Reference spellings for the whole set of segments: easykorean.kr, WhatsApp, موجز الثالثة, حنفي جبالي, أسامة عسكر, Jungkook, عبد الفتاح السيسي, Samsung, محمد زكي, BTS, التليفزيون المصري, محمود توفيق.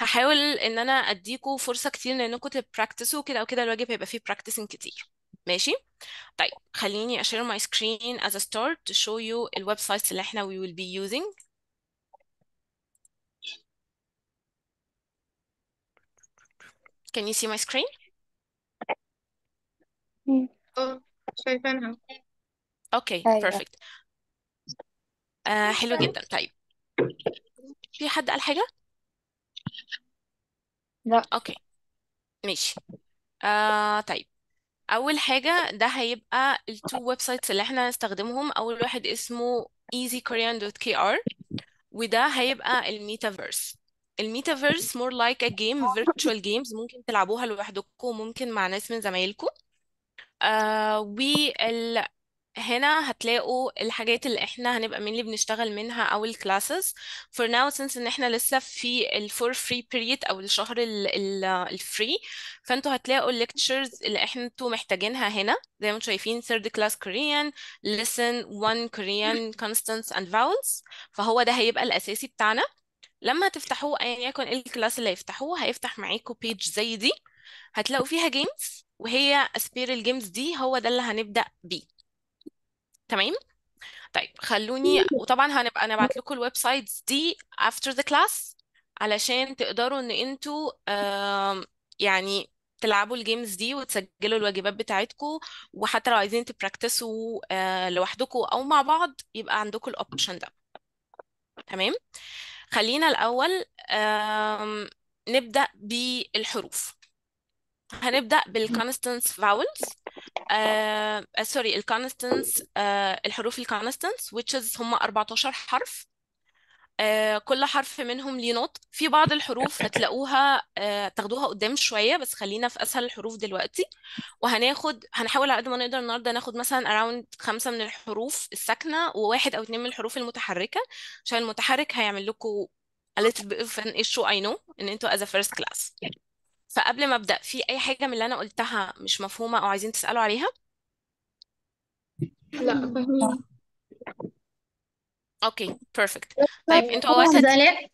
هحاول ان انا اديكوا فرصه كتير لانكم تبراكتسوا كده او كده، الواجب هيبقى فيه براكتسنج كتير. ماشي طيب، خليني اشير ماي سكرين as a start to show you الويب سايتس اللي احنا we will be using. Can you see my screen? شايفينها. Okay, perfect. حلو جدا. طيب في حد قال حاجة؟ لا. اوكي ماشي. طيب اول حاجه ده هيبقى التو ويب سايتس اللي احنا هنستخدمهم. اول واحد اسمه easykorean.kr، وده هيبقى الميتافيرس. الميتافيرس more like a game, virtual games، ممكن تلعبوها لوحدكم وممكن مع ناس من زمايلكم. هنا هتلاقوا الحاجات اللي احنا هنبقى mainly بنشتغل منها او الكلاسز. for now since ان احنا لسه في الفور فري period او الشهر الفري، فانتوا هتلاقوا الليكتشرز اللي احنا انتوا محتاجينها هنا زي ما انتوا شايفين: third class Korean, lesson 1 Korean constants and vowels. فهو ده هيبقى الاساسي بتاعنا. لما تفتحوه ايا يكن الكلاس اللي هيفتحوه، هيفتح معاكم بيج زي دي هتلاقوا فيها جيمز، وهي اسبيرال جيمز دي هو ده اللي هنبدأ بيه. تمام. طيب خلوني، وطبعا هنبقى نبعت لكم الويب سايتس دي after the class علشان تقدروا ان انتوا يعني تلعبوا الجيمز دي وتسجلوا الواجبات بتاعتكم، وحتى لو عايزين تبراكتسوا لوحدكم او مع بعض يبقى عندكم الاوبشن ده. تمام. خلينا الاول نبدا بالحروف. هنبدأ بالكونستانس فاولز، سوري الكونستانس، الحروف الكونستانس which is هم 14 حرف. كل حرف منهم ليه نطق. في بعض الحروف هتلاقوها تاخدوها قدام شوية، بس خلينا في أسهل الحروف دلوقتي. هنحاول على قد ما نقدر النهاردة ناخد مثلا أراوند 5 من الحروف الساكنة وواحد أو 2 من الحروف المتحركة، عشان المتحرك هيعمل لكم a little bit of an issue I know إن أنتوا as a first class. فقبل ما أبدأ، في أي حاجة من اللي أنا قلتها مش مفهومة أو عايزين تسألوا عليها؟ لا فاهمين. أوكي بيرفكت. طيب أنتوا أوقات أستاذ آلاء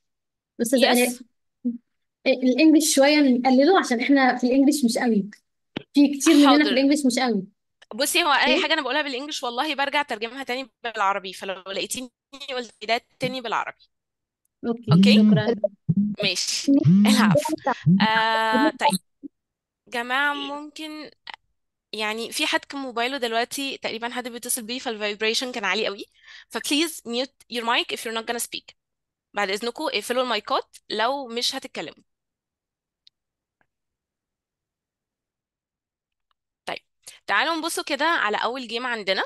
الإنجليش شوية نقلله عشان إحنا في الإنجليش مش قوي، في كتير مننا في الإنجليش مش قوي. بصي، هو أي حاجة أنا بقولها بالإنجليش والله برجع أترجمها تاني بالعربي، فلو لقيتيني قلت ده تاني بالعربي. أوكي شكرا. ماشي العفو. طيب جماعة، ممكن يعني في حد كان موبايله دلوقتي تقريبا حد بيتصل بيه فالفايبريشن كان عالي قوي، فبليز ميوت يور مايك if you're not gonna speak. بعد إذنكم اقفلوا المايكات لو مش هتتكلموا. طيب تعالوا نبصوا كده على أول جيم عندنا.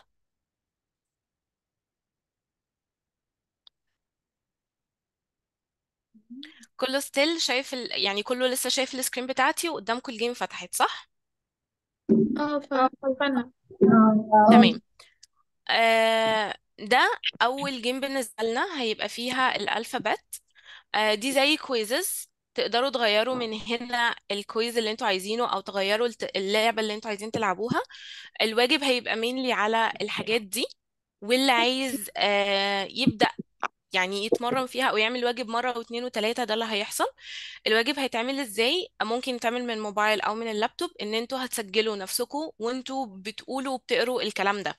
كله ستيل شايف يعني كله لسه شايف السكرين بتاعتي وقدامكم الجيم فتحت صح؟ فاهمة. تمام. ده أول جيم بالنسبة لنا هيبقى فيها الألفابت. دي زي كويزز، تقدروا تغيروا من هنا الكويز اللي انتوا عايزينه أو تغيروا اللعبة اللي انتوا عايزين تلعبوها. الواجب هيبقى mainly على الحاجات دي، واللي عايز يبدأ يعني يتمرن فيها او يعمل واجب مره واثنين وثلاثه ده اللي هيحصل. الواجب هيتعمل ازاي؟ ممكن يتعمل من الموبايل او من اللابتوب، ان انتوا هتسجلوا نفسكم وانتوا بتقولوا وبتقروا الكلام ده.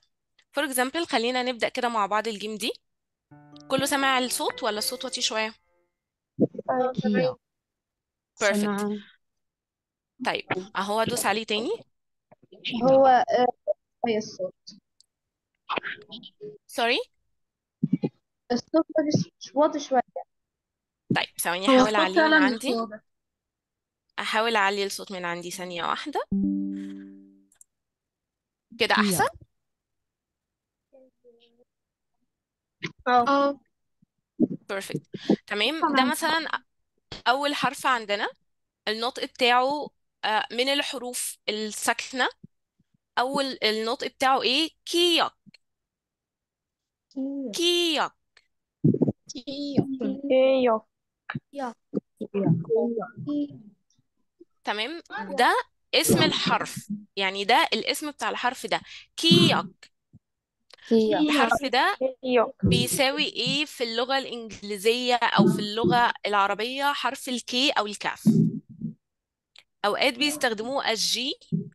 فور اكزامبل خلينا نبدا كده مع بعض الجيم دي. كله سامع الصوت ولا الصوت واطي شويه؟ بيرفكت. طيب اهو ادوس عليه تاني. هو اي الصوت؟ سوري الصوت واطي شوية. طيب ثواني احاول اعليه من عندي. احاول اعلي الصوت من عندي ثانية واحدة كده احسن. بيرفكت. تمام. ده مثلا اول حرف عندنا النطق بتاعه من الحروف الساكنة. اول النطق بتاعه ايه؟ كيوك كيوك كيوك. تمام. ده اسم الحرف، يعني ده الاسم بتاع الحرف ده كيوك. الحرف ده بيساوي ايه في اللغة الإنجليزية أو في اللغة العربية؟ حرف الكي أو الكاف. أوقات بيستخدموه as G،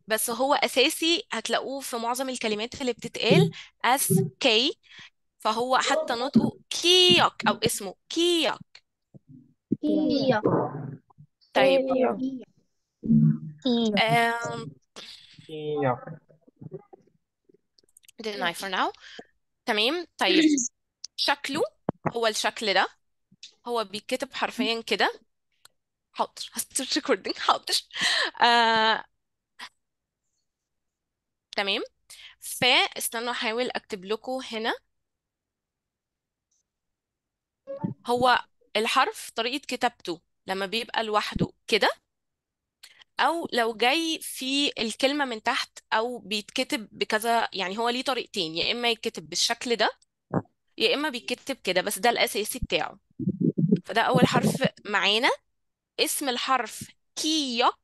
بس هو أساسي، هتلاقوه في معظم الكلمات اللي بتتقال as K، فهو حتى نطقه كيوك أو اسمه كيوك. طيب deny for now. تمام. طيب شكله هو الشكل ده، هو بيتكتب حرفيا كده. حاضر هستوب ريكوردينج. حاضر. تمام. فاستنوا احاول اكتب لكم هنا. هو الحرف طريقة كتابته لما بيبقى لوحده كده، أو لو جاي في الكلمة من تحت، أو بيتكتب بكذا. يعني هو ليه طريقتين، يا إما يتكتب بالشكل ده يا إما بيتكتب كده، بس ده الأساسي بتاعه. فده أول حرف معانا، اسم الحرف كيوك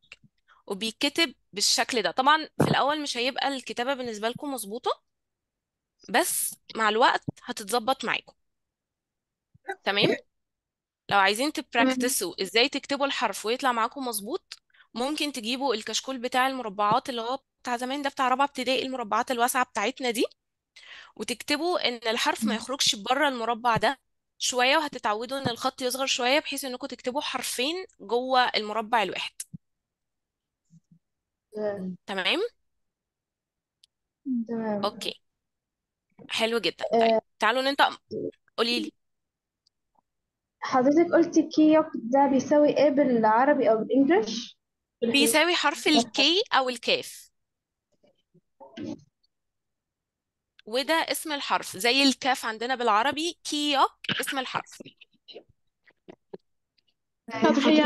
وبيتكتب بالشكل ده. طبعا في الأول مش هيبقى الكتابة بالنسبة لكم مظبوطة، بس مع الوقت هتتظبط معاكم. تمام. لو عايزين تبراكتسوا ازاي تكتبوا الحرف ويطلع معاكم مظبوط، ممكن تجيبوا الكشكول بتاع المربعات اللي هو بتاع زمان ده، بتاع رابعه ابتدائي، المربعات الواسعه بتاعتنا دي، وتكتبوا ان الحرف ما يخرجش بره المربع ده شويه، وهتتعودوا ان الخط يصغر شويه بحيث انكم تكتبوا حرفين جوه المربع الواحد. تمام. اوكي، حلو جدا. طيب تعالوا ننطق. قولي لي حضرتك، قلتي كيوك ده بيساوي ايه بالعربي او بالانجلش؟ بيساوي حرف الكي او الكاف، وده اسم الحرف زي الكاف عندنا بالعربي. كيوك اسم الحرف. طب هي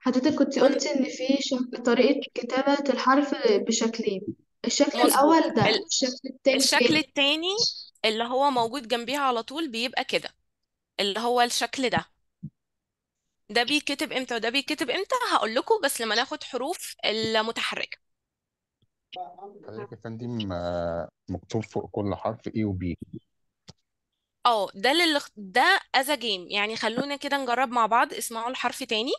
حضرتك كنت قلتي ان في طريقة كتابة الحرف بشكلين، الشكل الاول ده الشكل التاني اللي هو موجود جنبيها على طول بيبقى كده، اللي هو الشكل ده. ده بيتكتب امتى وده بيتكتب امتى هقول لكم، بس لما ناخد حروف المتحركه. حضرتك يا فندم مكتوب فوق كل حرف اي وبي. ده ده از جيم، يعني خلونا كده نجرب مع بعض. اسمعوا الحرف تاني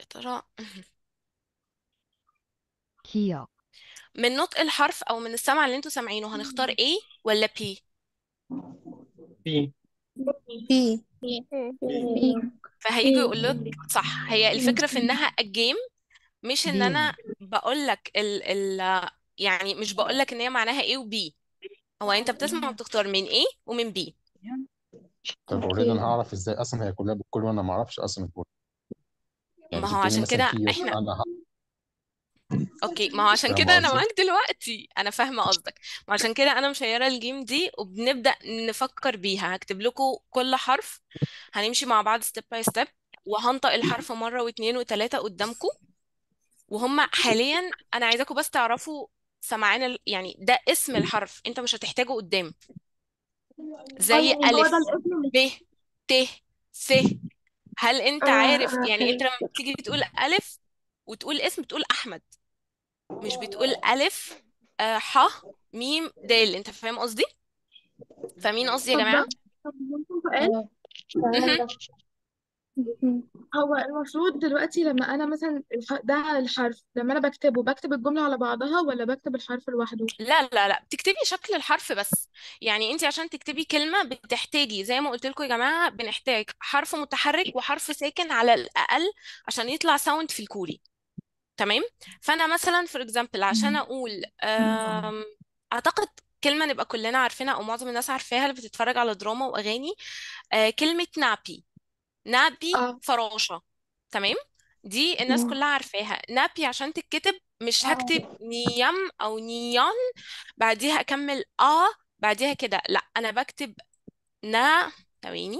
يا ترى. كيوك. من نطق الحرف او من السمع اللي انتوا سامعينه هنختار ايه ولا بي؟ بي. بي. بي. فهيجي يقول لك صح. هي الفكره في انها الجيم، مش ان انا بقول لك يعني مش بقول لك ان هي معناها ايه وبي، هو انت بتسمع وبتختار من ايه ومن بي. طب اريد ان اعرف ازاي اصلا هي كلها بالكل وانا ما اعرفش اصلا الكل؟ يعني ما هو عشان كده احنا اوكي، ما هو عشان كده انا معاك دلوقتي. انا فاهمه قصدك، ما عشان كده انا مشيره الجيم دي وبنبدا نفكر بيها. هكتب لكم كل حرف، هنمشي مع بعض ستيب باي ستيب، وهنطق الحرف مره واثنين وثلاثه قدامكم. وهم حاليا انا عايزاكم بس تعرفوا سمعان، يعني ده اسم الحرف انت مش هتحتاجه قدام، زي الف ب ت س. هل انت عارف؟ يعني انت لما بتيجي بتقول الف وتقول اسم بتقول احمد، مش بتقول ألف ح ميم د. أنت فاهم قصدي؟ فاهمين قصدي يا جماعة؟ طب ممكن سؤال؟ هو المفروض دلوقتي لما أنا مثلا ده الحرف لما أنا بكتبه بكتب الجملة على بعضها ولا بكتب الحرف لوحده؟ لا لا لا، بتكتبي شكل الحرف بس. يعني أنت عشان تكتبي كلمة بتحتاجي، زي ما قلت لكم يا جماعة، بنحتاج حرف متحرك وحرف ساكن على الأقل عشان يطلع ساوند في الكوري. تمام. فانا مثلا فور اكزامبل عشان اقول اعتقد كلمه نبقى كلنا عارفينها او معظم الناس عارفاها اللي بتتفرج على دراما واغاني، كلمه نابي. نابي فراشه. تمام. دي الناس كلها عارفاها. نابي عشان تتكتب مش هكتب نيام او نيان بعديها اكمل بعديها كده، لا انا بكتب نا. ثواني،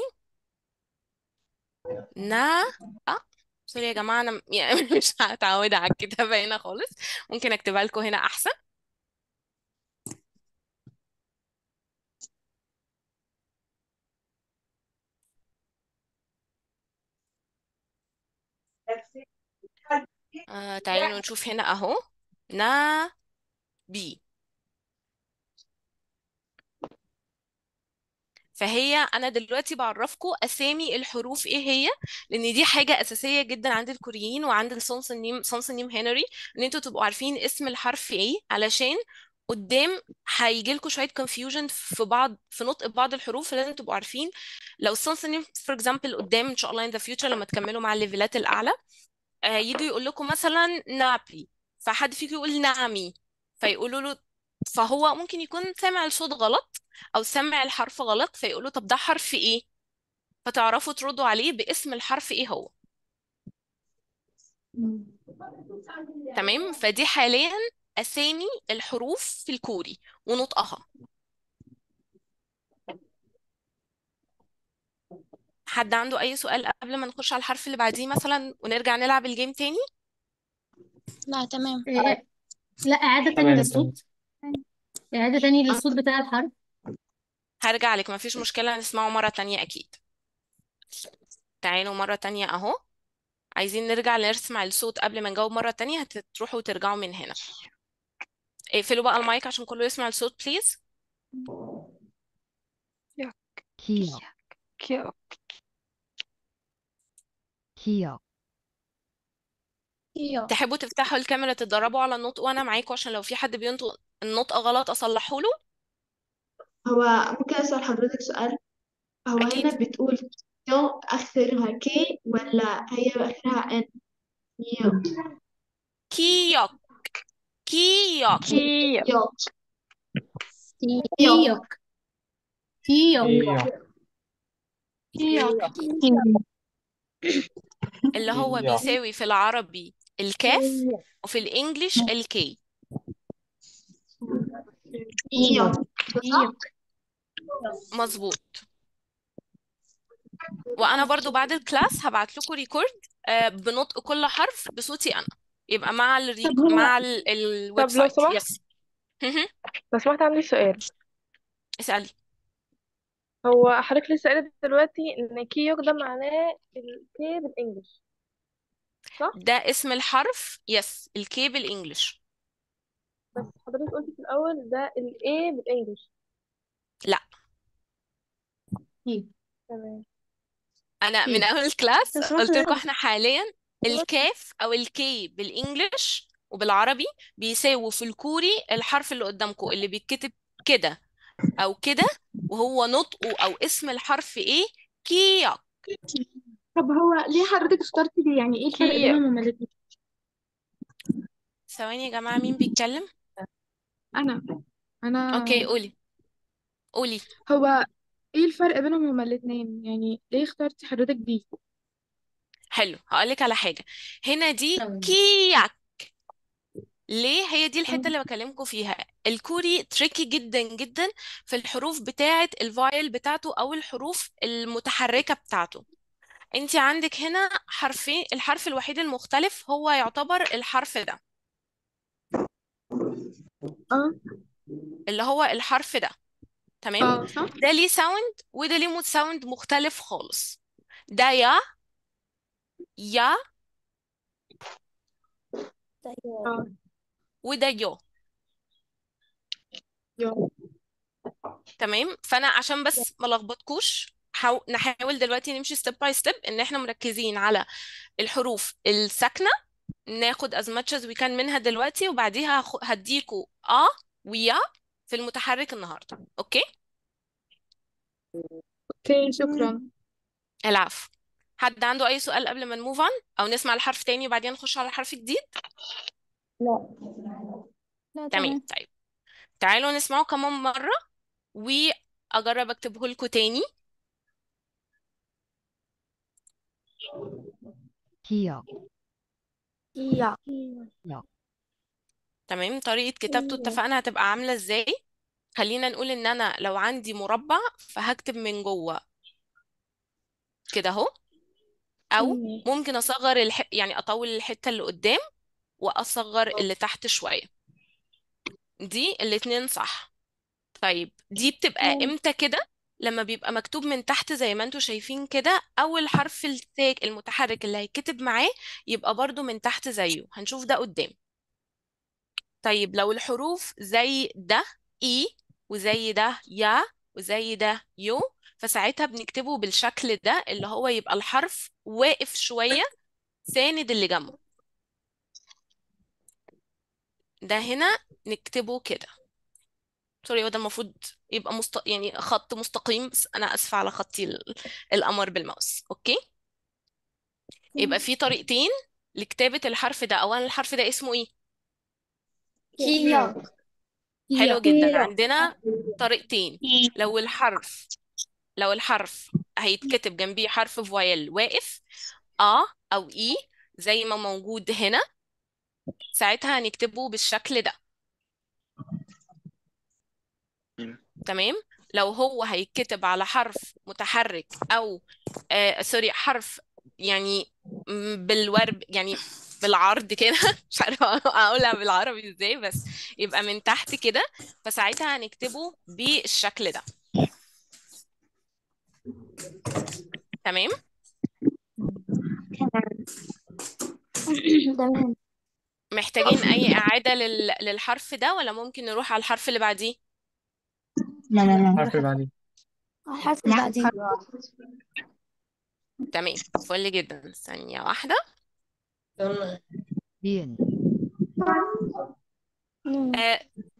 نا سوري يا جماعة، أنا مش هتعود على الكتابة هنا خالص. ممكن أكتبها لكم هنا أحسن. تعالوا نشوف هنا أهو. 나, بي. فهي انا دلوقتي بعرفكم اسامي الحروف ايه هي، لان دي حاجه اساسيه جدا عند الكوريين وعند السونسنيم هنري، ان انتوا تبقوا عارفين اسم الحرف ايه، علشان قدام هيجي لكم شويه كونفيوجن في نطق بعض الحروف، فلازم تبقوا عارفين لو السونسنيم فور اكزامبل قدام ان شاء الله ان ذا فيوتشر لما تكملوا مع الليفلات الاعلى يجوا يقول لكم مثلا نابي، فحد فيكم يقول نعمي، فيقولوا له، فهو ممكن يكون سامع الصوت غلط او سمع الحرف غلط، فيقولوا طب ده حرف ايه، فتعرفوا تردوا عليه باسم الحرف ايه هو. تمام، فدي حاليا اسامي الحروف في الكوري ونطقها. حد عنده اي سؤال قبل ما نخش على الحرف اللي بعديه مثلا ونرجع نلعب الجيم تاني؟ لا تمام. لا اعاده تاني للصوت، اعاده تاني للصوت بتاع الحرف. هرجع لك، مفيش مشكلة، هنسمعه مرة تانية أكيد. تعالوا مرة تانية أهو، عايزين نرجع نرسم على الصوت قبل ما نجاوب مرة تانية، هتروحوا وترجعوا من هنا. اقفلوا بقى المايك عشان كله يسمع الصوت بليز. كيوك كيوك كيوك. تحبوا تفتحوا الكاميرا تتدربوا على النطق وأنا معاكم، عشان لو في حد بينطق النطق غلط أصلحه له. هو ممكن أسأل حضرتك سؤال؟ هو أكيد. هنا بتقول يو آخرها كي ولا هي آخرها إن؟ يو كيوك كيوك كيوك كيوك كيوك كيوك، اللي هو بيساوي في العربي الكاف وفي الإنجليش الكي. مظبوط. وانا برضو بعد الكلاس هبعت لكم ريكورد بنطق كل حرف بصوتي انا، يبقى مع الويب سايت. طب لو سمحت عندي سؤال. اسالي. هو حضرتك لسه قايله دلوقتي ان كيوك ده معناه الكي بالانجلش صح؟ ده اسم الحرف. يس، الكي بالانجلش. بس حضرتك قلت في الأول ده الإيه بالإنجلش. لا تمام، أنا من أول الكلاس قلت لكم إحنا حاليا الكاف أو الكي بالإنجلش وبالعربي بيساووا في الكوري الحرف اللي قدامكم اللي بيتكتب كده أو كده، وهو نطقه أو اسم الحرف إيه كيوك. طب هو ليه حضرتك اخترتي دي؟ يعني إيه الفرق بينهم الاتنين؟ ثواني يا جماعة، مين بيتكلم؟ انا اوكي، قولي هو ايه الفرق بينهم هما الاتنين؟ يعني ليه اخترتي حضرتك دي؟ حلو، هقولك على حاجه. هنا دي كياك، ليه؟ هي دي الحته اللي بكلمكم فيها. الكوري تريكي جدا جدا في الحروف بتاعه الفايل بتاعته او الحروف المتحركه بتاعته. انت عندك هنا حرفين، الحرف الوحيد المختلف هو يعتبر الحرف ده اللي هو الحرف ده. تمام، ده ليه ساوند وده ليه مود ساوند مختلف خالص. ده يا وده يو. تمام، فانا عشان بس ما لخبطكوش نحاول دلوقتي نمشي ستيب باي ستيب، ان احنا مركزين على الحروف الساكنه، ناخد as much as we can منها دلوقتي، وبعديها هديكوا ويا في المتحرك النهارده. اوكي اوكي، شكرا. العفو. حد عنده اي سؤال قبل ما نموف اون او نسمع الحرف تاني وبعدين نخش على حرف جديد؟ لا تمام. طيب تعالوا نسمعه كمان مره واجرب اكتبه لكم تاني. لا. تمام، طريقة كتابته اتفقنا هتبقى عاملة ازاي؟ خلينا نقول ان انا لو عندي مربع فهكتب من جوه كده اهو، او ممكن اصغر يعني اطول الحتة اللي قدام واصغر اللي تحت شوية. دي الاتنين صح. طيب دي بتبقى امتى كده؟ لما بيبقى مكتوب من تحت زي ما انتوا شايفين كده، اول حرف المتحرك اللي هيتكتب معاه يبقى برضو من تحت زيه. هنشوف ده قدام. طيب لو الحروف زي ده اي وزي ده يا وزي ده يو، فساعتها بنكتبه بالشكل ده اللي هو يبقى الحرف واقف شوية ساند اللي جنبه. ده هنا نكتبه كده. سوري، هو ده المفروض يبقى يعني خط مستقيم، بس انا اسفة على خطي القمر بالماوس. اوكي، يبقى في طريقتين لكتابة الحرف ده. اولا الحرف ده اسمه ايه؟ كيوك. حلو جدا، عندنا طريقتين. لو الحرف هيتكتب جنبيه حرف فويل واقف او اي زي ما موجود هنا، ساعتها هنكتبه بالشكل ده. تمام. لو هو هيتكتب على حرف متحرك او سوري، حرف يعني بالورب، يعني بالعرض كده مش عارفه اقولها بالعربي ازاي، بس يبقى من تحت كده، فساعتها هنكتبه بالشكل ده. تمام تمام. محتاجين اي اعاده للحرف ده، ولا ممكن نروح على الحرف اللي بعديه؟ لا لا لا، الحرف اللي بعديه. الحرف اللي بعديه. تمام، فل جدا. ثانيه واحده.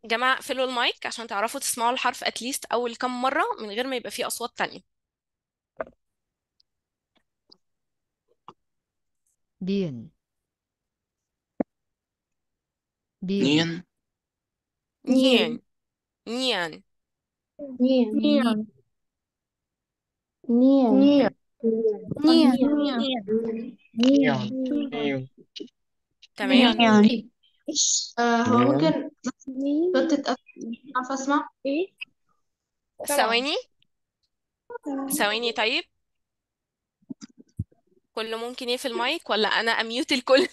جماعة فلوا المايك عشان تعرفوا تسمعوا الحرف اتليست أول كم مرة من غير ما يبقى فيه أصوات تانية. دين دين نين نين نين نين تمام. هو ممكن اسمع ايه؟ ثواني ثواني. طيب كله ممكن ايه في المايك، ولا انا اميوت الكل؟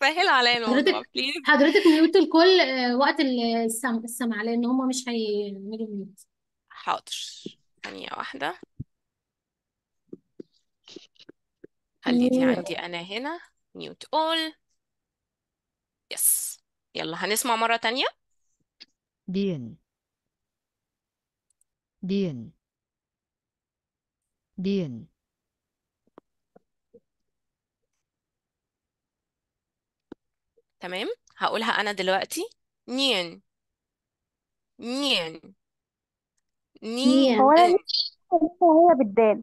سهل عليا الموضوع بليز. حضرتك ميوت الكل وقت السمع، لان هم مش هيعملوا ميوت. حاضر، ثانية واحدة. خليتي عندي أنا هنا ميوت أول. يس، يلا هنسمع مرة تانية. دين دين دين تمام. هقولها أنا دلوقتي. نين نين نين. هو أنا هي بالدال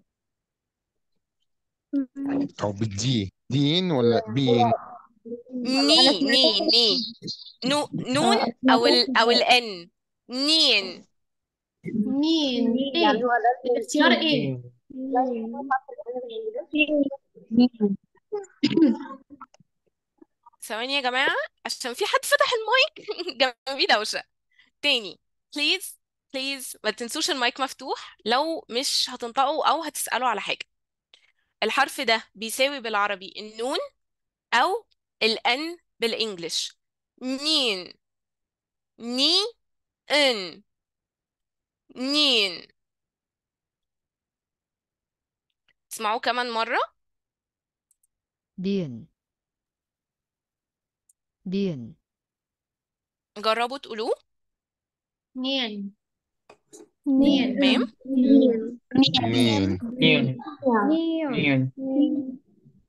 أو بالدي؟ دين ولا بين؟ ني ني ني نو نون أو الإن. نين نين. الاختيار إيه؟ ثواني يا جماعة عشان في حد فتح المايك جنبي دوشة. تاني بليز بليز، ما تنسوش المايك مفتوح لو مش هتنطقوا أو هتسألوا على حاجة. الحرف ده بيساوي بالعربي النون أو الأن بالإنجلش. نين ني إن نين. اسمعوا كمان مرة. دين دين. جربوا تقولوه. نين نين. تمام. نين نين نين نين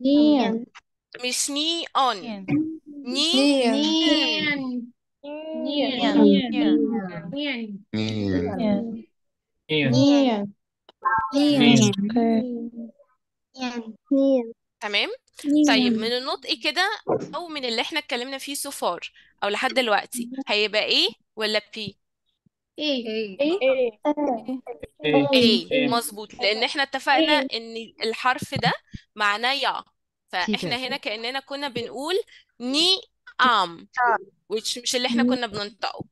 نين. مش ني اون. نين نين نين نين نين. تمام. طيب من النطق كده او من اللي احنا اتكلمنا فيه so far او لحد دلوقتي، هيبقى ايه ولا بي؟ ايه ايه ايه. مظبوط، لان احنا اتفقنا ان الحرف ده معناه يا، فاحنا هنا كاننا كنا بنقول ني ام، which مش اللي احنا كنا بننطقه.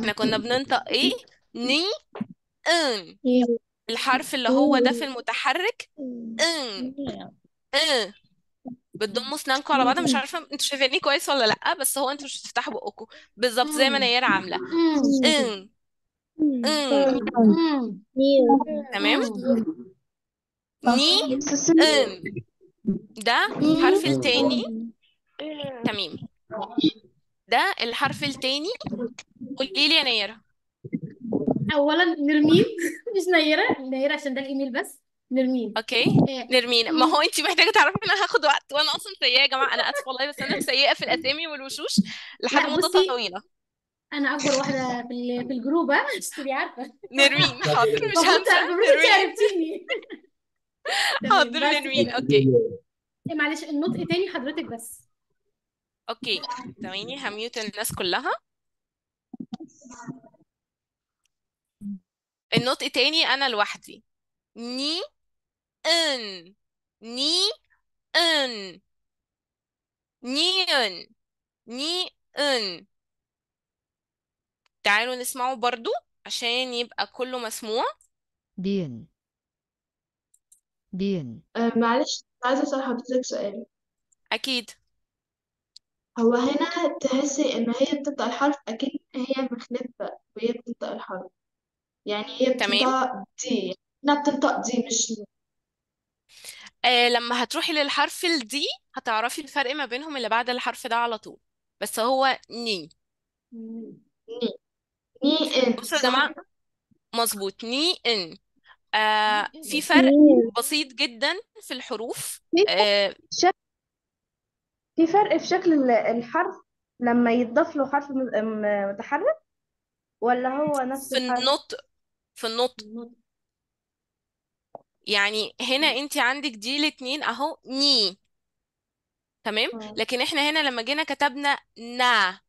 احنا كنا بننطق ايه؟ ني ان. الحرف اللي هو ده في المتحرك ان ان. بتضموا اسنانكم على بعضها. مش عارفه انتوا شايفيني كويس ولا لا، بس هو انتوا مش بتفتحوا بقكم بالظبط زي ما نيار عامله. ان ان. تمام. ني ان. ده الحرف التاني. تمام. ده الحرف التاني. قولي لي يا نيرة. اولا نرمين مش نيرة، نيرة عشان ده الايميل بس. نرمين اوكي نرمين. ما هو انت محتاجه تعرفي ان انا هاخد وقت، وانا اصلا سيئه يا جماعه، انا اسفه والله، بس انا سيئه في الاسامي والوشوش لحد لا مده بصي طويله. انا اكبر واحده في الجروب، ها مش تبقي عارفه. نرمين حاضر، مش هنسى نرمين. عرفتيني حاضر نرمين اوكي. معلش النطق تاني حضرتك بس. اوكي ثواني هميوت الناس كلها. النطق تاني انا لوحدي. ني ان ني ان ني ان ني ان. تعالوا نسمعه برضو عشان يبقى كله مسموع. بين بين. معلش عايزة أسأل حضرتك سؤال. أكيد. هو هنا تحسي إن هي بتنطق الحرف، أكيد هي مخلفة وهي بتنطق الحرف، يعني هي بتنطق دي، هنا بتنطق دي مش لما هتروحي للحرف الدي هتعرفي الفرق ما بينهم اللي بعد الحرف ده على طول. بس هو ني ني ني ان، بصوا يا صح؟ جماعة مظبوط ني ان. في فرق بسيط جدا في الحروف. في فرق في شكل الحرف لما يتضاف له حرف متحرك، ولا هو نفس في الحرف؟ النطق في النطق يعني هنا انت عندك دي الاتنين اهو ني تمام، لكن احنا هنا لما جينا كتبنا نا،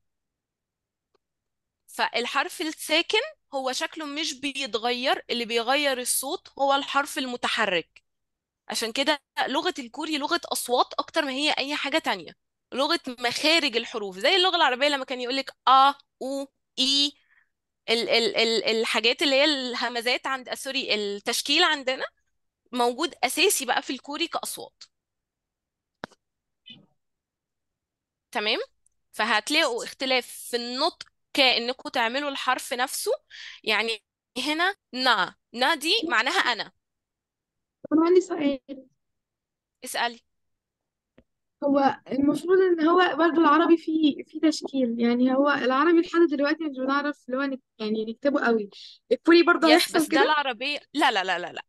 فالحرف الساكن هو شكله مش بيتغير، اللي بيغير الصوت هو الحرف المتحرك. عشان كده لغة الكوري لغة أصوات أكتر ما هي أي حاجة تانية، لغة مخارج الحروف، زي اللغة العربية لما كان يقولك آ أو إي، الحاجات اللي هي الهمزات عند سوري التشكيل عندنا موجود أساسي بقى في الكوري كأصوات. تمام؟ فهتلاقوا اختلاف في النطق كأنكم تعملوا الحرف نفسه. يعني هنا نا، نا دي معناها أنا عندي سؤال. اسألي. هو المفروض إن هو برضه العربي فيه تشكيل، يعني هو العربي لحد دلوقتي مش بنعرف اللي هو يعني نكتبه قوي. الكوري برضه هيحصل بس كده؟ ده العربي لا لا لا لا لا.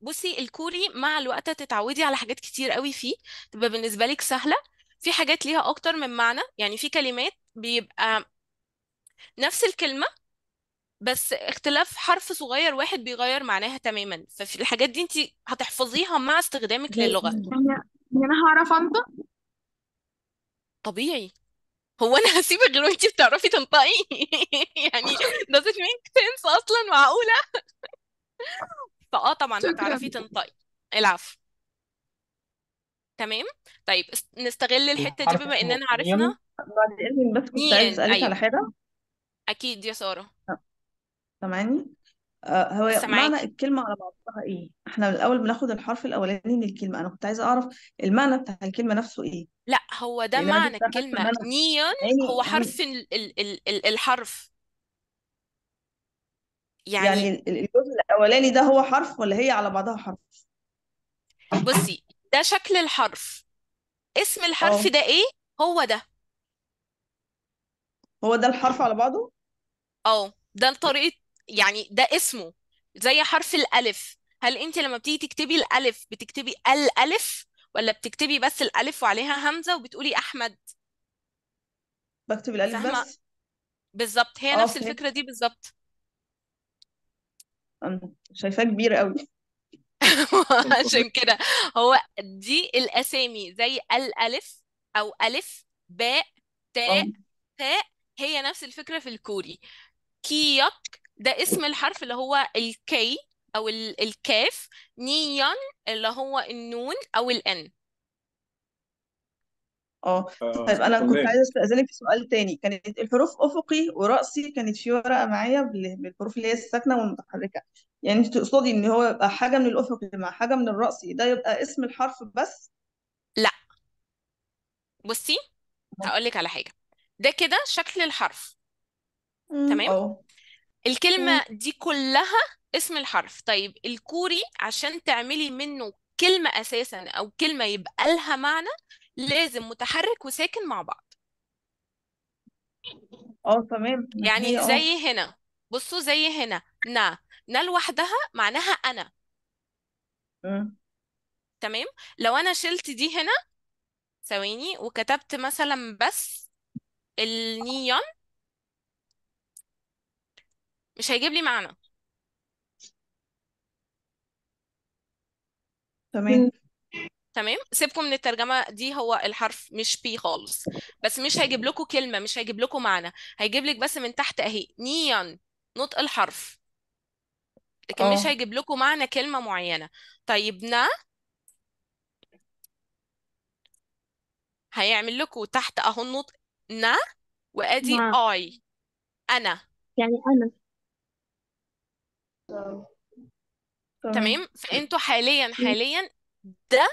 بصي الكوري مع الوقت تتعودي على حاجات كتير قوي فيه تبقى بالنسبة لك سهلة. في حاجات ليها أكتر من معنى، يعني في كلمات بيبقى نفس الكلمة بس اختلاف حرف صغير واحد بيغير معناها تماما، ففي الحاجات دي انت هتحفظيها مع استخدامك للغة. يعني انا هعرف انطق طبيعي؟ هو انا هسيبك غير وانت بتعرفي تنطقي؟ يعني does it make sense اصلا؟ معقولة؟ فاه طبعا هتعرفي تنطقي. العفو. تمام طيب نستغل الحتة دي بما اننا عرفنا. بعد اذنك بس كنت عايز اسالك على حاجة. أكيد يا سارة. سامعني؟ هو معنى سامعاكي. الكلمة على بعضها إيه؟ إحنا من الأول بناخد الحرف الأولاني من الكلمة، أنا كنت عايزة أعرف المعنى بتاع الكلمة نفسه إيه؟ لا هو ده لأن أنا معنى كنت عارفة الكلمة المعنى نيون هو حرف الحرف يعني الجزء الأولاني ده هو حرف ولا هي على بعضها حرف؟ بصي ده شكل الحرف، اسم الحرف ده إيه؟ هو ده. هو ده الحرف على بعضه؟ ده طريقة يعني ده اسمه زي حرف الألف. هل أنت لما بتيجي تكتبي الألف بتكتبي الألف ولا بتكتبي بس الألف وعليها همزة وبتقولي أحمد؟ بكتب الألف فاهمة؟ بس؟ بالظبط هي نفس فهمت. الفكرة دي بالظبط. شايفاه كبير قوي. عشان كده هو دي الأسامي زي الألف أو ألف باء تاء تاء، هي نفس الفكرة في الكوري. كيوك ده اسم الحرف اللي هو الكي أو الكاف، نيون اللي هو النون أو الإن. طيب أنا كنت عايزة أستأذنك في سؤال تاني. كانت الحروف أفقي ورأسي، كانت في ورقة معايا بالحروف اللي هي الساكنة والمتحركة، يعني أنت تقصدي إن هو يبقى حاجة من الأفقي مع حاجة من الرأسي، ده يبقى اسم الحرف بس؟ لا بصي هقولك على حاجة. ده كده شكل الحرف تمام؟ الكلمة دي كلها اسم الحرف. طيب الكوري عشان تعملي منه كلمة أساسا أو كلمة يبقى لها معنى لازم متحرك وساكن مع بعض. تمام. ما هي يعني زي هنا، بصوا زي هنا، نا لوحدها معناها أنا، مم. تمام؟ لو أنا شلت دي هنا ثواني وكتبت مثلا بس النيون مش هيجيب لي معنى، تمام. تمام؟ سيبكم من الترجمة دي، هو الحرف مش بي خالص، بس مش هيجيب لكم كلمة، مش هيجيب لكم معنى، هيجيب لك بس من تحت أهي نيون نطق الحرف، لكن مش اه هيجيب لكم معنى كلمة معينة. طيب نا هيعمل لكم تحت اهو النطق نا، وادي نعم اي انا، يعني أنا تمام. تمام. فانتوا حاليا حاليا ده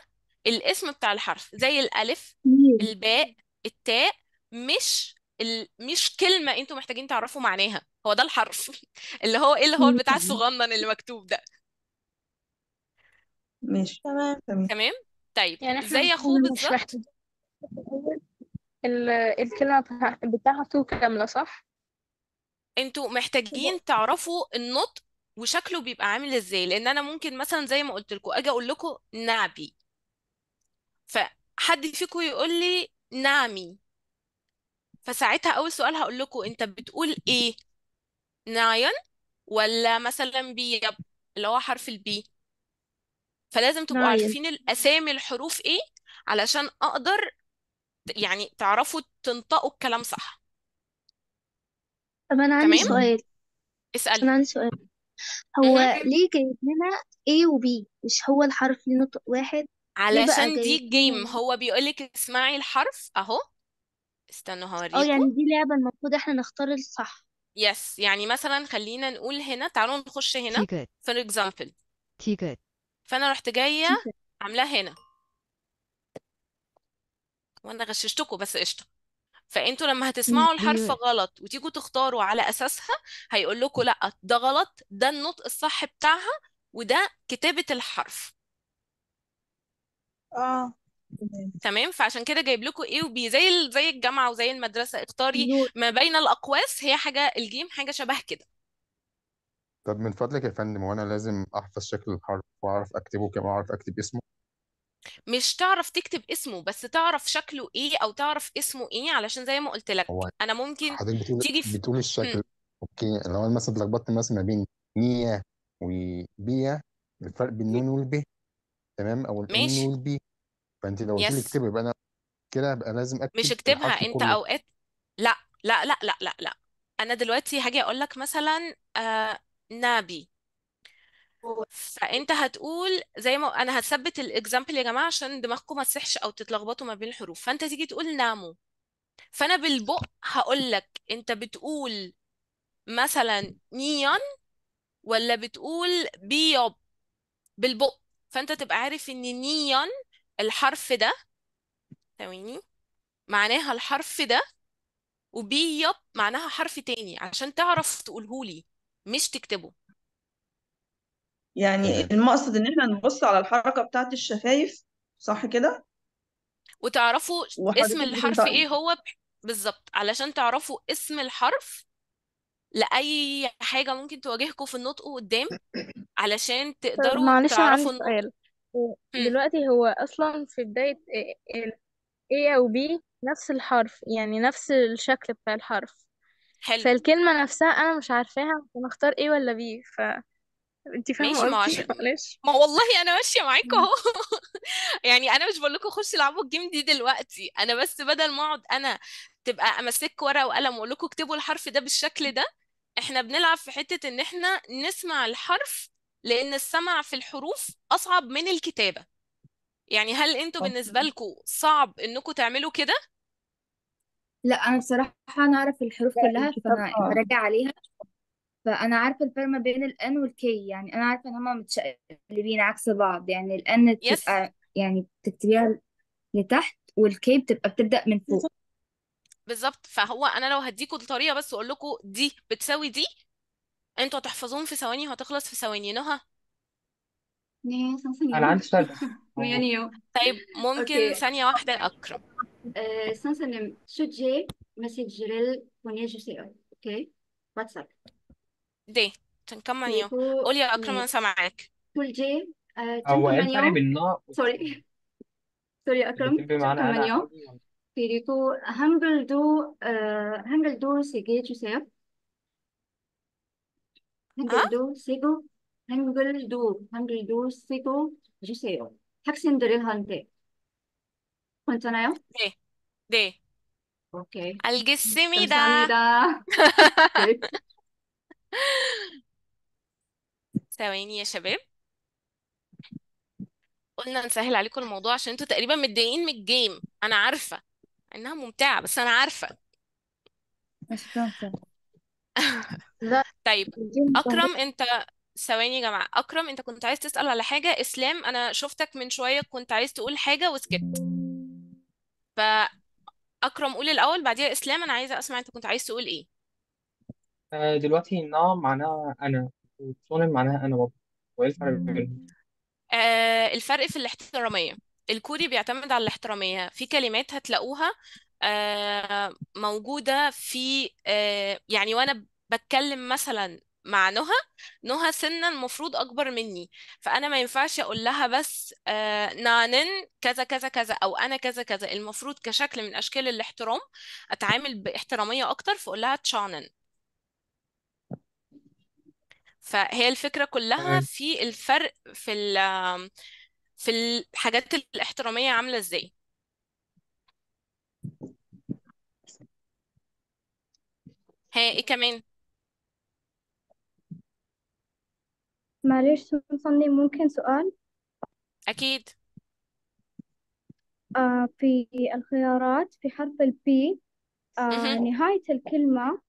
الاسم بتاع الحرف، زي الالف مين؟ الباء التاء، مش كلمه انتوا محتاجين تعرفوا معناها، هو ده الحرف اللي هو ايه، اللي هو بتاع الصغنن اللي مكتوب ده، ماشي تمام تمام. تمام. طيب يعني احنا زي اخوه كنا مش بالظبط، محتاجين في الأول الكلمة بتاعته كاملة، صح؟ انتوا محتاجين تعرفوا النطق وشكله بيبقى عامل ازاي، لان انا ممكن مثلا زي ما قلت لكم اجي اقول لكم نعبي، فحد فيكم يقول لي نعمي، فساعتها اول سؤال هقول لكم انت بتقول ايه، ناين ولا مثلا بيب اللي هو حرف البي، فلازم تبقوا نايم عارفين الاسامي الحروف ايه علشان اقدر يعني تعرفوا تنطقوا الكلام صح، طب أنا عندي تمام؟ سؤال، اسألي. أنا عندي سؤال، هو مهم. ليه جايب لنا A و B؟ مش هو الحرف ليه نطق واحد؟ ليه بقى علشان دي جايب جيم، لنا هو بيقولك اسمعي الحرف اهو، استنوا هوريكم. يعني دي لعبة المفروض احنا نختار الصح. يس، يعني مثلا خلينا نقول هنا، تعالوا نخش هنا 티귿, فور اكزامبل، 티귿, فانا رحت جايه تيجا عاملاها هنا وانا غششتكم بس قشطه، فانتوا لما هتسمعوا الحرف 리을, غلط وتيجوا تختاروا على اساسها هيقول لكم لا ده غلط، ده النطق الصح بتاعها، وده كتابه الحرف، اه تمام. تمام؟ فعشان كده جايب لكم ايه وبي، زي الجامعه وزي المدرسه، اختاري نور ما بين الاقواس، هي حاجه الجيم حاجه شبه كده. طب من فضلك يا فندم، هو أنا لازم أحفظ شكل الحرف وأعرف أكتبه كمان، أعرف أكتب اسمه؟ مش تعرف تكتب اسمه بس تعرف شكله ايه او تعرف اسمه ايه، علشان زي ما قلت لك هو انا ممكن حضرتك تيجي في بتقول هم، الشكل، أوكي. لو أنا مثلا اتلخبطت مثلا ما بين نية وبيا، الفرق بين النون والب، تمام، أو النون ماشي. والبي، فأنت لو قلت لي يس، اكتبه يبقى أنا كده هبقى لازم مش أكتب اكتبها الحرف انت كله. اوقات، لا لا لا لا لا لا، انا دلوقتي هاجي اقول لك مثلا نبي، فانت هتقول زي ما انا هثبت الاكزامبل يا جماعه عشان دماغكم ما تسحش او تتلخبطوا ما بين الحروف، فانت تيجي تقول نامو، فانا بالبق هقول لك انت بتقول مثلا نيون ولا بتقول بيوب بالبق، فانت تبقى عارف ان نيون الحرف ده ثواني معناها الحرف ده، وبيب معناها حرف تاني، عشان تعرف تقولهولي مش تكتبه. يعني تمام المقصد ان احنا نبص على الحركة بتاعت الشفايف، صح كده، وتعرفوا اسم وحضرتك الحرف ايه بتنطقي. هو بالظبط، علشان تعرفوا اسم الحرف لأي حاجة ممكن تواجهكم في النطق قدام، علشان طب تقدروا معلش أنا عندي تعرفوا النطق. سؤال، هم. دلوقتي هو أصلا في بداية A أو B نفس الحرف، يعني نفس الشكل بتاع الحرف، حلو فالكلمة نفسها أنا مش عارفاها، ونختار A ولا B، فأنتي فاهمة ماشي. ما هو قصدي؟ عشان معلش ما والله انا ماشيه معاكم اهو يعني انا مش بقول لكم خشوا العبوا الجيم دي دلوقتي، انا بس بدل ما اقعد انا تبقى امسك ورقه وقلم واقول لكم اكتبوا الحرف ده بالشكل ده، احنا بنلعب في حته ان احنا نسمع الحرف، لان السمع في الحروف اصعب من الكتابه. يعني هل انتوا بالنسبه لكم صعب انكم تعملوا كده؟ لا انا بصراحه انا اعرف الحروف لا كلها، الكتاب فانا براجع عليها، فانا عارفه الفرق ما بين الان والكي، يعني انا عارفه ان هما متشقلبين عكس بعض، يعني الان يس، بتبقى يعني بتكتبيها لتحت، والكي بتبدا من فوق. بالظبط. فهو انا لو هديكوا الطريقه بس واقول لكم دي بتساوي دي، انتوا هتحفظوهم في ثواني، وهتخلص في ثواني. نهى أنا عندي سؤال بس، هو طيب ممكن اوكي ثانيه واحده يا اكرم، 메시지를 보내주세요. 오케이? 왓츠앱. دي تنكمنيو. كيكو قول يا أكرم أنا سامعك. كل جي هو ايه الفرق تنكمنيو. بين ناقص سوري سوري يا اللي أكرم. بتبقى معانا انا تنكمنيو. عادي؟ كيكو هنجلدو سيجي 주세요. ها؟ 한글도 쓰고 주세요. 학생들한테 괜찮아요? 네. 네. 오케이. 알겠습니다. 감사합니다. 네. ثواني يا شباب، قلنا نسهل عليكم الموضوع عشان انتوا تقريبا متضايقين من الجيم. انا عارفة انها ممتعة بس انا عارفة. استنى. لا طيب الجيم كان أكرم أنت، ثواني يا جماعة، أكرم أنت كنت عايز تسأل على حاجة، إسلام أنا شفتك من شوية كنت عايز تقول حاجة وسكت، فأكرم قول الأول بعديها إسلام. أنا عايزة أسمع أنت كنت عايز تقول إيه. دلوقتي نا معناها انا وصونم معناها انا برضه، وايه الفرق بينهم؟ الفرق في الاحترامية. الكوري بيعتمد على الاحترامية، في كلمات هتلاقوها موجودة في يعني وأنا بتكلم مثلا مع نهى سنا المفروض أكبر مني، فأنا ما ينفعش أقول لها بس نانن كذا كذا كذا أو أنا كذا كذا. المفروض كشكل من أشكال الاحترام أتعامل باحترامية أكتر، فأقول لها تشانن. فهي الفكرة كلها تمام. في الفرق في في الحاجات الاحترامية عاملة ازاي. ها ايه كمان؟ معلش سمسمني، ممكن سؤال؟ أكيد. في الخيارات في حرف البي مهم. نهاية الكلمة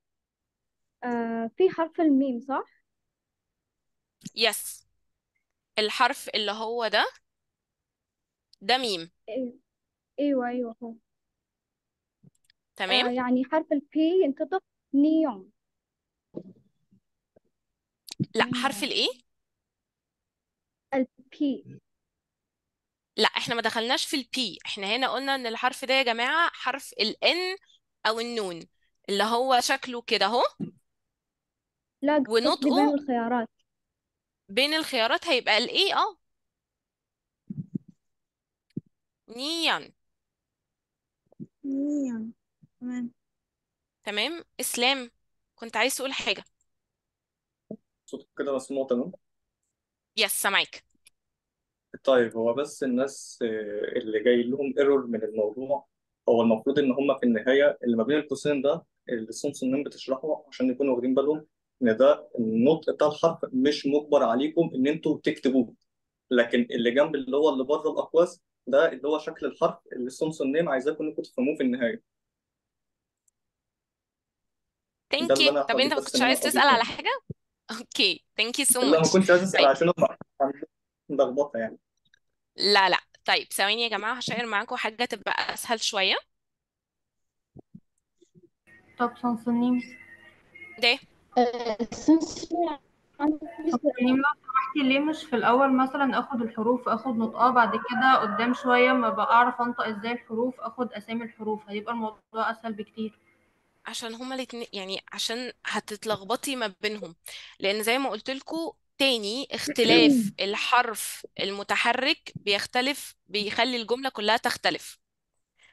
في حرف الميم صح؟ يس، الحرف اللي هو ده ميم. أيوة أيوة هو تمام. يعني حرف البي ينطق نيون لا حرف نيون الايه؟ البي. لا احنا ما دخلناش في البي، احنا هنا قلنا ان الحرف ده يا جماعة حرف الان او النون اللي هو شكله كده اهو، لا قصدي بين ونطقه الخيارات. بين الخيارات هيبقى الايه نيان. نيون تمام. تمام. اسلام كنت عايز تقول حاجة. صوتك كده مسموع تمام؟ يس سامعك. طيب هو بس الناس اللي جاي لهم ايرور من الموضوع، هو المفروض ان هم في النهايه اللي ما بين القوسين ده اللي سنين بتشرحه عشان يكونوا واخدين بالهم ان ده النطق بتاع الحرف مش مجبر عليكم ان انتوا تكتبوه، لكن اللي جنب اللي هو اللي بره الاقواس ده اللي هو شكل الحرف اللي سنين عايزاكم انكم تفهموه في النهايه. ده ثانك اللي يو. انا طب حاولت انت ما بس كنتش ان انا عايز تسأل على اضيفه، حاجة؟ اوكي ثانك يو سو اللي ما ماتش. كنتش عايز اسال طيب عشان أنا ملخبطه يعني. لا لا طيب ثواني يا جماعة هشير معاكم حاجة تبقى أسهل شوية. طب سمسمني ده سمسمني عندي سؤال. لو سمحتي ليه مش في الأول مثلا آخد الحروف آخد نطقها، بعد كده قدام شوية ما بقى أعرف أنطق إزاي الحروف آخد أسامي الحروف، هيبقى الموضوع أسهل بكتير. عشان هما الاتنين يعني عشان هتتلخبطي ما بينهم، لأن زي ما قلت لكم تاني اختلاف الحرف المتحرك بيختلف بيخلي الجملة كلها تختلف،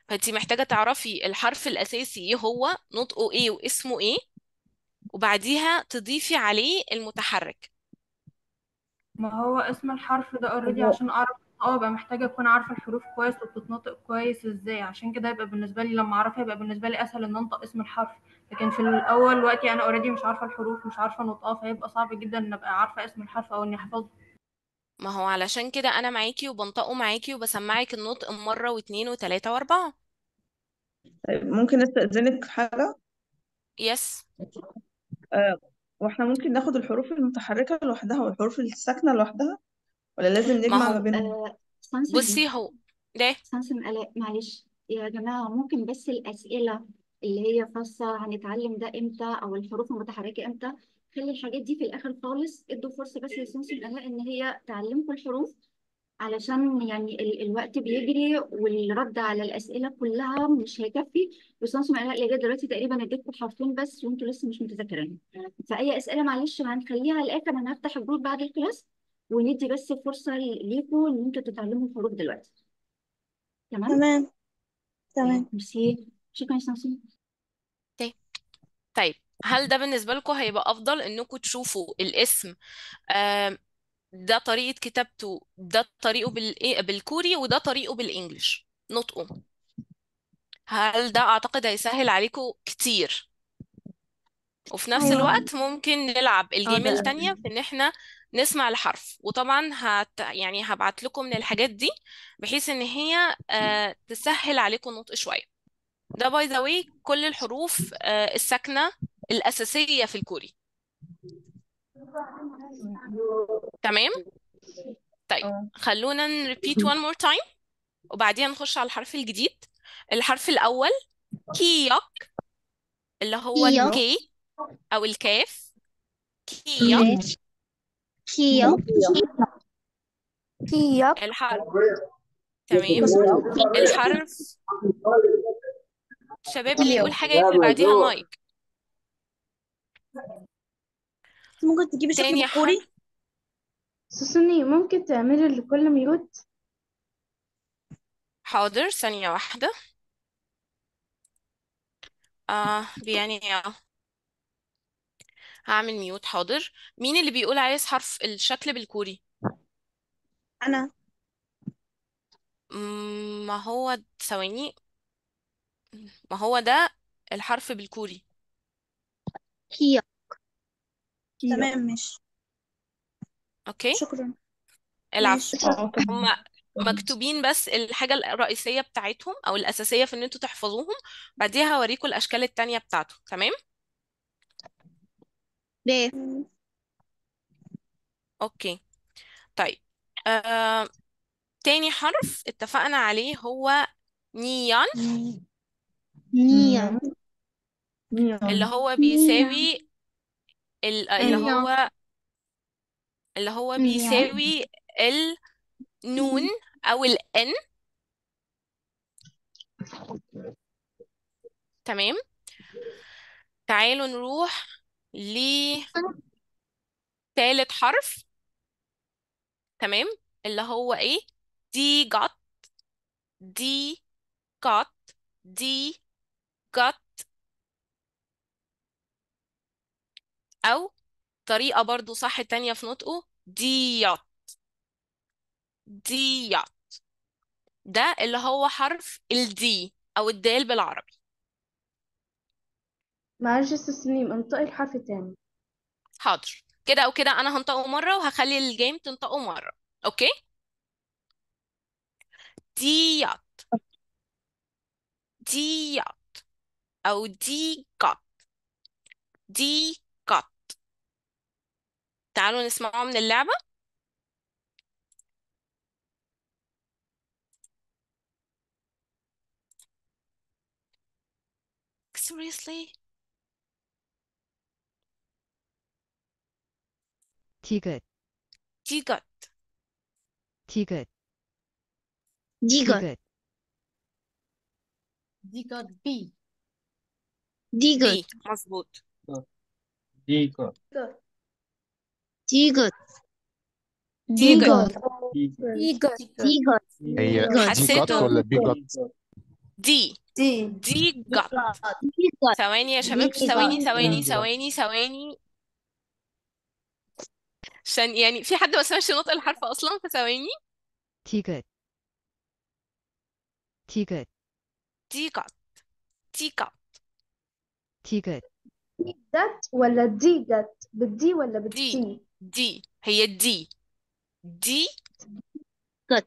فانتي محتاجة تعرفي الحرف الأساسي ايه هو نطقه ايه واسمه ايه، وبعديها تضيفي عليه المتحرك. ما هو اسم الحرف ده اوريدي عشان أعرف بقى محتاجة أكون عارفة الحروف كويس وبتتنطق كويس إزاي، عشان كده يبقى بالنسبة لي لما أعرفها يبقى بالنسبة لي أسهل إن أنطق اسم الحرف، لكن في الأول وقتي أنا أوريدي مش عارفة الحروف مش عارفة نطقها، فهيبقى صعب جدا إن أبقى عارفة اسم الحرف أو إني أحفظه. ما هو علشان كده أنا معاكي وبنطقه معاكي وبسمعك النطق مرة واتنين وتلاتة وأربعة. طيب ممكن استأذنك في حاجة؟ يس آه، واحنا ممكن ناخد الحروف المتحركة لوحدها والحروف الساكنة لوحدها ولا لازم ما نجمع ما هو بينهم؟ سمسم بصي هو ده سمسم آلاء معلش يا جماعة، ممكن بس الأسئلة اللي هي خاصة هنتعلم ده إمتى أو الحروف المتحركة إمتى، خلي الحاجات دي في الآخر خالص. ادوا فرصة بس لسمسم آلاء إن هي تعلمكم الحروف علشان يعني الوقت بيجري والرد على الأسئلة كلها مش هيكفي. بس أنا سمعت لغاية دلوقتي تقريبا اديتكم حرفين بس وانتوا لسه مش متذاكرين، فأي أسئلة معلش هنخليها على الآخر. أنا هفتح الجروب بعد الكلاس وندي بس فرصة ليكم إن انتوا تتعلموا الحروف دلوقتي. تمام. ميرسي، شكرا يا سمسم. طيب هل ده بالنسبة لكم هيبقى أفضل إنكم تشوفوا الاسم ده طريقة كتابته، ده طريقه بالكوري وده طريقه بالإنجليش نطقه، هل ده أعتقد هيسهل عليكم كتير، وفي نفس أيوة. الوقت ممكن نلعب الجيم التانية في إن إحنا نسمع الحرف. وطبعا يعني هبعت لكم من الحاجات دي بحيث إن هي تسهل عليكم النطق شوية. ده باي ذا واي كل الحروف الساكنة الأساسية في الكوري. تمام؟ طيب خلونا نريبيت one more time وبعدين نخش على الحرف الجديد. الحرف الأول كيوك اللي هو الكي أو الكاف. كيوك كيوك كيوك الحرف. تمام؟ الحرف شباب اللي يقول حاجة يقفل بعديها مايك. ممكن تجيبي شكل بالكوري؟ سوسني ممكن تعملي لكل ميوت؟ حاضر ثانية واحدة. يعني هعمل ميوت. حاضر. مين اللي بيقول عايز حرف الشكل بالكوري؟ أنا. ما هو ثواني، ما هو ده الحرف بالكوري كيوك. تمام ماشي اوكي شكرا. العفو، هم مكتوبين بس الحاجة الرئيسية بتاعتهم او الأساسية في ان انتوا تحفظوهم، بعديها هوريكم الأشكال التانية بتاعته. تمام ليه اوكي. طيب تاني حرف اتفقنا عليه هو نيان. نيان اللي هو بيساوي اللي هو بيساوي النون أو الإن. تمام. تعالوا نروح لثالث حرف. تمام اللي هو إيه؟ دي جات. دي جات. دي جات أو طريقة برضو صح تانية في نطقه ديات. ديات ده اللي هو حرف الدي أو الدال بالعربي. معلش يا سنيم انطقي الحرف التاني. حاضر كده أو كده أنا هنطقه مرة وهخلي الجيم تنطقه مرة. أوكي ديات. ديات أو دي قط. دي قط. تعالوا نسمعه من اللعبة. Seriously 디귿 디귿 디귿 디귿 ديجات. بي ديجات مظبوط. ديجات ديجات ديجات ديجات ديجات. هي ديجات ولا بيجات؟ دي دي ديجات. ثواني يا شباب، ثواني ثواني ثواني ثواني، عشان يعني في حد ما سمعش نطق الحرف اصلا، فثواني. ديجات ديجات ديجات ديجات ديجات ديجات ولا ديجات بالدي ولا بالتي؟ دي هي الدي. دي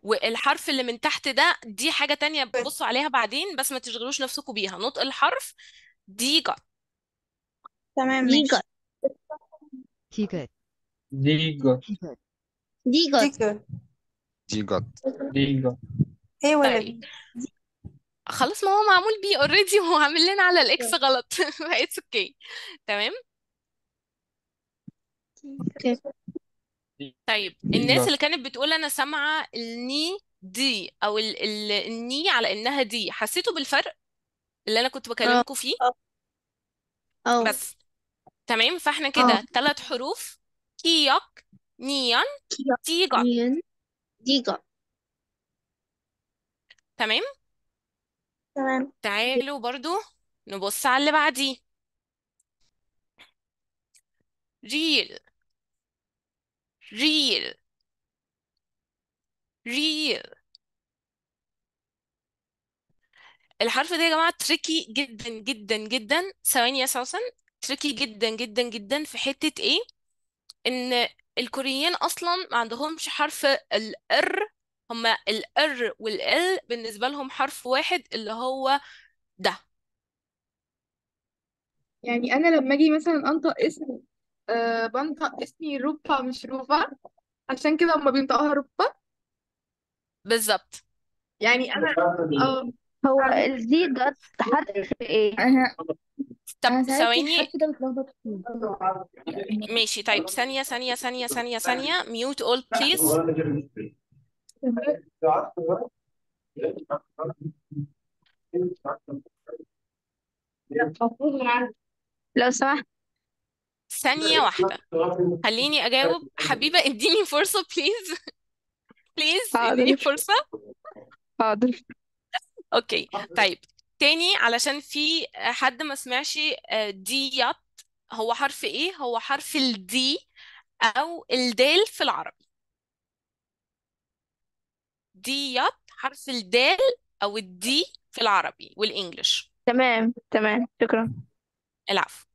والحرف اللي من تحت ده دي حاجة تانية بتبصوا عليها بعدين، بس ما تشغلوش نفسكم بيها. نطق الحرف ديجات. تمام ديجات ديجات ديجات ديجات ديجات ديجات. ايه ولا خلاص، ما هو معمول بيه اوريدي وهو عامل لنا على الاكس غلط. اتس اوكي. تمام طيب الناس اللي بس كانت بتقول انا سامعه الني دي او الني على انها دي، حسيتوا بالفرق اللي انا كنت اه بكلمكم فيه؟ اه بس تمام، فاحنا اه كده 3 حروف، كيوك نيون تيجوك. كيونيون ديجا. تمام، تمام. تعالوا برضو نبص على اللي بعديه. ريل ريل ريل، الحرف ده يا جماعة تريكي جدا جدا جدا. ثواني يا سوسن، تريكي جدا جدا جدا في حتة ايه؟ ان الكوريين اصلا ما عندهمش حرف الار، هما الار والال بالنسبة لهم حرف واحد اللي هو ده. يعني انا لما اجي مثلا انطق اسمي بنطق اسمي روبا مش روبا، عشان كده هما بينطقوها روبا. بالظبط، يعني انا اه هو انا الزي ده حرف ايه؟ انا طب أنا ساعات ثواني الحرف ده بتلخبط فيه. ماشي. طيب ثانية ثانية ثانية ثانية ثانية، ميوت اول بليز. لو سمحت. ثانية واحدة خليني اجاوب. حبيبة اديني فرصة بليز بليز اديني حاضر فرصة. حاضر. اوكي طيب تاني، علشان في حد ما سمعش. ديات هو حرف ايه؟ هو حرف الدي او الدال في العربي. ديات حرف الدال او الدي في العربي والانجليش. تمام، شكرا. العفو.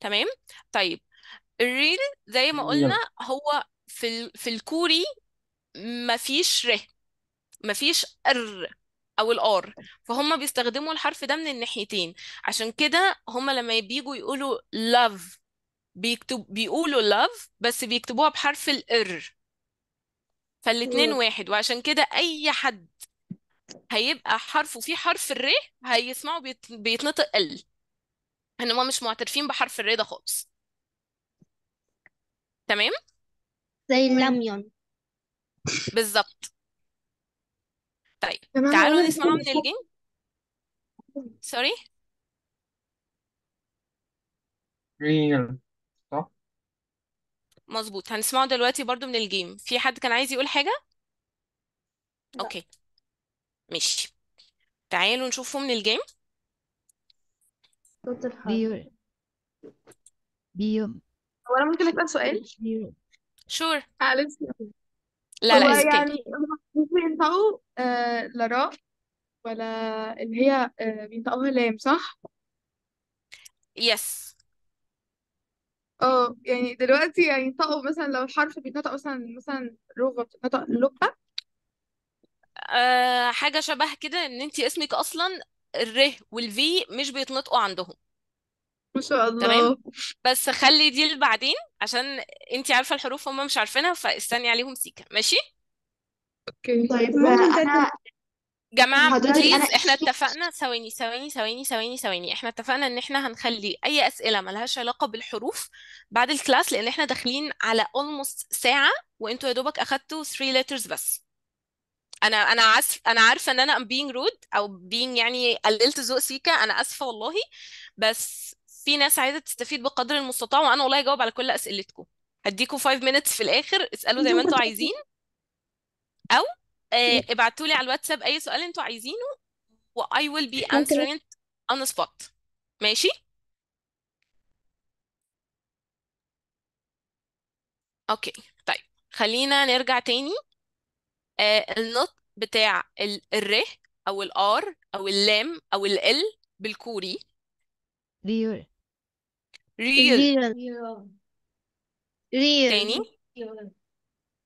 تمام طيب، الريل زي ما قلنا هو في الكوري مفيش ر، مفيش ار او الار، فهم بيستخدموا الحرف ده من الناحيتين. عشان كده هم لما بييجوا يقولوا love بيقولوا love بس بيكتبوها بحرف الار، فالاتنين واحد. وعشان كده اي حد هيبقى حرفه فيه حرف الر هيسمعوا بيتنطق ال، ان هم مش معترفين بحرف الر ده خالص. تمام زي تمام اللميون. بالظبط. طيب تمام. تعالوا انا نسمعها من الجن. سوري ريل صح؟ مظبوط، هنسمعه دلوقتي برضو من الجيم. في حد كان عايز يقول حاجة؟ لا اوكي ماشي، تعالوا نشوفه من الجيم. صوت الحرف. بيو بيو هو انا ممكن اسال سؤال؟ بيو شور. معلش، لا هو لا، از اوكي. يعني هما مش بينطقوا لراء ولا اللي هي بينطقوها لام، صح؟ يس يعني دلوقتي يعني ينطقوا مثلا لو الحرف بيتنطق مثلا روبا بتتنطق لوبا. حاجة شبه كده، ان انتي اسمك اصلا الر والفي مش بيتنطقوا عندهم. ما شاء تمام، الله. بس خلي دي لبعدين عشان انتي عارفة الحروف هم مش عارفينها، فاستني عليهم سيكا. ماشي اوكي طيب ممكن انا جماعة حضرتك انا بليز، احنا اتفقنا. ثواني ثواني ثواني ثواني ثواني، احنا اتفقنا ان احنا هنخلي اي اسئلة ملهاش علاقة بالحروف بعد الكلاس، لان احنا داخلين على almost ساعة وانتوا يا دوبك اخدتوا 3 letters بس. انا عارفة ان انا I'm being rude او being يعني قللت ذوق سيكا، انا اسفة والله، بس في ناس عايزة تستفيد بقدر المستطاع، وانا والله هجاوب على كل اسئلتكم. هديكم 5 minutes في الاخر، اسألوا زي ما انتوا عايزين، او ابعتوا لي على الواتساب اي سؤال انتوا عايزينه و I will be ممكن answering it on the spot. ماشي اوكي. طيب خلينا نرجع تاني. النطق بتاع الر او الار او اللام او ال بالكوري بيو ريل. ريل ريل تاني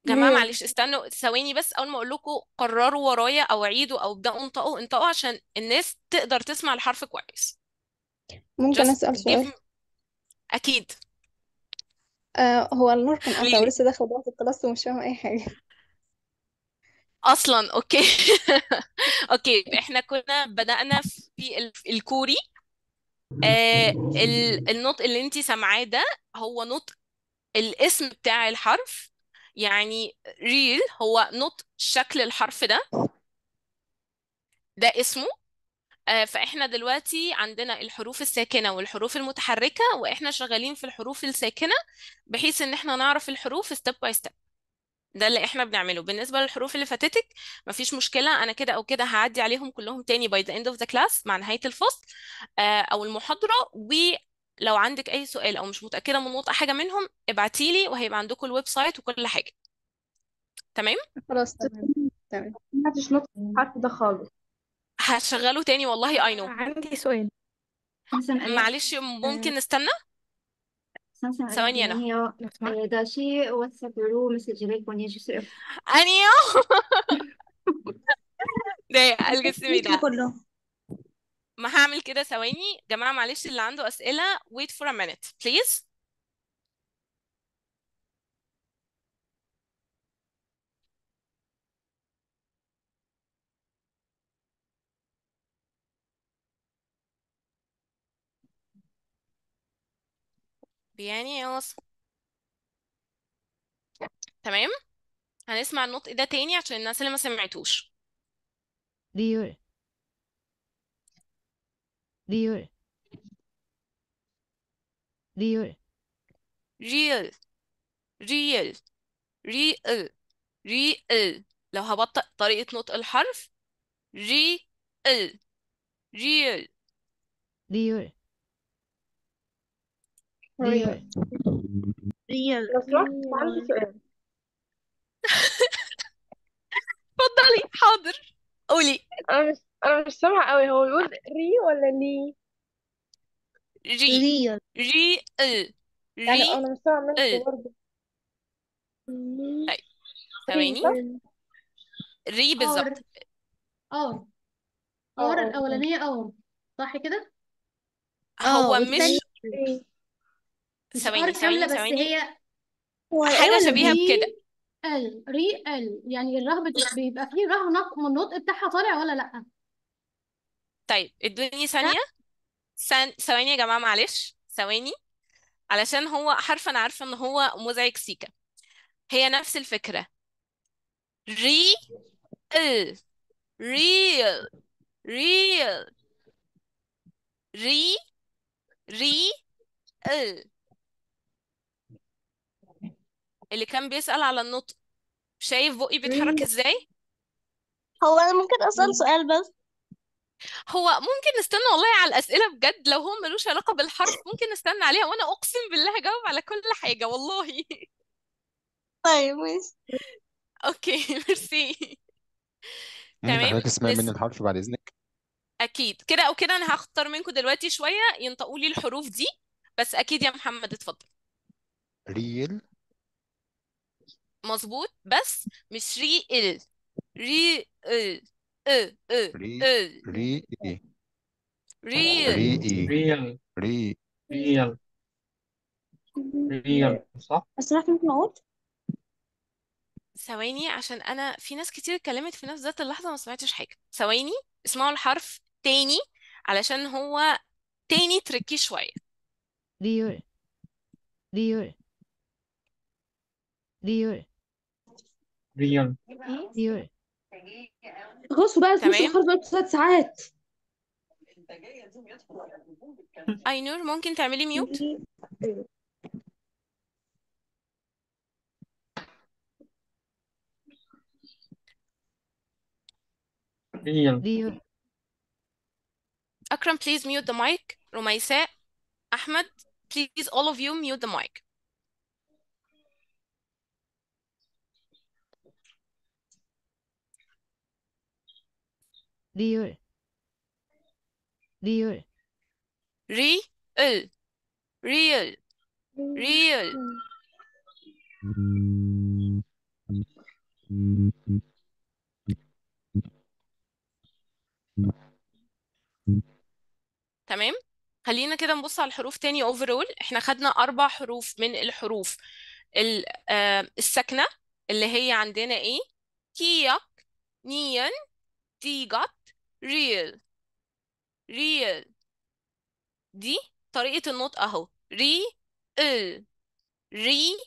جماعة ريل معلش استنوا ثواني بس، اول ما اقول لكم قرروا ورايا او عيدوا او ابداوا انطقوا عشان الناس تقدر تسمع الحرف كويس. ممكن just اسال give سؤال؟ me. اكيد هو النور كان قطع خليني ولسه داخل بقى في الكلاس ومش فاهمة أي حاجة. اصلا اوكي اوكي احنا كنا بدأنا في الكوري. النطق اللي انتي سامعاه ده هو نطق الاسم بتاع الحرف، يعني real هو not شكل الحرف ده اسمه. فاحنا دلوقتي عندنا الحروف الساكنة والحروف المتحركة، واحنا شغالين في الحروف الساكنة بحيث ان احنا نعرف الحروف step by step. ده اللي احنا بنعمله. بالنسبة للحروف اللي فاتتك مفيش مشكلة، انا كده او كده هعدي عليهم كلهم تاني by the end of the class مع نهاية الفصل او المحاضرة. ولو عندك اي سؤال او مش متأكدة من نقطة حاجة منهم ابعتيلي، وهيبقى عندكم الويب سايت وكل حاجة. تمام؟ خلاص تمام. مفيش نقطة الحرف ده خالص هشغله تاني والله. I know. عندي سؤال معلش، ممكن نستنى ثواني. انا ده شيء واتسابرو مسج لكم يا جسر انيو ده الجسمي ده ما هعمل كده. ثواني جماعة معلش، اللي عنده أسئلة wait for a minute please. يعني خلاص تمام، هنسمع النطق ده تاني عشان الناس اللي ما سمعتوش. ريول ريول ريول ريل ريل ريل ريل. لو هبطئ طريقة نطق الحرف ريل ريل ريل ريال ريال. عندي سؤال. اتفضلي. حاضر قولي. انا مش سامعه قوي، هو بيقول ري ولا لي؟ ري ري ال يعني انا مش سامعه منك برضه. ثواني. ري بالظبط. اور الاولانيه اور صح كده؟ هو مش ثواني. هي حاجة شبيهة بكده. ري ال يعني الرهب بيبقى فيه رهنق من النطق بتاعها طالع ولا لأ؟ طيب ادوني ثانية. ثواني يا جماعة معلش، ثواني علشان هو حرف أنا عارفة إن هو مزعج سيكا. هي نفس الفكرة. ري ال ريل ريل ري ري ال. اللي كان بيسأل على النطق شايف بقي بيتحرك ازاي؟ هو انا ممكن اسأل سؤال بس؟ هو ممكن نستنى والله على الأسئلة بجد، لو هم ملوش علاقة بالحرف ممكن نستنى عليها، وانا اقسم بالله هجاوب على كل حاجة والله. طيب ماشي. اوكي ميرسي. تمام. حضرتك اسمعي مني الحرف بعد اذنك. اكيد كده او كده انا هختار منكم دلوقتي شوية ينطقوا لي الحروف دي، بس اكيد يا محمد اتفضل. ريل مظبوط، بس مش ري ال ري ال ال ال ري اي ريال ري ريال ريال صح؟ بس انا ممكن اقول ثواني عشان انا في ناس كتير اتكلمت في نفس ذات اللحظه ما سمعتش حاجه. ثواني اسمعوا الحرف تاني علشان هو تاني تركي شويه. ريول ريول ريول ريال ريال. خلصوا بقى تمام. الحرف بقى 3 ساعات. اي نور ممكن تعملي ميوت؟ ريال. اكرم please mute the mic. رميساء احمد please all of you mute the mic. ريول ريول ري ال ريال ريال تمام. خلينا كده نبص على الحروف تاني. اوفرول احنا خدنا 4 حروف من الحروف الساكنة اللي هي عندنا ايه؟ كياك نيان تيجات ريل ريل. دي طريقة النطق اهو. ري ال 리을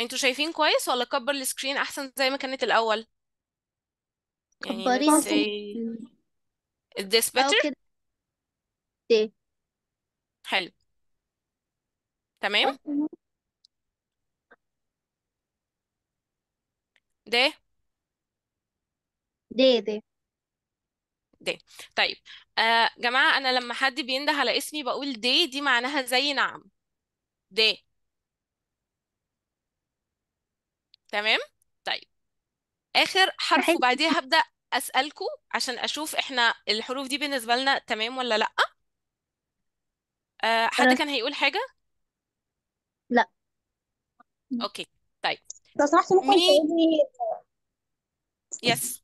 انتوا شايفين كويس ولا اكبر السكرين احسن زي ما كانت الاول؟ يعني كبري let's say is this او better؟ كده دي. حلو تمام. ده دي دي طيب جماعة أنا لما حد بينده على اسمي بقول دي معناها زي نعم دي تمام. طيب آخر حرف بحس وبعديها هبدأ أسألكوا عشان أشوف إحنا الحروف دي بالنسبة لنا تمام ولا لأ. حد كان هيقول حاجة؟ لا أوكي طيب لو سمحت ممكن مين؟ تعيدي يس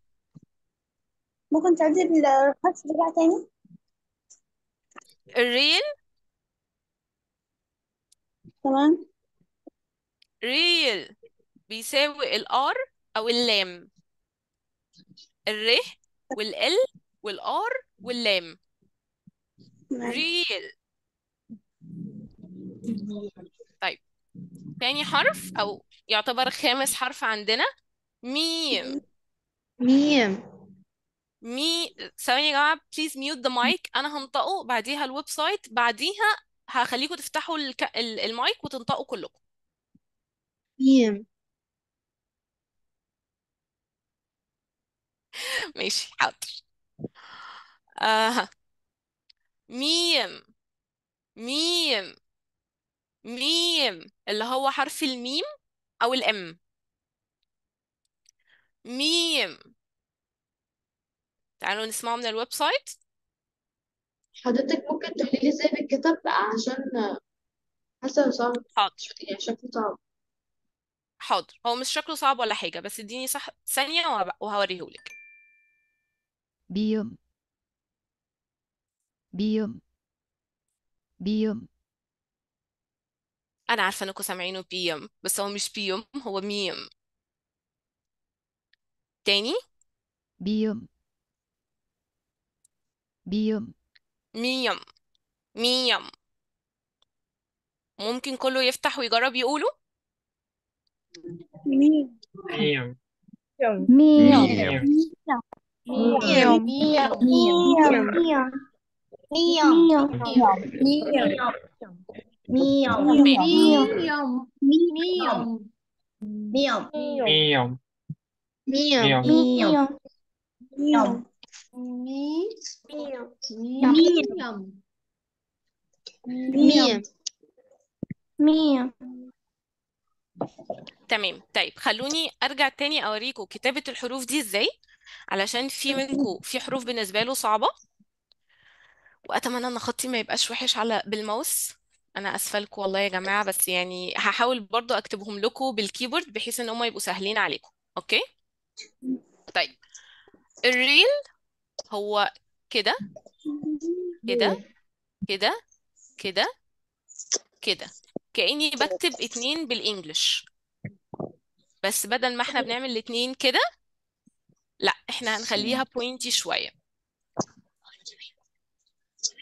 ممكن تعيدي الحرف ده بقى تاني؟ ريل تمام ريل بيساوي الار او اللام الر والال والار واللام تمام. ريل. طيب تاني حرف او يعتبر خامس حرف عندنا ميم. ميم مي ثواني يا جماعة بليز ميوت ذا مايك. انا هنطقه بعديها الويب سايت بعديها هخليكم تفتحوا المايك وتنطقوا كلكم. ميم ماشي حاضر. آه. ميم ميم ميم اللي هو حرف الميم أو الأم. ميم تعالوا نسمعه من الويب سايت. حضرتك ممكن تقولي لي ازاي بيتكتب بقى عشان حاسه صعب حاضر يعني شكله صعب. حاضر هو مش شكله صعب ولا حاجة بس اديني صح ثانية وهوريهولك. بيوم بيوم بيوم. أنا عارفة إنكم سامعينه بيم بس هو مش بيم هو ميم. تاني بيوم بيوم ميم ميم. ممكن كله يفتح ويجرب يقوله ميم ميم ميم ميم ميم ميم ميم ميم ميم ميم ميم ميم ميم ميم ميم ميم ميم تمام. طيب خلوني ارجع تاني اوريكم كتابة الحروف دي ازاي علشان في منكم في حروف بالنسبة له صعبة واتمنى ان خطي ما يبقاش وحش على بالماوس. انا اسفلكم والله يا جماعة بس يعني هحاول برضو اكتبهم لكم بالكيبورد بحيث ان هم يبقوا سهلين عليكم. اوكي طيب الريل هو كده كده كده كده كده كأني بكتب اتنين بالانجلش بس بدل ما احنا بنعمل الاتنين كده لا احنا هنخليها بوينتي شوية.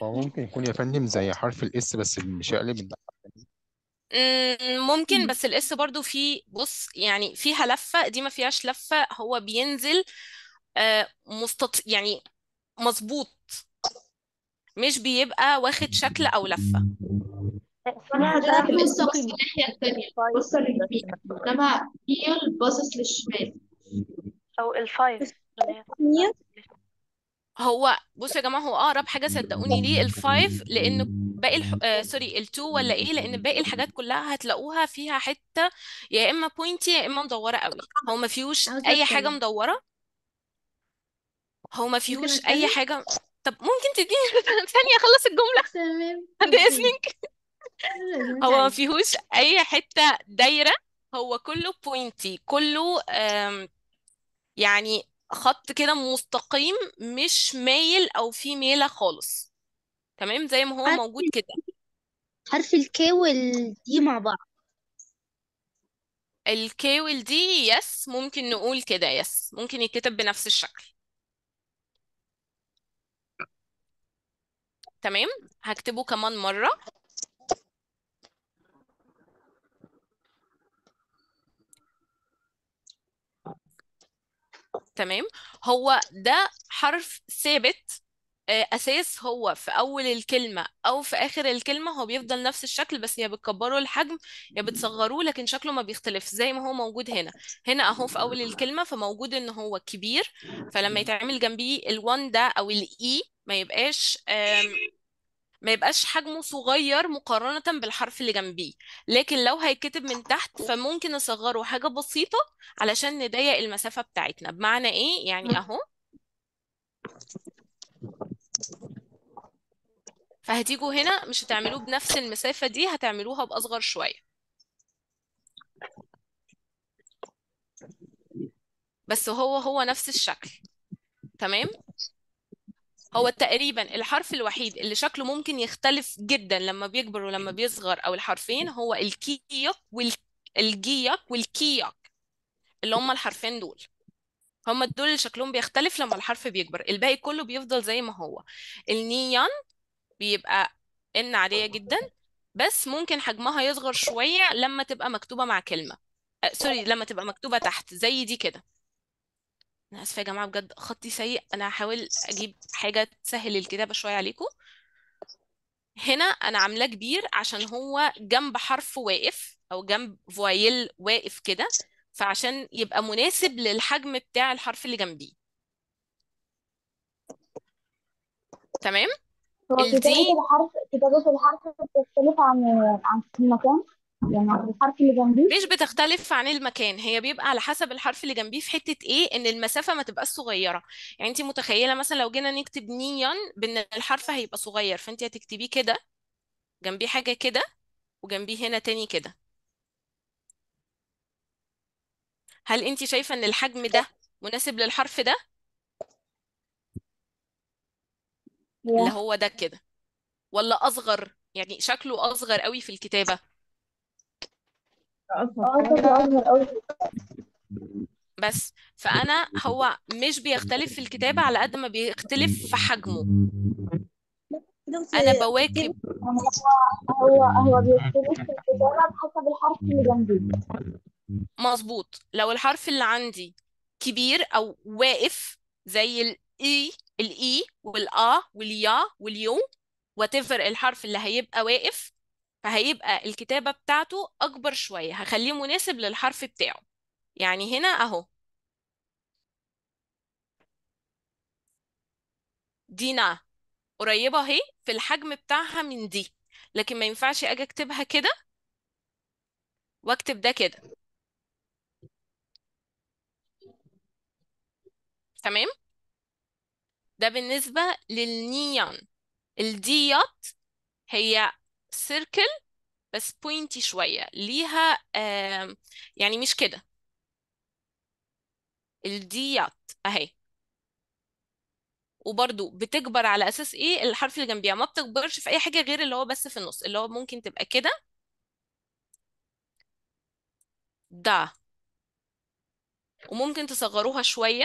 هو ممكن يكون يا فندم زي حرف الاس بس مشقلب ممكن بس الاس برضو فيه بص يعني فيها لفة دي ما فيهاش لفة هو بينزل يعني مظبوط مش بيبقى واخد شكل او لفة. ده باصص للناحية التانية بص لليمين انما هيل باصص للشمال او الفايف. هو بصوا يا جماعة هو اقرب حاجة صدقوني ليه الفايف لان باقي سوري التو ولا ايه لان باقي الحاجات كلها هتلاقوها فيها حتة يا اما بوينتي يا اما مدورة قوي. هو ما فيهوش اي حاجة مدورة هو ما فيهوش اي حاجة. طب ممكن تديني ثانية اخلص الجملة بعد اذنك. هو ما فيهوش اي حتة دايرة هو كله بوينتي كله يعني خط كده مستقيم مش مايل او في ميلة خالص تمام زي ما هو حرف موجود كده. حرف الكي والدي مع بعض الكي والدي يس ممكن نقول كده يس ممكن يتكتب بنفس الشكل تمام، هكتبه كمان مرة. تمام، هو ده حرف ثابت أساس، هو في أول الكلمة أو في آخر الكلمة هو بيفضل نفس الشكل، بس يا بتكبره الحجم يا بتصغروه، لكن شكله ما بيختلف. زي ما هو موجود هنا، هنا أهو في أول الكلمة، فموجود إن هو كبير، فلما يتعمل جنبيه ال1 ده أو الإي ما يبقاش حجمه صغير مقارنة بالحرف اللي جنبيه. لكن لو هيتكتب من تحت فممكن نصغره حاجة بسيطة علشان نضيق المسافة بتاعتنا. بمعنى إيه؟ يعني أهو، فهتيجوا هنا مش هتعملوه بنفس المسافة دي، هتعملوها بأصغر شوية. بس هو نفس الشكل. تمام؟ هو تقريبا الحرف الوحيد اللي شكله ممكن يختلف جدا لما بيكبر ولما بيصغر، أو الحرفين، هو الكيوك والجيوك والكيوك، اللي هما الحرفين دول، هما دول اللي شكلهم بيختلف لما الحرف بيكبر. الباقي كله بيفضل زي ما هو. النيان بيبقى ان عادية جدا، بس ممكن حجمها يصغر شوية لما تبقى مكتوبة مع كلمة، سوري، لما تبقى مكتوبة تحت زي دي كده. انا اسفة يا جماعة بجد خطي سيء، انا هحاول اجيب حاجة تسهل الكتابة شوية عليكم. هنا انا عاملاه كبير عشان هو جنب حرف واقف او جنب فويل واقف كده، فعشان يبقى مناسب للحجم بتاع الحرف اللي جنبيه. تمام؟ كتابة الحرف بتختلف عن المكان، يعني الحرف اللي جنبيه مش بتختلف عن المكان، هي بيبقى على حسب الحرف اللي جنبيه في حتة ايه، ان المسافة ما تبقاش صغيرة. يعني انت متخيلة مثلا لو جينا نكتب نيون بان الحرف هيبقى صغير، فانت هتكتبيه كده جنبيه حاجة كده وجنبيه هنا تاني كده. هل انت شايفة ان الحجم ده مناسب للحرف ده؟ اللي هو ده كده، ولا اصغر؟ يعني شكله اصغر قوي في الكتابة. اصغر قوي. بس فانا هو مش بيختلف في الكتابة على قد ما بيختلف في حجمه. انا بواكب، هو بيختلف في الكتابة بحسب الحرف اللي جنبيه. مظبوط. لو الحرف اللي عندي كبير او واقف زي الاي والآ واليا واليو وتفر، الحرف اللي هيبقى واقف فهيبقى الكتابة بتاعته أكبر شوية، هخليه مناسب للحرف بتاعه. يعني هنا أهو دينا قريبة اهي في الحجم بتاعها من دي، لكن ما ينفعش أجي أكتبها كده وأكتب ده كده. تمام؟ ده بالنسبة للنيون. الديات هي سيركل بس بوينتي شوية، ليها يعني مش كده. الديات اهي، وبرضو بتكبر على اساس ايه؟ الحرف اللي جنبيها، ما بتكبرش في اي حاجة غير اللي هو بس في النص، اللي هو ممكن تبقى كده. ده وممكن تصغروها شوية.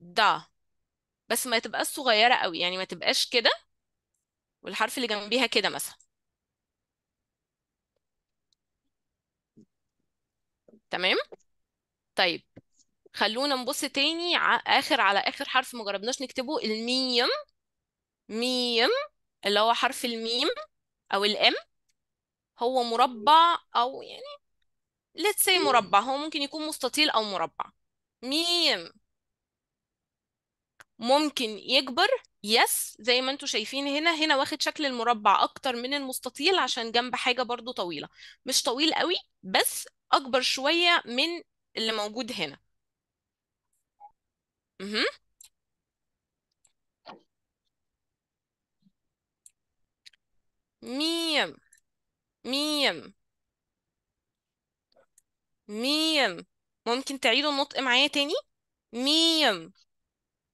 ده بس ما تبقاش صغيرة قوي، يعني ما تبقاش كده والحرف اللي جنبيها كده مثلا. تمام؟ طيب خلونا نبص تاني على آخر حرف ما جربناش نكتبه، الميم. ميم اللي هو حرف الميم أو الام، هو مربع أو يعني let's say مربع، هو ممكن يكون مستطيل أو مربع. ميم ممكن يكبر يس زي ما انتوا شايفين هنا واخد شكل المربع اكتر من المستطيل عشان جنب حاجة برضو طويلة، مش طويل قوي بس اكبر شوية من اللي موجود هنا. ميم ميم ميم، ممكن تعيدوا النطق معايا تاني؟ ميم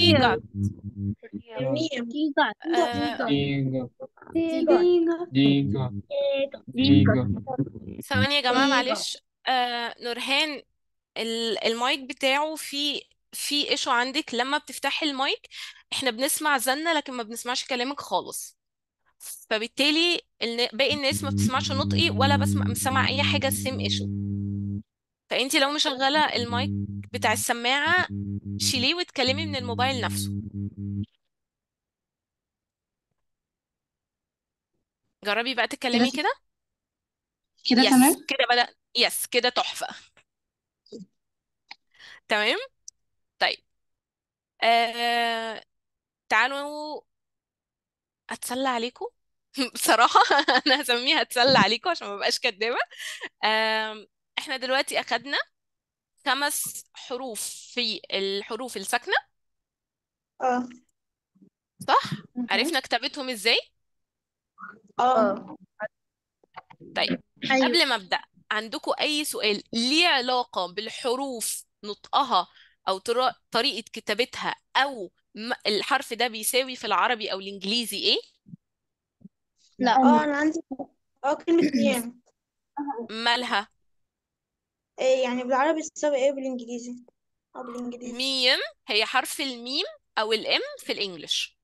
real, real, ثواني يا جماعة معلش. نورهان المايك بتاعه في ايشو عندك، لما بتفتحي المايك احنا بنسمع زنة لكن ما بنسمعش كلامك خالص، فبالتالي باقي الناس ما بتسمعش نطقي ولا بسمع اي حاجة سيم ايشو. فانتي لو مشغلة المايك بتاع السماعة شيليه واتكلمي من الموبايل نفسه. جربي بقى تتكلمي كده كده. تمام كده، بدأ. يس كده تحفة. تمام طيب. تعالوا اتسلى عليكم. بصراحة انا هسميها اتسلى عليكم عشان ما بقاش كدابة. احنا دلوقتي اخدنا 5 حروف في الحروف الساكنة، صح؟ عرفنا كتابتهم ازاي؟ طيب أيوه. قبل ما ابدأ عندكم اي سؤال ليه علاقة بالحروف نطقها او طريقة كتابتها، او الحرف ده بيساوي في العربي او الانجليزي ايه؟ لا انا عندي كلمة يام مالها؟ إيه يعني بالعربي بتساوي ايه بالانجليزي؟ ميم، هي حرف الميم او الام في الانجليش.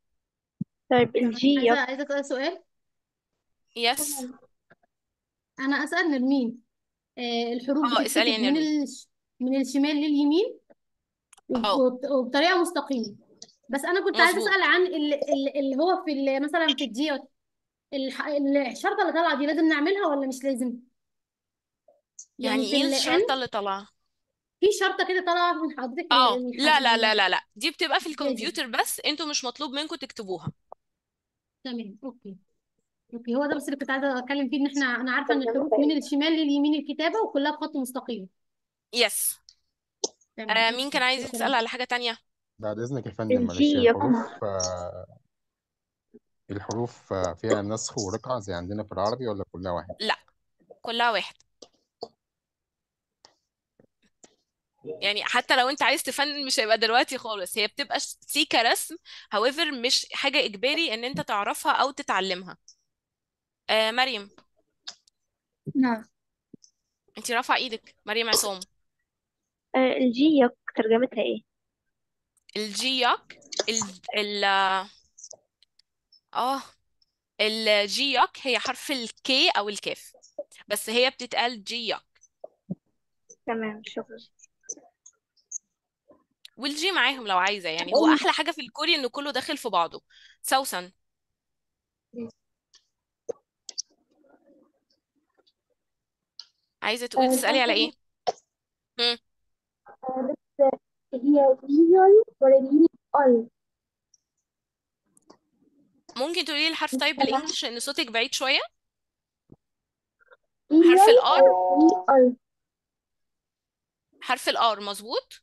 طيب الجي، عايزة اسأل سؤال؟ يس انا اسال نرمين. الحروف اسالي يا نرمين. من الشمال لليمين وبطريقه مستقيمه، بس انا كنت عايزه اسال عن اللي هو في مثلا في الديوت الشرطه اللي طالعه دي لازم نعملها ولا مش لازم؟ يعني ايه الشرطه اللي طالعه؟ في شرطه كده طالعه من حضرتك. لا لا لا لا لا، دي بتبقى في الكمبيوتر بس، انتوا مش مطلوب منكم تكتبوها. تمام اوكي هو ده بس اللي كنت عايزه اتكلم فيه، ان احنا انا عارفه ان الحروف من الشمال لليمين الكتابه وكلها بخط مستقيم. يس. مين كان عايز يسأل على حاجه تانية؟ بعد اذنك يا فندم معلش. الحروف فيها نسخ ورقعه زي عندنا في العربي ولا كلها واحد؟ لا كلها واحد، يعني حتى لو انت عايز تفنن مش هيبقى دلوقتي خالص، هي بتبقى سيكه رسم however مش حاجه اجباري ان انت تعرفها او تتعلمها. مريم. نعم انت رافعه ايدك. مريم عصام. الجيوك ترجمتها ايه؟ الجيوك الجيوك هي حرف الكي او الكاف، بس هي بتتقال جيوك. تمام شكرا. والجي معاهم لو عايزه، يعني هو احلى حاجه في الكوري انه كله داخل في بعضه. سوسن. عايزه تقولي تسالي على ايه؟ بس هي ريال وريال. ممكن تقولي لي الحرف طيب بالانجلش لان صوتك بعيد شويه؟ حرف الار. حرف الار مظبوط.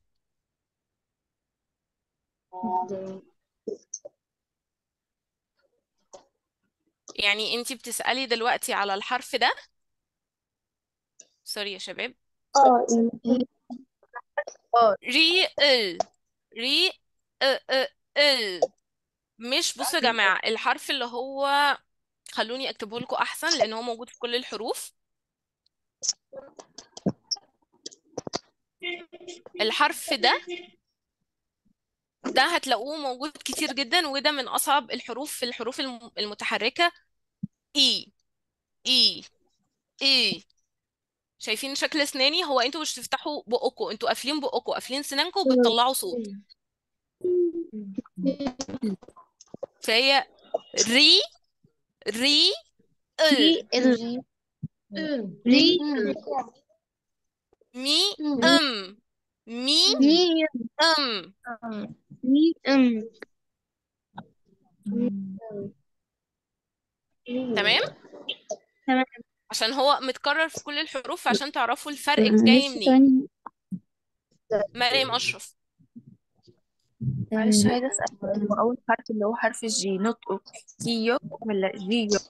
يعني انتي بتسألي دلوقتي على الحرف ده. سوري يا شباب. ري ال ري ال مش، بصوا يا جماعة الحرف اللي هو خلوني اكتبه لكم احسن لان هو موجود في كل الحروف. الحرف ده هتلاقوه موجود كتير جدا، وده من اصعب الحروف في الحروف المتحركة. اي اي اي. شايفين شكل اسناني؟ هو انتوا مش تفتحوا بقكم، انتوا قافلين بقكم، قافلين سنانكم وبتطلعوا صوت. فهي ري ري ال ري ري مي ام مي ام مي ام. تمام تمام، عشان هو متكرر في كل الحروف عشان تعرفوا الفرق جاي منين. مريم أشرف. معلش عايزة أسأل، هو أول حرف اللي هو حرف الجي نطقه جيوك ولا جيوك؟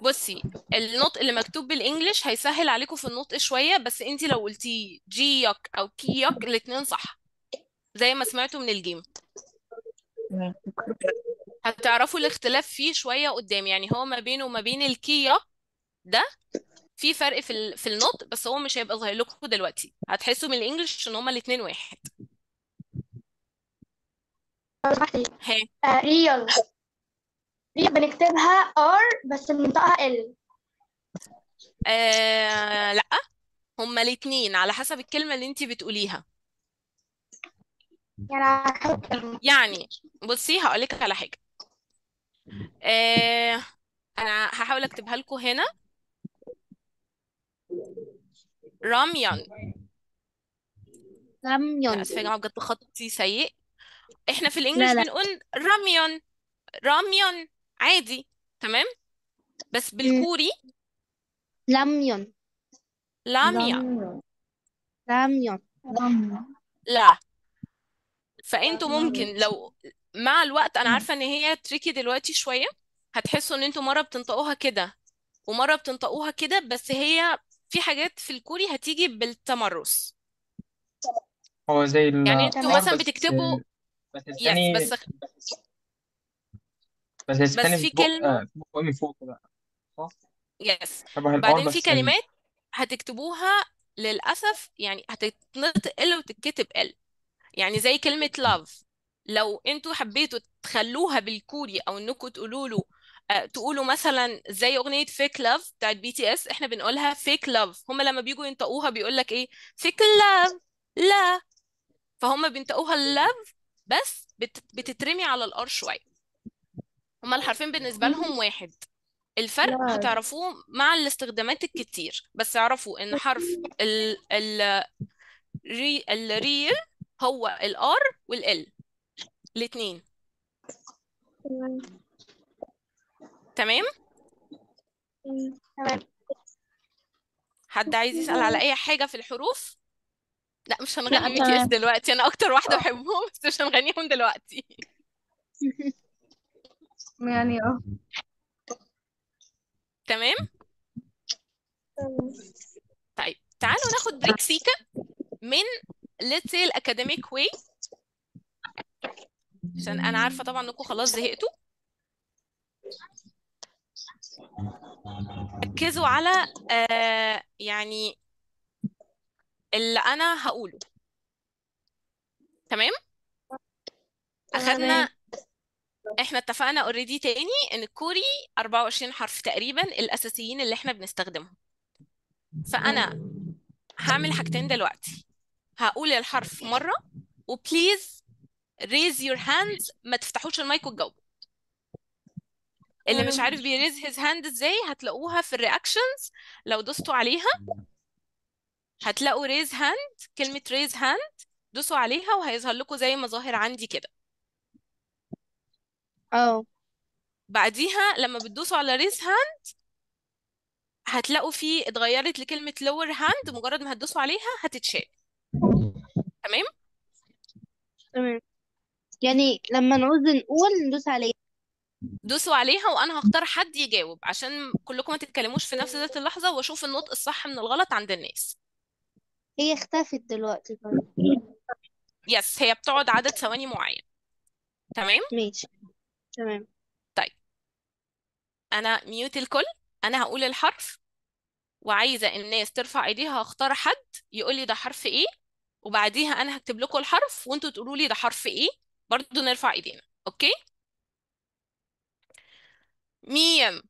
بصي، النطق اللي مكتوب بالانجلش هيسهل عليكم في النطق شويه، بس انت لو قلتي جي يوك او كي يوك الاثنين صح زي ما سمعتوا من الجيم. هتعرفوا الاختلاف فيه شويه قدام، يعني هو ما بينه وما بين الكي يوك ده في فرق في النطق، بس هو مش هيبقى ظاهر لكم دلوقتي، هتحسوا من الانجلش ان هما الاثنين واحد. ريال بنكتبها R بس بننطقها ال. لا، هما الاتنين على حسب الكلمة اللي انتي بتقوليها. يعني بصي هقولك على حاجة، انا هحاول اكتبها لكم هنا. راميون، راميون، اسفة يا جماعة بجد خطي سيء. احنا في الانجليش بنقول راميون راميون عادي تمام، بس بالكوري لاميون لاميون لاميون لا. فانتوا ممكن لو مع الوقت، انا عارفه ان هي تريكي دلوقتي شويه، هتحسوا ان انتوا مره بتنطقوها كده ومره بتنطقوها كده، بس هي في حاجات في الكوري هتيجي بالتمرس. هو زي يعني انتوا مثلا بتكتبوا بس في كلمة من فوق بقى صح؟ يس. بعدين في كلمات هتكتبوها للأسف، يعني هتتنطق ال وتتكتب ال، يعني زي كلمة لاف. لو انتوا حبيتوا تخلوها بالكوري او انكم تقولوا مثلا زي أغنية فيك لاف بتاعت BTS، احنا بنقولها فيك لاف، هما لما بيجوا ينطقوها بيقول لك ايه؟ فيك لاف لا، فهم بينطقوها اللاف بس بتترمي على الار شوية. هما الحرفين بالنسبة لهم واحد، الفرق هتعرفوه مع الاستخدامات الكتير، بس اعرفوا ان حرف الريل هو الار والال الاتنين. تمام؟ حد عايز يسأل على اي حاجة في الحروف؟ لا مش هنغني BTS دلوقتي، انا اكتر واحدة بحبهم بس مش هنغنيهم دلوقتي. يعني تمام. طيب تعالوا ناخد بريك سيكا من let's say academic way، عشان انا عارفه طبعا انكم خلاص زهقتوا. ركزوا على يعني اللي انا هقوله. تمام، اخدنا احنا اتفقنا اوريدي تاني ان الكوري 24 حرف تقريبا الاساسيين اللي احنا بنستخدمهم. فانا هعمل حاجتين دلوقتي، هقول الحرف مره وبليز ريز يور هاندز، ما تفتحوش المايك وتجاوبوا. اللي مش عارف بيريز هيز هاند ازاي هتلاقوها في الرياكشنز، لو دوستوا عليها هتلاقوا ريز هاند، كلمه ريز هاند دوسوا عليها وهيظهر لكم زي ما ظاهر عندي كده. بعديها لما بتدوسوا على ريز هاند هتلاقوا فيه اتغيرت لكلمة لور هاند، مجرد ما هتدوسوا عليها هتتشال. تمام؟ تمام، يعني لما نعوز نقول ندوس عليها. دوسوا عليها وانا هختار حد يجاوب عشان كلكم ما تتكلموش في نفس ذات اللحظة، واشوف النطق الصح من الغلط عند الناس. هي اختفت دلوقتي برضه. يس، هي بتقعد عدد ثواني معين. تمام؟ ماشي تمام. طيب انا ميوت الكل، انا هقول الحرف وعايزه الناس ترفع ايديها، هختار حد يقول لي ده حرف ايه، وبعديها انا هكتب لكم الحرف وانتوا تقولوا لي ده حرف ايه، برضو نرفع ايدينا. اوكي، ميم،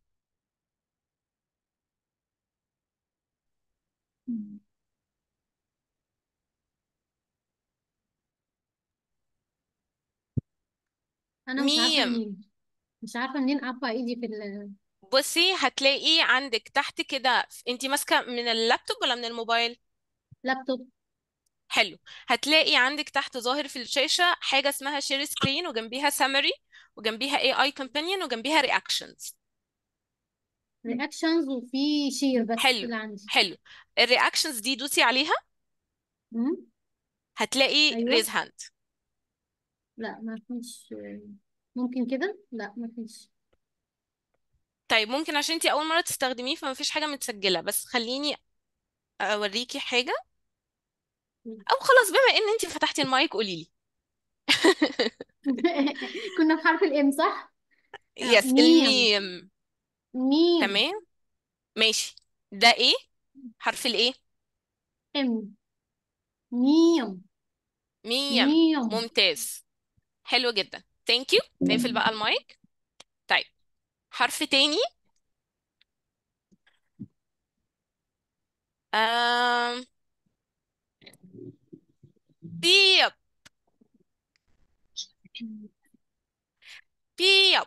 أنا مش عارفة منين، أرفع إيدي في بصي هتلاقي عندك تحت كده، أنتي ماسكة من اللابتوب ولا من الموبايل؟ لابتوب. حلو، هتلاقي عندك تحت ظاهر في الشاشة حاجة اسمها شير سكرين، وجنبيها سامري، وجنبيها AI كومبانيون، وجنبيها رياكشنز. رياكشنز وفي شير بس حلو اللي عندي. حلو، الرياكشنز دي دوسي عليها هتلاقي ريز هاند. لا ما فيش. ممكن كده. لا ما فيش. طيب ممكن عشان انتي اول مرة تستخدميه فما فيش حاجة متسجلة، بس خليني اوريكي حاجة، او خلاص بما ان انتي فتحتي المايك قوليلي. كنا في حرف الام صح؟ يس ميم. الميم. ميم تمام ماشي. ده ايه حرف الايه؟ ام ميم ميم. ميم ممتاز حلو جدا. ثانك يو. نقفل بقى المايك. طيب حرف تاني. آم... بيب بيب.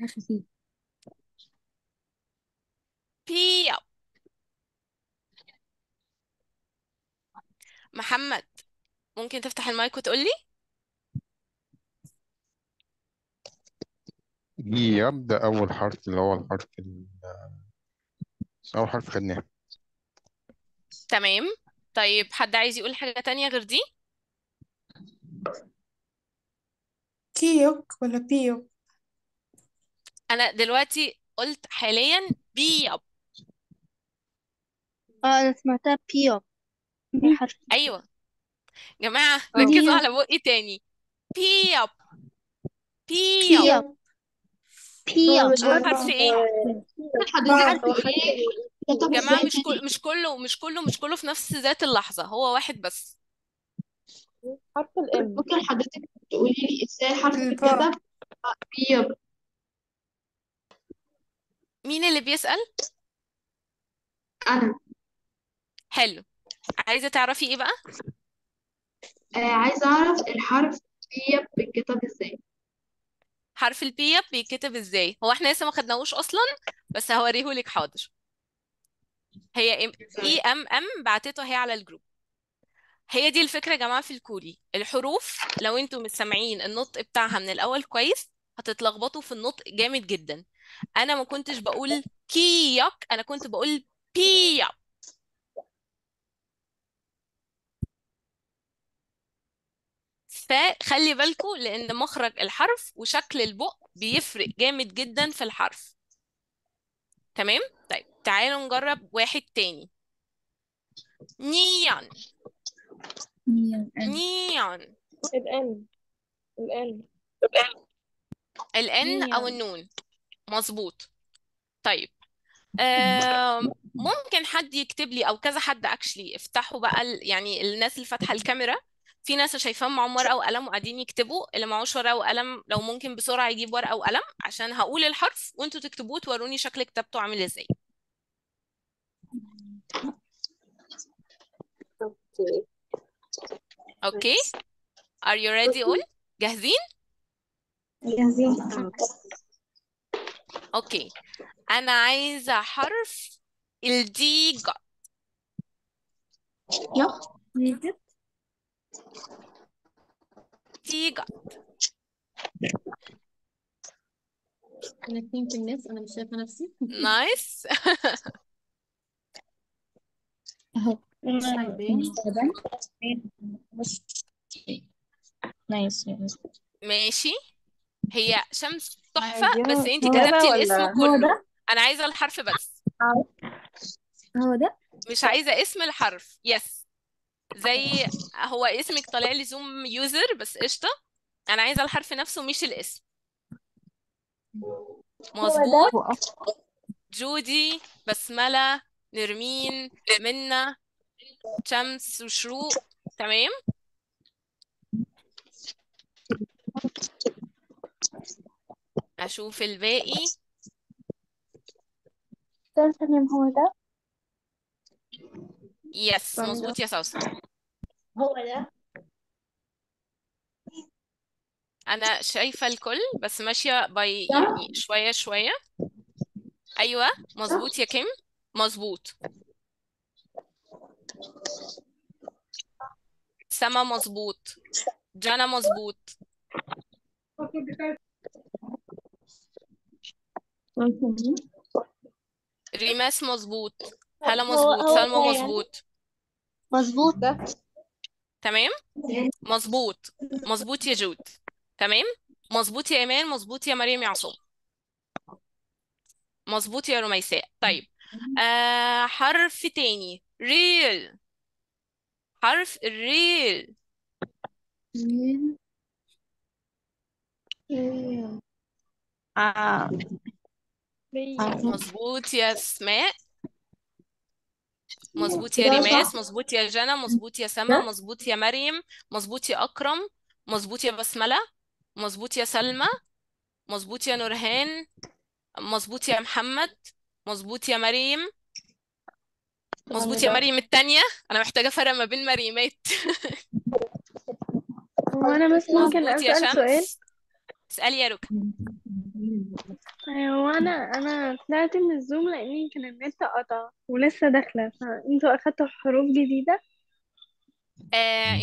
حرف سي. بيب. محمد ممكن تفتح المايك وتقولي؟ يبدأ أول حرف اللي هو الحرف أول حرف خدناه. تمام. طيب حد عايز يقول حاجة تانية غير دي؟ كيوك ولا بيوك؟ أنا دلوقتي قلت حاليا بيب. انا سمعتها بيو بحرف أيوة جماعة ركزوا بيو على بقي تاني. بيب بيب. بيو بيو حرف ايه؟ حضرتك بحرف ايه؟ جماعة مش كله في نفس ذات اللحظة، هو واحد بس. حرف الام. ممكن حضرتك تقولي لي ازاي حرف الباء؟ كده بيب. مين اللي بيسأل؟ انا حلو. عايزة تعرفي ايه بقى؟ عايزه اعرف الحرف بيب بيتكتب ازاي. حرف البي بيتكتب ازاي؟ هو احنا لسه ما خدناهوش اصلا، بس هوريهولك. حاضر. هي اي ام ام بعتته هي على الجروب. هي دي الفكرة يا جماعة في الكوري، الحروف لو انتوا مش سامعين النطق بتاعها من الأول كويس هتتلخبطوا في النطق جامد جدا. أنا ما كنتش بقول كيوك، أنا كنت بقول بيوك. فخلي بالكوا لأن مخرج الحرف وشكل البق بيفرق جامد جدا في الحرف. تمام؟ طيب تعالوا نجرب واحد تاني. نيون ميم. نيون. الان الان الإن أو نيون. النون مظبوط. طيب ممكن حد يكتب لي او كذا حد اكشلي افتحوا بقى يعني الناس اللي فاتحه الكاميرا، في ناس شايفاهم معاهم ورقه وقلم وقاعدين يكتبوا، اللي معهوش ورقه وقلم لو ممكن بسرعه يجيب ورقه وقلم عشان هقول الحرف وانتوا تكتبوه توروني شكل كتابته عامل ازاي. اوكي ار يو ريدي؟ قول. جاهزين؟ جاهزين. اوكي انا عايزه حرف الديجا. يا ديجا ديجا. انا اتنين في الناس، انا مش شايفه نفسي. نايس. اهو مش عايبين. نايس ماشي. هي شمس تحفة، بس انتي كتبتي الاسم كله، انا عايزة الحرف بس، هو ده مش عايزة اسم الحرف. يس زي هو اسمك طالع لي زوم يوزر بس قشطة، انا عايزة الحرف نفسه مش الاسم. مظبوط. جودي، بسملة، نرمين، منى، شمس وشروق. تمام اشوف الباقي. تمام هو ده. يس مظبوط يا صوصة. هو ده. انا شايفة الكل بس ماشية باي يعني شوية شوية. ايوه مظبوط يا كيم مظبوط. سما مظبوط. جانا مظبوط. ريماس مظبوط. هلا مظبوط. سلمى مظبوط. مظبوط ده. تمام؟ مظبوط مظبوط يا جود. تمام؟ مظبوط يا إيمان، مظبوط يا مريم يعصوم، مظبوط يا رميساء. طيب حرف تاني، ريل. حرف الريل. مظبوط يا اسماء، مظبوط يا ريماس، مظبوط يا جنى، مظبوط يا سما، مظبوط يا مريم، مظبوط يا أكرم، مظبوط يا بسملة، مظبوط يا سلمى، مظبوط يا نورهان، مظبوط يا محمد، مظبوط يا مريم، مظبوط يا مريم التانية. أنا محتاجة أفرق ما بين مريمات. وأنا بس ممكن أسأل سؤال؟ اسألي يا ركا. أيوة أنا طلعت من الزوم لأني كان النت قطع ولسه داخلة، فأنتوا أخدتوا حروف جديدة؟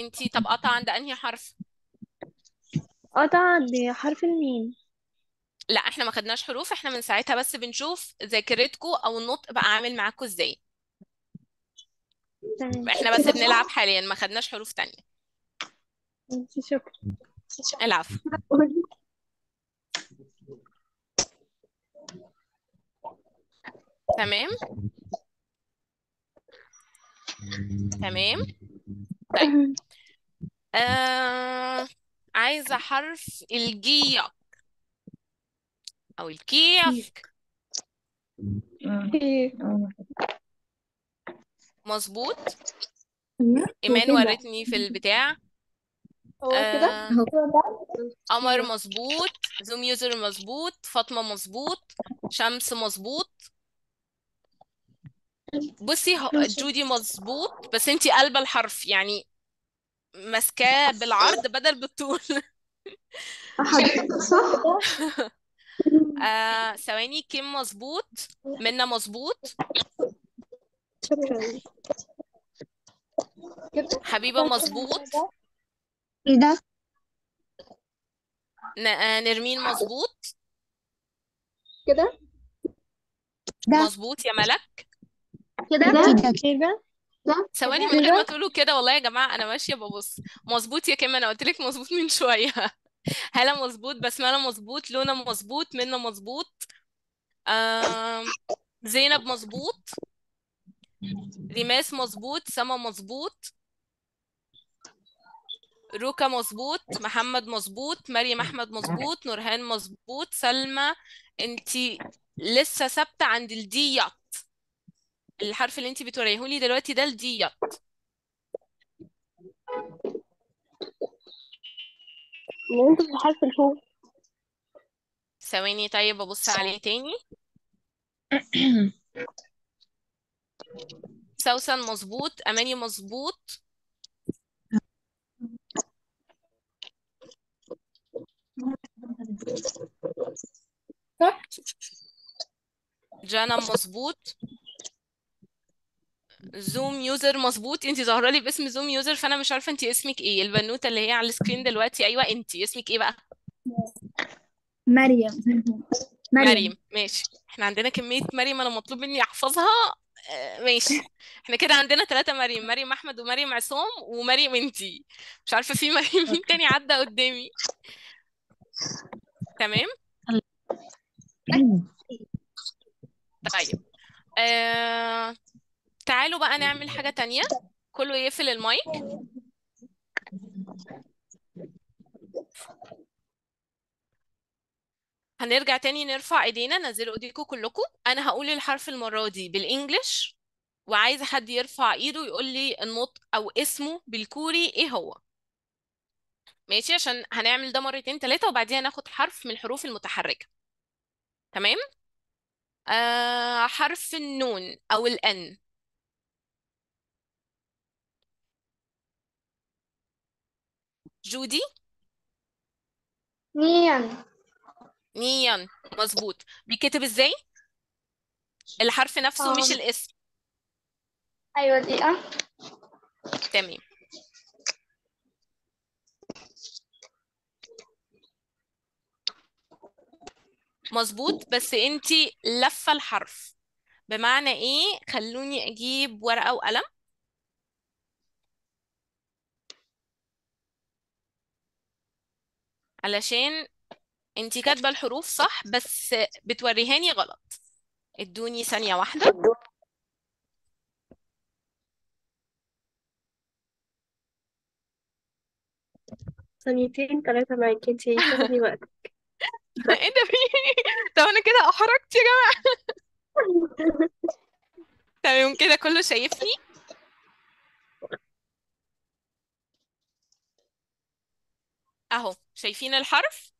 أنتي طب قطع عند أنهي حرف؟ قطع عند حرف الميم. لا احنا ما خدناش حروف، احنا من ساعتها بس بنشوف ذاكرتكو او النطق بقى عامل معاكو ازاي. احنا بس بنلعب حاليا، ما خدناش حروف تانية. شكرا. العفو. تمام تمام. طيب عايزة حرف الجياق أو الكيف. مظبوط. إيمان ورتني في البتاع هو كده. قمر مظبوط، زوم يوزر مظبوط، فاطمة مظبوط، شمس مظبوط. بصي جودي مظبوط، بس انتي قلبة الحرف يعني ماسكاه بالعرض بدل بالطول. صح. ثواني. كيم مظبوط، منى مظبوط، حبيبة مظبوط، نرمين مظبوط كده، مظبوط يا ملك كده. ثواني من غير ما تقولوا كده والله يا جماعة أنا ماشية ببص. مظبوط يا كيم، أنا قلت لك مظبوط من شوية. هلا مظبوط، بسملة مظبوط، لونا مظبوط، منى مظبوط، زينب مظبوط، ريماس مظبوط، سما مظبوط، روكا مظبوط، محمد مظبوط، مريم احمد مظبوط، نورهان مظبوط، سلمى. انتي لسه ثابته عند الديات، الحرف اللي انتي بتوريهولي دلوقتي ده الديات. ممكن حرف الهو. ثواني طيب ابص عليه تاني. سوسن مظبوط، اماني مظبوط، صح، جانا مظبوط، زوم يوزر مظبوط. انت ظاهره لي باسم زوم يوزر فانا مش عارفه انت اسمك ايه، البنوته اللي هي على السكرين دلوقتي. ايوه انت اسمك ايه بقى؟ مريم. مريم ماشي. احنا عندنا كميه مريم انا مطلوب مني احفظها. ماشي احنا كده عندنا 3 مريم، مريم احمد ومريم عصام ومريم انت. مش عارفه في مريم مين تاني عدى قدامي. تمام طيب تعالوا بقى نعمل حاجة تانية. كله يقفل المايك. هنرجع تاني نرفع ايدينا، نزلوا ايديكم كلكم. انا هقول الحرف المرة دي بالانجلش وعايزة حد يرفع ايده يقول لي النطق او اسمه بالكوري ايه هو. ماشي؟ عشان هنعمل ده مرتين 3 وبعديها ناخد حرف من الحروف المتحركة. تمام؟ حرف النون او الان. جودي. نيان. نيان مظبوط. بيتكتب ازاي الحرف نفسه مش الاسم؟ ايوه دي تمام. مظبوط، بس انتي لفه الحرف بمعنى ايه. خلوني اجيب ورقه وقلم. علشان انتي كاتبة الحروف صح بس بتوريهاني غلط. ادوني ثانية واحدة. ثانيتين ثلاثة معاكي، انتي تاخدي وقتك. ايه ده في إيه؟ طب انا كده احرجت يا جماعة. تمام كده كله شايفني؟ اهو شايفين الحرف،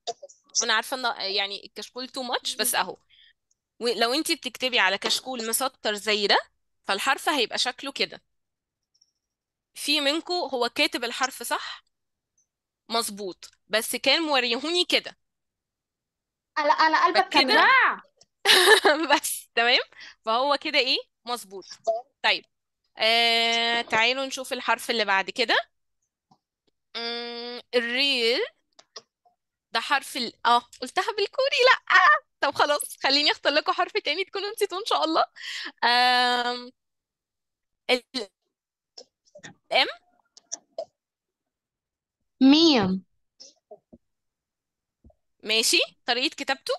وانا عارفة ان يعني الكشكول تو ماتش، بس اهو لو انتي بتكتبي على كشكول مسطر زي ده فالحرف هيبقى شكله كده. في منكو هو كاتب الحرف صح مظبوط بس كان موريهوني كده انا قلبك كده بس تمام، فهو كده ايه مظبوط. طيب تعالوا نشوف الحرف اللي بعد كده. الريل ده حرف ال قلتها بالكوري لا طب خلاص خليني اختار لكم حرف تاني تكونوا نسيتوه ان شاء الله. ام ميم ماشي. طريقة كتابته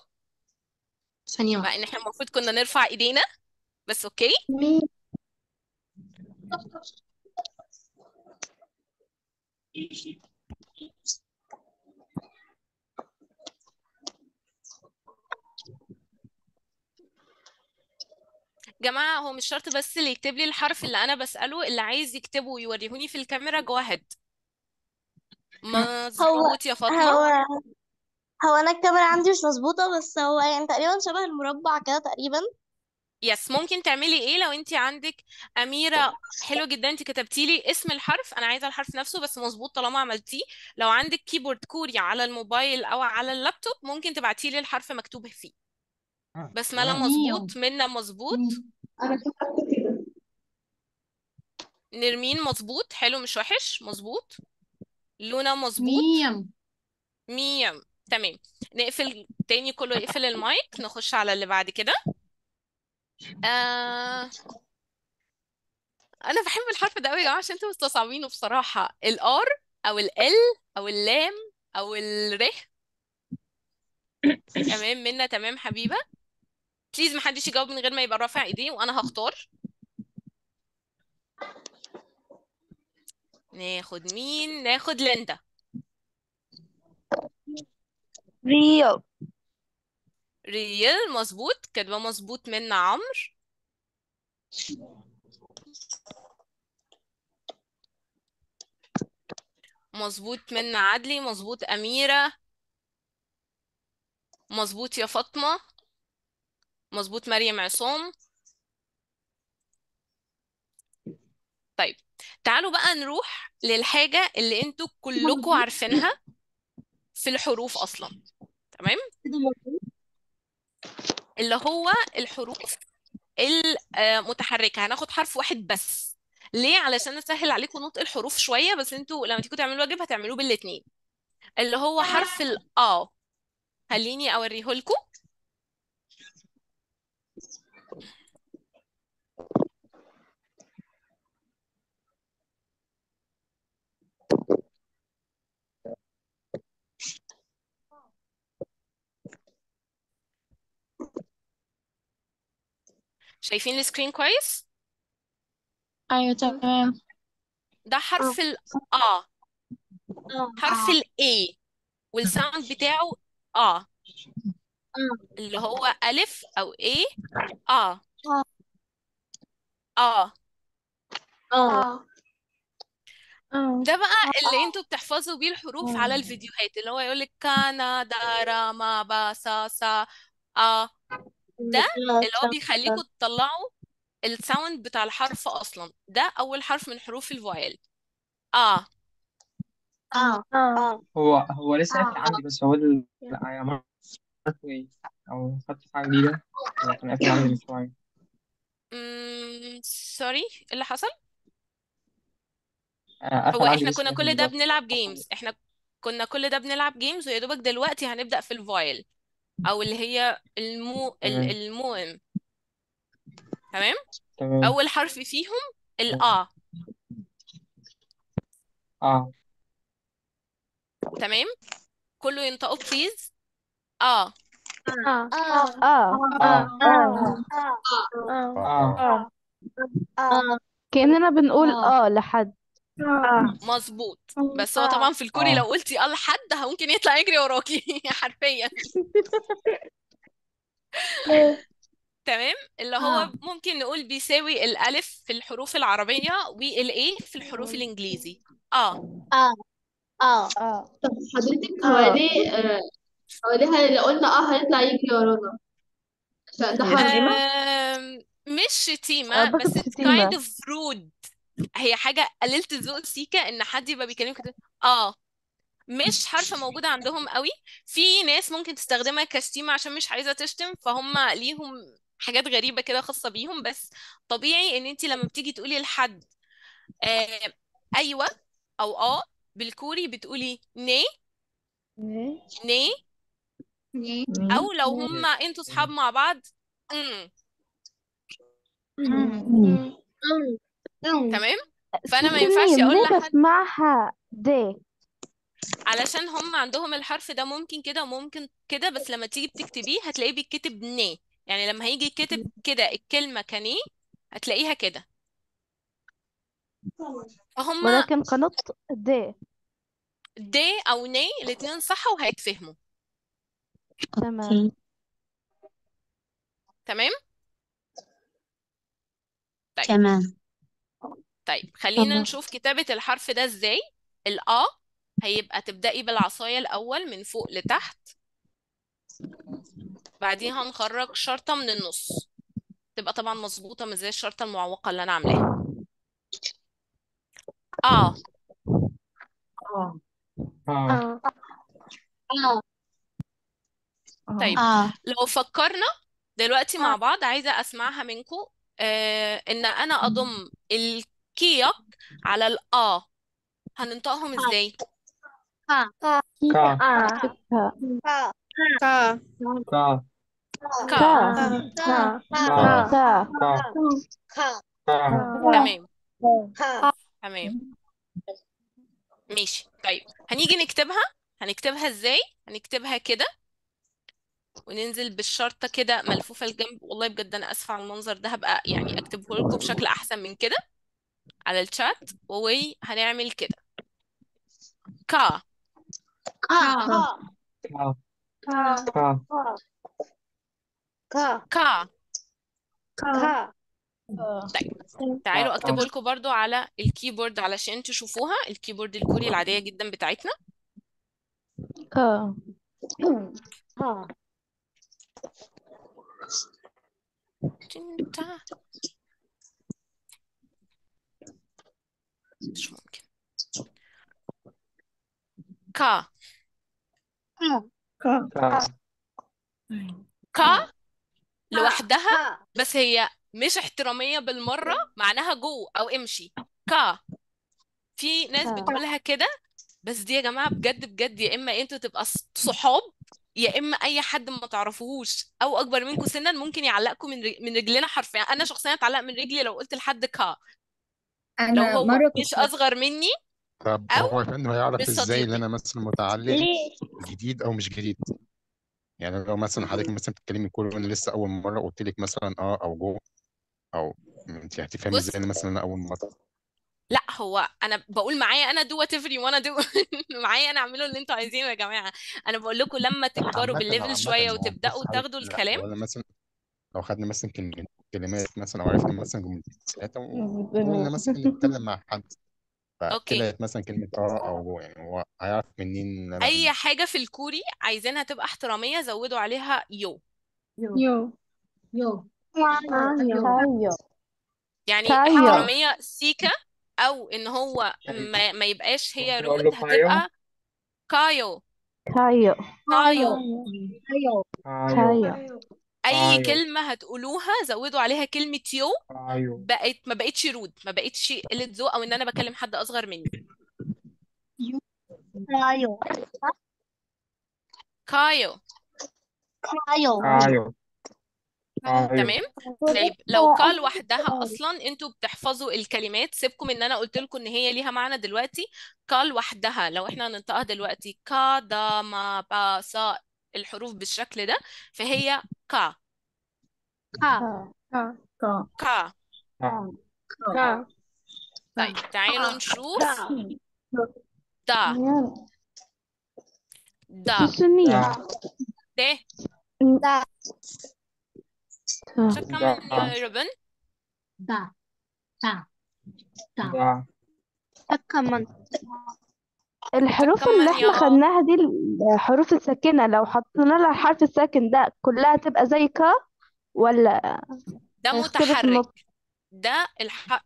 ثانية مع واحدة. ان احنا المفروض كنا نرفع ايدينا بس اوكي. ميم جماعة هو مش شرط بس اللي يكتب لي الحرف اللي انا بسأله، اللي عايز يكتبه ويوريهوني في الكاميرا جو اهيد. هو مظبوط يا فاطمة. هو هو انا الكاميرا عندي مش مظبوطه، بس هو يعني تقريبا شبه المربع كده تقريبا. يس ممكن تعملي ايه لو انت عندك اميره؟ حلو جدا انت كتبتي لي اسم الحرف، انا عايزه الحرف نفسه بس مظبوط طالما عملتيه. لو عندك كيبورد كوري على الموبايل او على اللابتوب ممكن تبعتي لي الحرف مكتوب فيه بسمله مظبوط، منا مظبوط، انا كتبت كده، نرمين مظبوط، حلو مش وحش مظبوط، لونا مظبوط، ميم ميم تمام. نقفل تاني كله، يقفل المايك، نخش على اللي بعد كده. انا بحب الحرف ده قوي يا جماعه عشان انتوا مستصعبينه بصراحه. الار او ال او اللام او الر. تمام منا تمام حبيبه. بليز محدش يجاوب من غير ما يبقى رافع ايديه وانا هختار. ناخد مين؟ ناخد ليندا. ريال ريال مظبوط، كاتبه مظبوط. منا عمرو. مظبوط منا عدلي. مظبوط أميرة. مظبوط يا فاطمة. مظبوط مريم عصام. طيب تعالوا بقى نروح للحاجة اللي انتوا كلكم عارفينها في الحروف أصلا، تمام؟ اللي هو الحروف المتحركة. هناخد حرف واحد بس. ليه؟ علشان نسهل عليكم نطق الحروف شوية، بس انتوا لما تيجوا تعملوا واجب هتعملوه بالاتنين. اللي هو حرف الآ، خليني أوريهولكم. شايفين السكرين كويس؟ ايوه تمام. ده حرف ال آ، حرف ال A والساوند بتاعه آ، اللي هو ألف أو A. آ آ آ ده بقى اللي انتوا بتحفظوا بيه الحروف على الفيديوهات، اللي هو يقولك كانا دارا ما با سا سا آ. ده اللي هو بيخليكم تطلعوا الساوند بتاع الحرف اصلا. ده اول حرف من حروف الفويل. اه اه اه هو لسه قافل عندي، بس هو اللي يا مرة او خدت حاجه جديده كان قافل عندي من شويه. سوري ايه اللي حصل؟ هو قفل عندي احنا لسه، كنا كل ده بنلعب جيمز، احنا كنا كل ده بنلعب جيمز ويا دوبك دلوقتي هنبدأ في الفويل او اللي هي الموئم. تمام تمام. اول حرف فيهم الآ. تمام كله ينطقوا بليز. اه اه اه اه اه كأننا بنقول لحد. مظبوط. بس هو طبعا في الكوري لو قلتي لحد ممكن يطلع يجري وراكي حرفيا. تمام. اللي هو ممكن نقول بيساوي الألف في الحروف العربية والإيه في الحروف الإنجليزي. طب حضرتك حواليها اللي قلنا هيطلع يجري ورانا، ده حريمة؟ مش شتيمة بس it's شتيمة. kind of rude. هي حاجة قللت الذوق سيكا إن حد يبقى بيكلمك كده. مش حرف موجودة عندهم قوي. في ناس ممكن تستخدمها كشتيمة عشان مش عايزة تشتم، فهم ليهم حاجات غريبة كده خاصة بيهم. بس طبيعي إن أنت لما بتيجي تقولي لحد أيوة أو بالكوري بتقولي ني ني ني، أو لو هم أنتوا صحاب مع بعض تمام. فأنا ما ينفعش أقول لحد بسمعها دي علشان هم عندهم الحرف ده ممكن كده وممكن كده، بس لما تيجي بتكتبيه هتلاقيه بيتكتب ني. يعني لما هيجي يكتب كده الكلمة كني هتلاقيها كده. فهم ولكن قنط دي أو ني الاتنين صح وهيتفهموا. تمام تمام طيب تمام. طيب خلينا نشوف كتابة الحرف ده ازاي. الأ هيبقى تبدأي بالعصاية الأول من فوق لتحت، بعديها هنخرج شرطة من النص تبقى طبعا مظبوطة مش زي الشرطة المعوقة اللي أنا عاملاها. آه آه آه آه طيب لو فكرنا دلوقتي مع بعض، عايزة أسمعها منكم. إن أنا أضم الكيك على الأ هننطقهم ازاي؟ كا كا كا كا كا تمام تمام ماشي. طيب هنيجي هنكتبها ازاي؟ هنكتبها كده وننزل بالشرطة كده ملفوفة الجنب. والله بجد انا اسفة على المنظر ده، هبقى يعني اكتبه لكم بشكل احسن من كده على الشات. وهنعمل كده كا كا كا كا كا كا كا. طيب تعالوا اكتبه لكم برضو على الكيبورد علشان تشوفوها، الكيبورد الكوري العادية جدا بتاعتنا. كا كا مش ممكن. كا كا كا كا لوحدها، بس هي مش احترامية بالمرة، معناها جو أو امشي. كا في ناس بتقولها كده، بس دي يا جماعة بجد بجد يا إما أنتوا تبقى صحاب يا إما أي حد ما تعرفوهوش أو أكبر منكم سنا ممكن يعلقكم من رجلنا حرفيا. أنا شخصيا اتعلق من رجلي لو قلت لحد كا، لو هو مش أصغر مني. طب هو يا فندم هيعرف ازاي ان انا مثلا متعلم جديد او مش جديد؟ يعني لو مثلا حضرتك مثلا بتتكلمي كوري وانا لسه اول مره قلت لك مثلا او جو، او انت هتفهمي ازاي انا مثلا اول مره؟ لا هو انا بقول معايا انا دو وات ايفري وانا دو معايا انا، اعملوا اللي انتوا عايزينه يا جماعه. انا بقول لكم لما تكبروا بالليفل شويه وتبداوا تاخدوا الكلام. ولا مثلا لو خدنا مثلا كلمات مثلا او عرفنا مثلا جملتين ثلاثه وقلنا مثلا نتكلم مع حد، فطلعت مثلا كلمه او جو، يعني هو هيعرف منين اي حاجه في الكوري عايزينها تبقى احتراميه زودوا عليها يو يو يو يو يو. يعني احتراميه سيكا، او ان هو ما يبقاش هي رود، هتبقى كايو كايو كايو كايو. اي كلمه هتقولوها زودوا عليها كلمه يو، بقت ما بقتش رود، ما بقتش قله ذوق او ان انا بكلم حد اصغر مني. يو كايو كايو كايو ايوه تمام. طيب لو قال وحدها اصلا انتوا بتحفظوا الكلمات، سيبكم ان انا قلت لكم ان هي ليها معنى دلوقتي. قال وحدها لو احنا هننطقها دلوقتي كا دا ما با سا، الحروف بالشكل ده، فهي كا كا كا كا كا. طيب تعالوا نشوف دا دا ده دا. شكرا من ربن دا دا دا. شكرا الحروف اللي احنا خدناها دي الحروف الساكنة، لو حطينا لها الحرف الساكن ده كلها تبقى زي ك، ولا ده متحرك؟ ده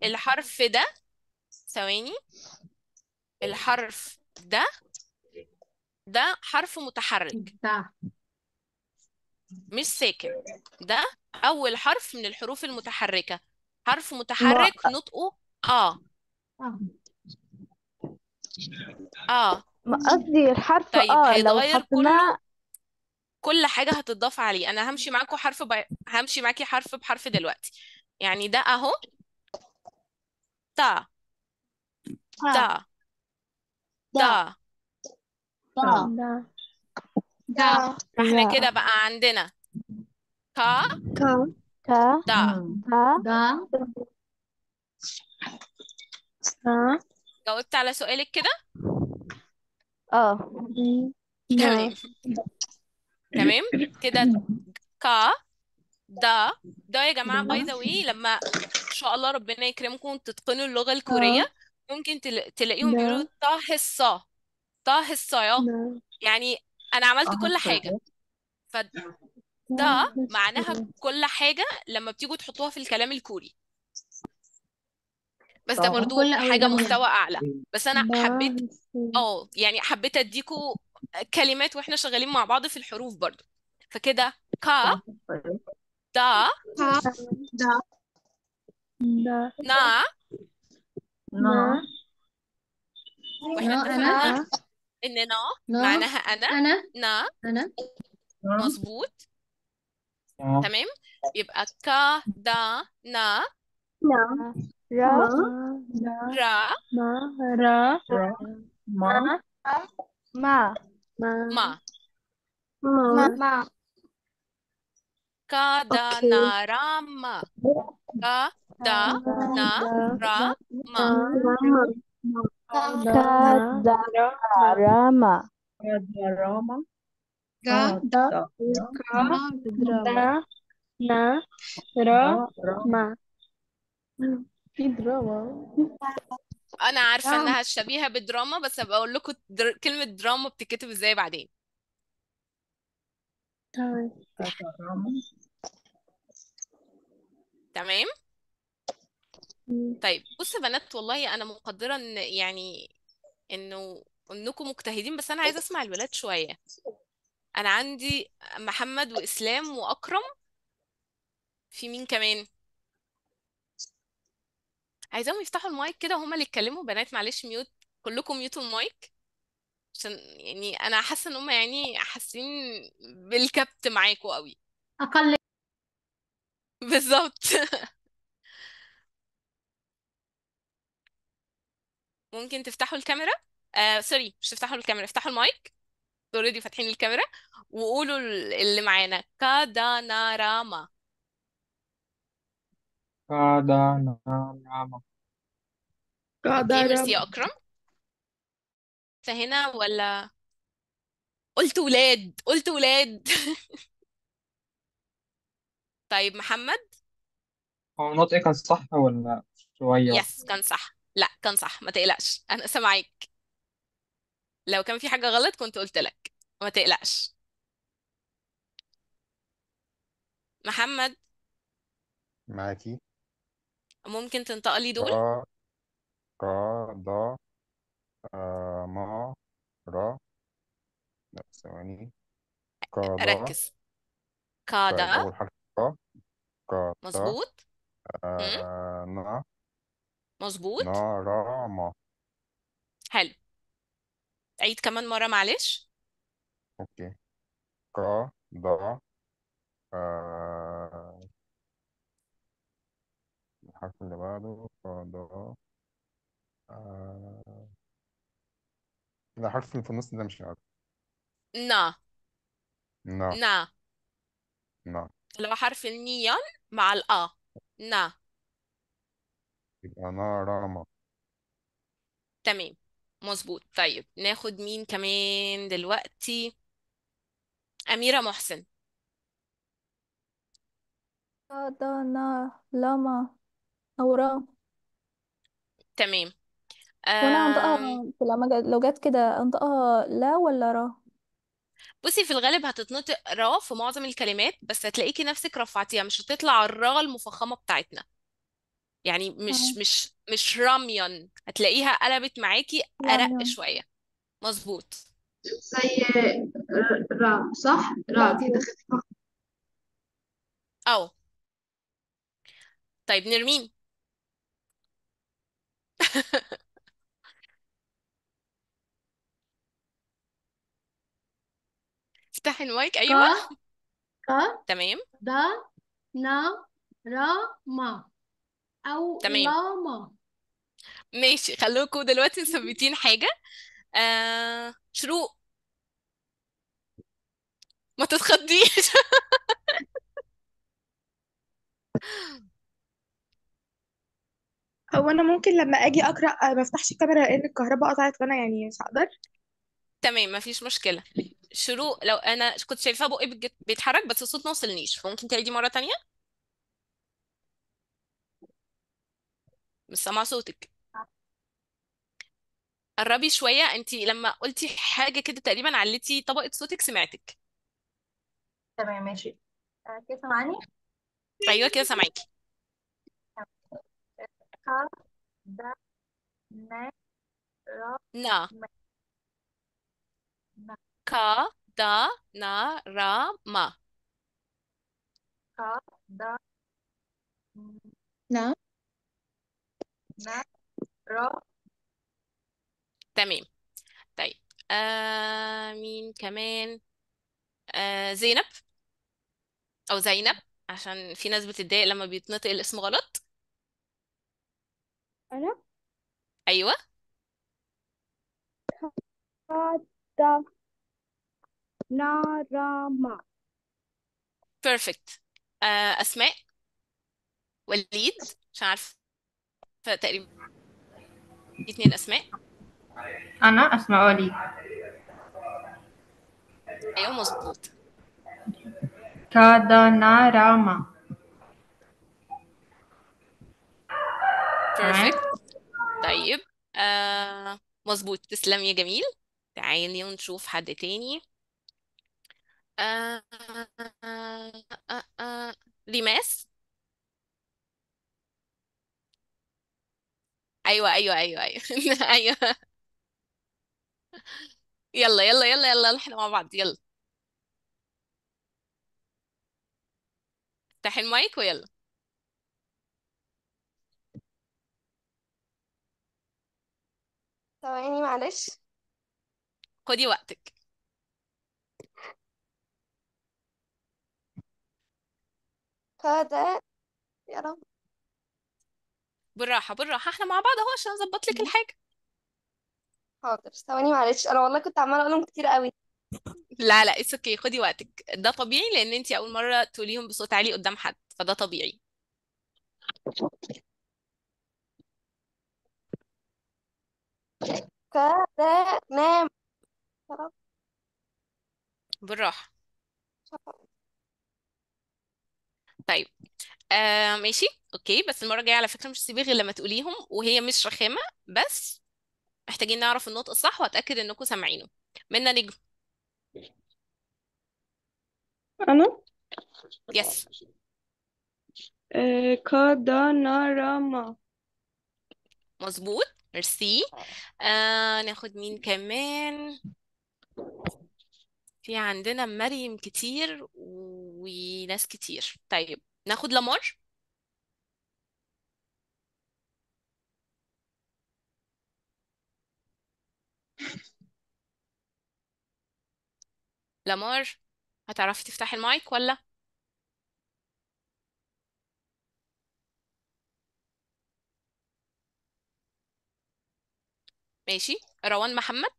الحرف ده، ثواني، الحرف ده ده حرف متحرك ده مش ساكن، ده أول حرف من الحروف المتحركة، حرف متحرك نطقه آ آ. ما قصدي الحرف طيب آ لو حطيناه كل حاجة هتضاف عليه. أنا همشي معاكوا حرف همشي معاكي حرف بحرف دلوقتي، يعني ده أهو تا تا تا تا دا. احنا كده بقى عندنا كا كا كا دا دا دا. جاوبت على سؤالك كده؟ اه تمام تمام كده. كا دا دا يا جماعة باي ذا واي، لما ان شاء الله ربنا يكرمكم تتقنوا اللغة الكورية ممكن تلاقيهم بيقولوا تا هسا تا هسا، يعني أنا عملت كل حاجة، فده معناها كل حاجة لما بتيجوا تحطوها في الكلام الكوري، بس ده برضو حاجة مستوى أعلى. بس أنا حبيت يعني حبيت أديكوا كلمات وإحنا شغالين مع بعض في الحروف برضو. فكده كا دا نا نا، وإحنا اتفقنا إن نا معناها أنا نا مظبوط تمام. يبقى كا دا نا نا را را ما را ما ما ما ما كا دا نا را ما كا دا نا را ما كدراما كدراما كدراما نا راما في دراما. أنا عارفة إنها شبيهة بالدراما، بس هبقى أقول لكم كلمة دراما بتتكتب إزاي بعدين. تمام؟ طيب بصوا يا بنات، والله انا مقدره ان يعني انكم مجتهدين، بس انا عايزه اسمع الولاد شويه. انا عندي محمد واسلام واكرم، في مين كمان عايزاهم يفتحوا المايك كده هما اللي يتكلموا. بنات معلش ميوت، كلكم ميوتوا المايك، عشان يعني انا حاسه ان هما يعني حاسين بالكبت معاكوا قوي اقل بالظبط. ممكن تفتحوا الكاميرا، سوري مش تفتحوا الكاميرا، افتحوا المايك، اوريدي فاتحين الكاميرا، وقولوا اللي معانا كاداناراما كاداناراما كاداناراما. ايه ميرسي يا اكرم، انت هنا ولا قلت ولاد؟ قلت ولاد. طيب محمد، هو نطقي كان صح ولا شويه؟ يس كان صح. لا كان صح، ما تقلقش انا سامعاك، لو كان في حاجه غلط كنت قلت لك، ما تقلقش. محمد معاكي، ممكن تنطق لي دول؟ ك ض ما را. لا ثواني، ك ض، ركز، ك ض اول حرف ك ك مظبوط نا مظبوط نراما. حلو، عيد كمان مرة معلش. اوكي كا دا الحرف اللي بعده فضاء. آه... لا، حرف اللي في النص ده مش عارف. نا نا نا نا اللي هو حرف النيون مع الأ. نا يبقى نارامة. تمام، مظبوط. طيب ناخد مين كمان دلوقتي؟ أميرة محسن. أدانا لما أورام تمام. وأنا أنطقها أم... لما لو جت كده أنطقها لا ولا را. بصي، في الغالب هتتنطق را في معظم الكلمات، بس هتلاقيكي نفسك رفعتيها، مش هتطلع الرا المفخمة بتاعتنا، يعني مش آه، مش راميون، هتلاقيها قلبت معاكي أرق راميون. شوية. مظبوط، زي رام، صح؟ رام كده أيوة خفيفة. أو طيب نرمين. افتحي المايك. كا أيوة كا تمام دا نا را ما أو تمام، لاما. ماشي. خلوكوا دلوقتي مثبتين حاجة. شروق، ما تتخضيش. هو أنا ممكن لما أجي أقرأ ما أفتحش الكاميرا لأن الكهرباء قطعت، فأنا يعني مش هقدر. تمام، مفيش مشكلة. شروق، لو أنا كنت شايفاه بقي بيتحرك بس الصوت ما وصلنيش، فممكن تعيدي مرة تانية؟ مش سامعة صوتك، قربي شوية. انتي لما قلتي حاجة كده تقريبا عليتي طبقة صوتك، سمعتك. تمام ماشي. كده سامعني؟ أيوة كده سامعاكي. كا دا نا را نا ما ما كا دا نا را ما. كا دا نعم. نا را. تمام. طيب مين كمان؟ زينب أو زينب، عشان في ناس بتتضايق لما بيتنطق الاسم غلط. أنا أيوة كا دا نا را ما. بيرفكت. أسماء، وليد، عشان عارفة تقريبا 2 أسماء. أنا أسماء وليد. أيوة مظبوط. كادانا راما. تمام. بيرفكت. طيب مظبوط، تسلمي يا جميل. تعالي ونشوف حد تاني. آه آه ليماس. أيوة أيوة. يلا احنا مع بعض. يلا افتحي المايك ويلا. ثواني معلش. خدي وقتك. كا دا يا رب. بالراحة بالراحة، احنا مع بعض اهو عشان اظبط لك الحاجة. حاضر، ثواني معلش، أنا والله كنت عمالة أقولهم كتير قوي. لا، اتس اوكي، خدي وقتك، ده طبيعي لان انتي اول مرة تقوليهم بصوت عالي قدام حد، فده طبيعي. كا دا نام يا رب. بالراحة. طيب ماشي اوكي، بس المرة الجاية على فكرة مش هسيبك غير لما تقوليهم، وهي مش رخامة، بس محتاجين نعرف النطق الصح، واتأكد انكم سامعينه. منا نجم. أنا يس كا دا نا را ما. مظبوط، ميرسي. ناخد مين كمان؟ في عندنا مريم كتير وناس كتير. طيب ناخد لمار. لمار، هتعرفي تفتحي المايك ولا؟ ماشي. روان محمد،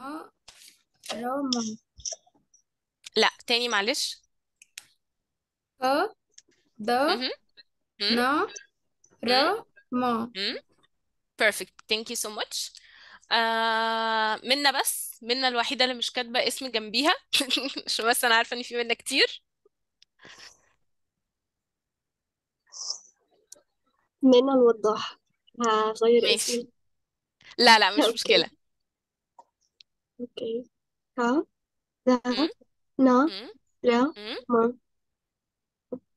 اه روما، لا تاني معلش. ف د مهم. مم. ن ر مم. ما. مم. Perfect. Thank you so much. منا، بس منا الوحيدة اللي مش كاتبة اسم جنبيها عشان بس أنا عارفة إن في منا كتير. منا الوضاح، هغير ماشي، اسمي. لا لا مش اوكي مشكلة. اوكي. ها ذا مم. نا مم. را مم. ما.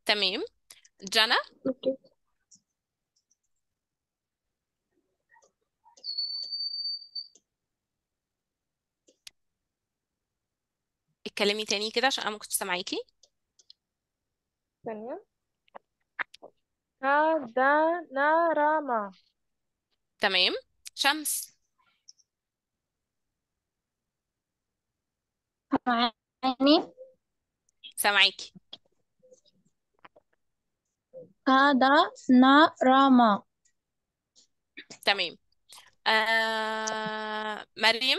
تمام. جنى، اوكي. اتكلمي تاني كده عشان أنا ما كنتش سامعاكي. ثانية. كاداناراما، تمام. شمس، يعني سامعاكي. كادا ناراما، تمام. مريم،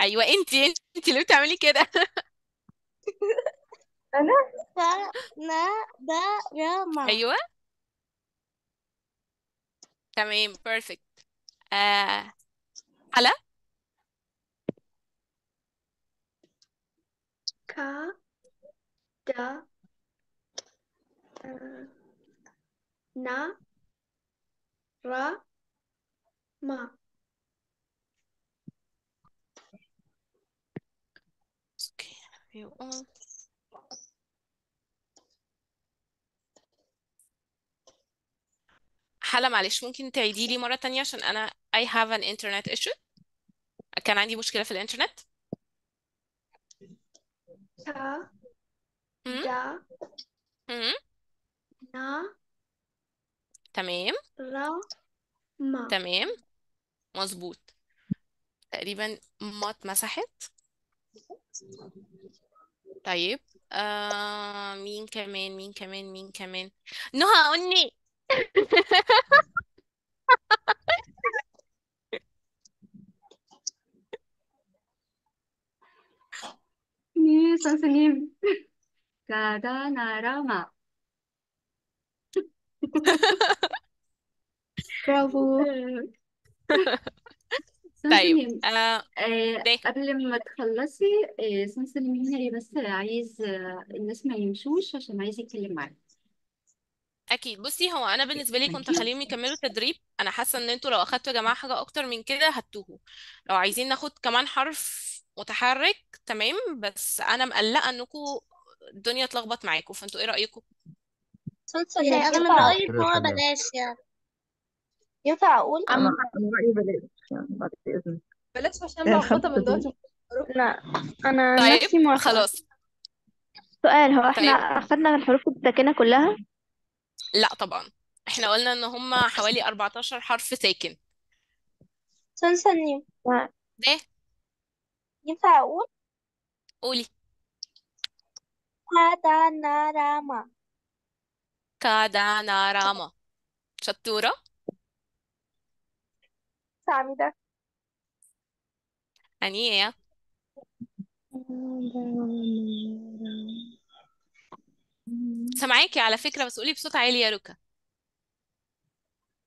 ايوه انتي ليه بتعملي كده؟ أنا كاداناراما، ايوه تمام بيرفكت. آه حلا، كادا ناراما، اوكي you all. حلا معلش ممكن تعيدي لي مرة تانية عشان أنا I have an internet issue، كان عندي مشكلة في الإنترنت. مم؟ كاداناراما، مم؟ تمام تمام مظبوط. تقريبا ما اتمسحت. طيب مين كمان مين كمان؟ نهى أني مين سنسليم كاداناراما. برافو. طيب سنسليم، ده قبل ما تخلصي سنسليم هنا إيه، بس عايز الناس ما يمشوش عشان عايز يتكلم معاك. اكيد. بصي، هو انا بالنسبه لي كنت هخليهم يكملوا تدريب. انا حاسه ان انتوا لو اخدتوا يا جماعه حاجه اكتر من كده هتتوهوا. لو عايزين ناخد كمان حرف متحرك تمام، بس انا مقلقه انكم الدنيا اتلخبط معاكم، فانتوا ايه رايكم؟ سنسليم يعني انا من ينفع رايي ان كده هو خلاص. بلاش، يعني ينفع اقول أنا رأيي بلاش يعني بعد إذنك بلاش عشان الخمسة ملخبطة من دول. دول. لا، انا عن طيب نفسي موافقه. خلاص. سؤال، هو احنا طيب اخدنا الحروف الساكنه كلها؟ لا طبعا احنا قلنا ان هم حوالي 14 حرف ساكن. سنسليم لا. ده ينفع اقول قولي كاداناراما؟ كاداناراما، شطوره. سعيدة، يعني ايه؟ سامعاكي على فكره، بس قولي بصوت عالي يا ركا.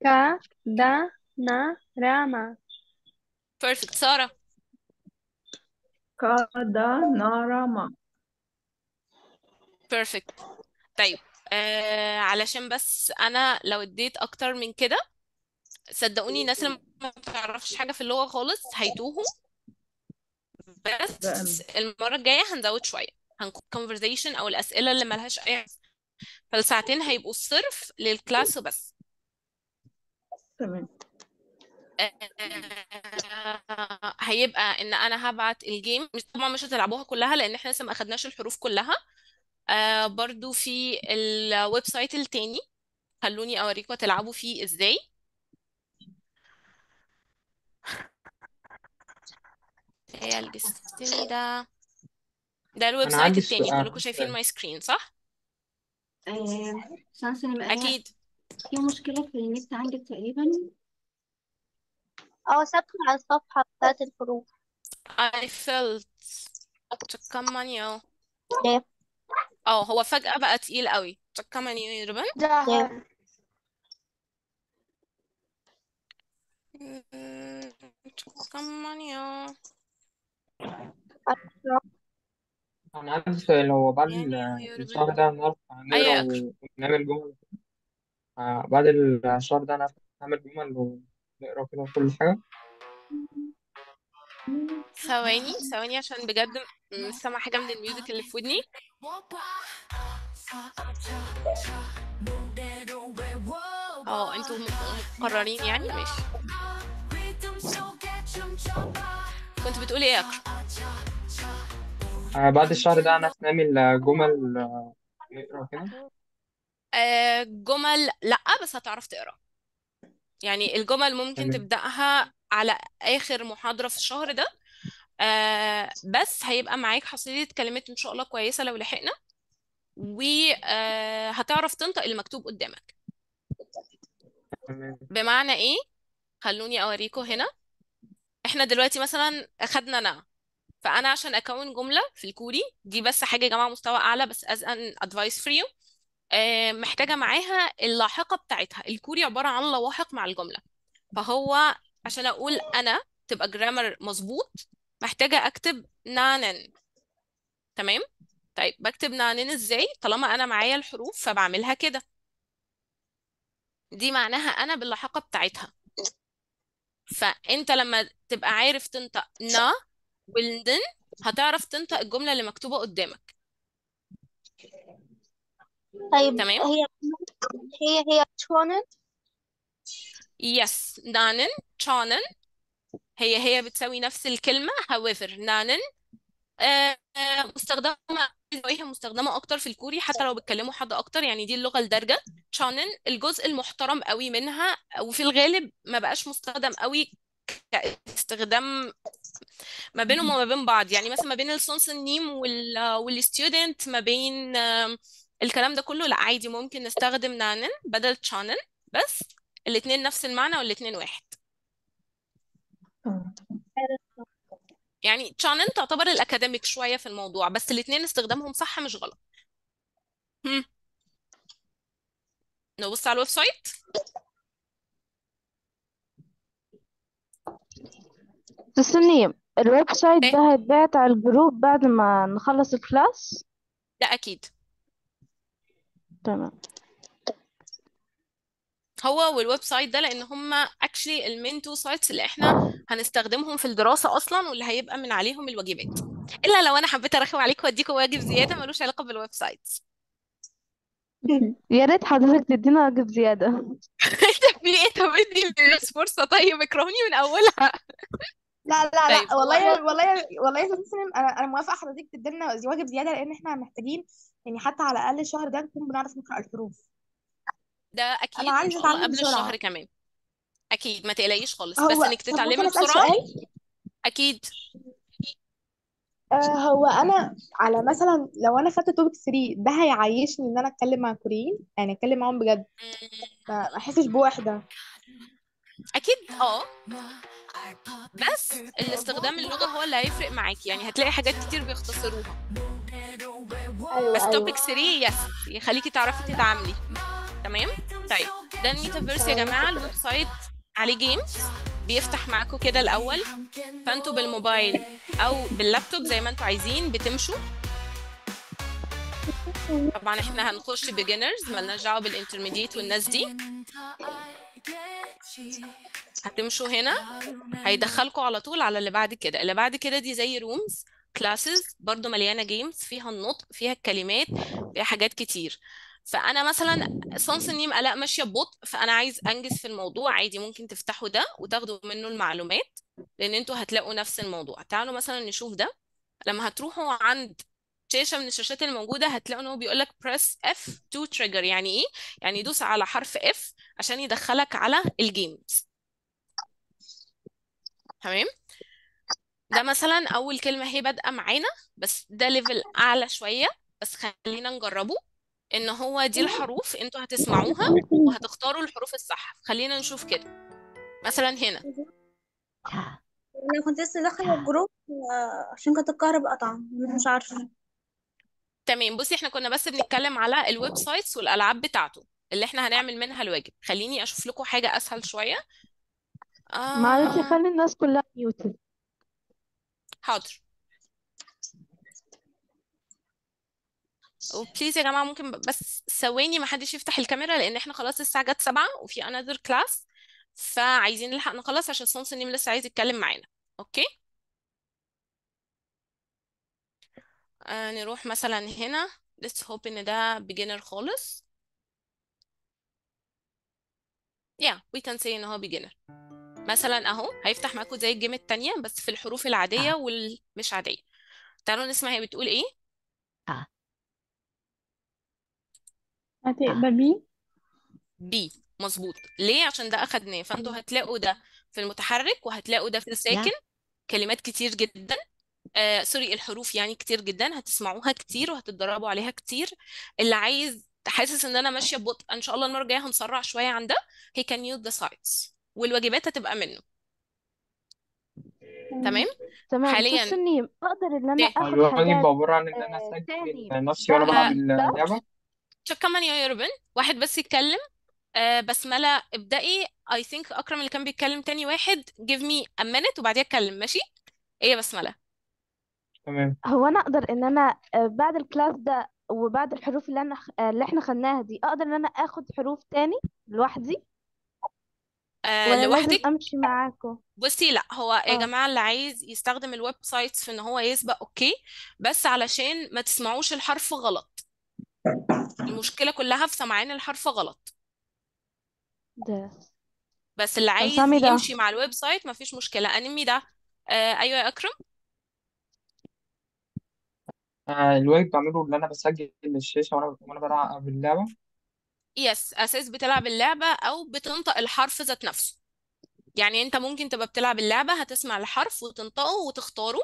كاداناراما، بيرفكت. ساره، كاداناراما. بيرفكت. طيب علشان بس انا لو اديت اكتر من كده صدقوني الناس اللي ما بتعرفش حاجه في اللغه خالص هيتوهوا، ده بس المره الجايه هنزود شويه، هنكون conversation او الاسئله اللي ملهاش اي، فالساعتين هيبقوا صرف للكلاس وبس. تمام. هيبقى ان انا هبعت الجيم، طبعا مش هتلعبوها كلها لان احنا لسه ما اخدناش الحروف كلها. برضو في الويب سايت التاني خلوني اوريكم تلعبوا فيه ازاي. هيلبس التاني ده الويب انا سايت عندي التاني، سؤال. كلكم شايفين ماي سكرين صح؟ سانسي انا أكيد. في مشكلة في النت عندك تقريبا. ثابتة على الصفحة بتاعت الحروف. I felt تكمانيو. ليه؟ هو فجأة بقى تقيل قوي. تكمانيو يربن. ليه؟ تكمانيو انا عندي سؤال، هو بعد يعني الشهر يربن. ده نعرف أيوة يا نقرا ونعمل جمل؟ بعد الشهر ده انا هعمل جمل ونقرا كده كل حاجة. ثواني ثواني عشان بجد مش سامعة حاجة من الميوزك اللي في ودني. انتوا مقررين يعني؟ ماشي. كنت بتقولي ايه يا أكرم؟ بعد الشهر ده انا هعمل جمل نقرا كده. جمل لأ، بس هتعرف تقرا. يعني الجمل ممكن تمام تبدأها على آخر محاضرة في الشهر ده، بس هيبقى معاك حصيلة كلمات إن شاء الله كويسة لو لحقنا، وهتعرف تنطق المكتوب قدامك. تمام بمعنى إيه؟ خلوني أوريكم. هنا إحنا دلوقتي مثلا أخدنا نع، فأنا عشان أكون جملة في الكوري دي، بس حاجة يا جماعة مستوى أعلى، بس as an advice for you، محتاجة معاها اللاحقة بتاعتها. الكوري عبارة عن لواحق مع الجملة، فهو عشان أقول أنا تبقى جرامر مظبوط محتاجة أكتب نانن. تمام؟ طيب بكتب نانن إزاي طالما أنا معايا الحروف؟ فبعملها كده، دي معناها أنا باللاحقة بتاعتها. فأنت لما تبقى عارف تنطق نا والدن هتعرف تنطق الجملة اللي مكتوبة قدامك. طيب تمام؟ هي تشونن. يس، نانن تشانن هي بتساوي نفس الكلمة. however نانن مستخدمة، هي مستخدمة أكتر في الكوري حتى لو بيتكلموا حد أكتر، يعني دي اللغة الدارجة. تشانن الجزء المحترم قوي منها، وفي الغالب ما بقاش مستخدم قوي كاستخدام ما بينهم وما بين بعض. يعني مثلا ما بين السونسن نيم والستودنت، ما بين الكلام ده كله لا، عادي ممكن نستخدم نانن بدل تشانن، بس الاتنين نفس المعنى والاتنين واحد. يعني تشانن تعتبر الأكاديميك شوية في الموضوع، بس الاتنين استخدامهم صح مش غلط. هم. نبص على الويب سايت. تسليم. الويب سايت ايه ده هيتبعت على الجروب بعد ما نخلص الكلاس. ده أكيد تمام. هو والويب سايت ده، لان هما actually المين تو سايتس اللي احنا هنستخدمهم في الدراسه اصلا، واللي هيبقى من عليهم الواجبات، الا لو انا حبيت ارخم عليكم واديكم واجب زياده ملوش علاقه بالويب سايت. يا ريت حضرتك تدينا واجب زيادة. انت في ايه؟ طب ادي للناس فرصه، طيب اكرهني من اولها. لا لا طيب لا، والله يا استاذ سليم، انا موافقه حضرتك تدينا واجب زياده، لان احنا محتاجين يعني حتى على الاقل الشهر ده نكون بنعرف نقرا الحروف. ده انا اكيد ان عايزه شاء الله اتعلم قبل بسرعه. الشهر كمان، اكيد ما تقلقيش خالص، بس انك طب ممكن تتعلمي اسال بسرعه سؤال؟ اكيد. هو انا على مثلا لو انا خدت توبك 3 ده هيعيشني ان انا اتكلم مع كوريين، يعني اتكلم معاهم بجد مم. ما احسش بوحده. اكيد بس الاستخدام اللغه هو اللي هيفرق معاكي، يعني هتلاقي حاجات كتير بيختصروها، ايوه بس توبيك ايوه 3 يس يخليكي تعرفي تتعاملي. تمام؟ طيب ده الميتافيرس يا تمام جماعة، الويب سايت عليه جيمز بيفتح معاكم كده الأول، فانتوا بالموبايل أو باللابتوب زي ما انتوا عايزين بتمشوا. طبعا احنا هنخش بيجنرز، مالناش دعوة بالانترميديت والناس دي. هتمشوا هنا هيدخلكم على طول على اللي بعد كده. اللي بعد كده دي زي رومز كلاسز، برضو مليانة جيمز، فيها النطق، فيها الكلمات، فيها حاجات كتير. فانا مثلا صنص النيم الاء ماشيه ببطء، فانا عايز انجز في الموضوع، عادي ممكن تفتحوا ده وتاخدوا منه المعلومات، لان انتوا هتلاقوا نفس الموضوع. تعالوا مثلا نشوف ده. لما هتروحوا عند شاشه من الشاشات الموجوده هتلاقوا ان هو بيقول لك press F2 trigger. يعني ايه؟ يعني دوس على حرف F عشان يدخلك على الجيمز. تمام؟ ده مثلا اول كلمة هي بادئة معانا، بس ده ليفل اعلى شوية، بس خلينا نجربه. ان هو دي الحروف انتوا هتسمعوها وهتختاروا الحروف الصح. خلينا نشوف كده. مثلا هنا انا كنت لسه داخله الجروب عشان كانت الكهرباء قطعه، مش عارفه. تمام، بصي احنا كنا بس بنتكلم على الويب سايتس والالعاب بتاعته اللي احنا هنعمل منها الواجب. خليني اشوف لكم حاجة اسهل شوية. معلش آه خلي الناس كلها ميوتد. حاضر. وبليز يا جماعة ممكن بس ثواني ما حدش يفتح الكاميرا، لان احنا خلاص الساعة جت 7 وفي another class، فعايزين نلحق نخلص عشان سونس نيم لسه عايز يتكلم معانا. اوكي نروح مثلا هنا. let's hope ان ده beginner خالص. yeah we can say ان هو beginner. مثلا اهو هيفتح معاكم زي الجيم التانية بس في الحروف العادية والمش عادية. تعالوا نسمع هي بتقول ايه. هتبقى بي مظبوط. ليه؟ عشان ده اخدناه، فانتوا هتلاقوا ده في المتحرك وهتلاقوا ده في الساكن. كلمات كتير جدا، سوري الحروف يعني كتير جدا، هتسمعوها كتير وهتتدربوا عليها كتير. اللي عايز حاسس ان انا ماشيه ببطء، ان شاء الله المره الجايه هنسرع شويه عن ده. he can use the sites والواجبات هتبقى منه. تمام حاليا سنيم اقدر ان انا اخد حاجات عباره عن ان انا اسجل نفسي وانا بلعب اللعبه. كمان يا ربن واحد بس يتكلم. بسملة ابدأي. I think أكرم اللي كان بيتكلم. تاني واحد give me a minute وبعديها اتكلم. ماشي؟ ايه يا بسملة؟ تمام. هو أنا أقدر إن أنا بعد الكلاس ده وبعد الحروف اللي احنا خدناها دي أقدر إن أنا آخد حروف تاني لوحدي؟ ولا لوحدك؟ لازم أمشي معاكم؟ بصي لا، هو يا جماعة اللي عايز يستخدم الويب سايتس في إن هو يسبق أوكي، بس علشان ما تسمعوش الحرف غلط. المشكلة كلها في سمعان الحرف غلط. ده بس اللي عايز يمشي مع الويب سايت مفيش مشكلة. انمي ده. ايوه يا اكرم. الواجب بعمله اللي انا بسجل الشاشة وانا بلعب اللعبة. يس اساس بتلعب اللعبة او بتنطق الحرف ذات نفسه. يعني انت ممكن تبقى بتلعب اللعبة هتسمع الحرف وتنطقه وتختاره.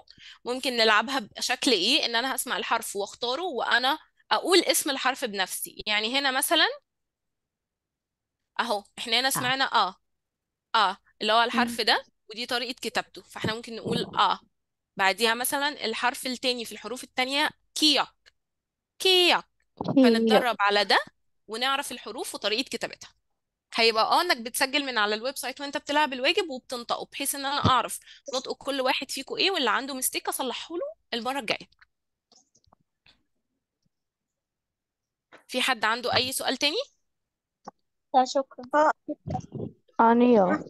ممكن نلعبها بشكل ايه، ان انا هسمع الحرف واختاره وانا اقول اسم الحرف بنفسي. يعني هنا مثلا اهو احنا هنا سمعنا اللي هو الحرف ده، ودي طريقة كتابته، فاحنا ممكن نقول بعديها مثلا الحرف التاني في الحروف التانية كياك. فنتدرب على ده ونعرف الحروف وطريقة كتابتها. هيبقى انك بتسجل من على الويب سايت وانت بتلعب الواجب وبتنطقه، بحيث ان انا اعرف نطق كل واحد فيكم ايه، واللي عنده مستيك اصلحه له المرة الجاية. في حد عنده اي سؤال تاني؟ شكرا. أنيو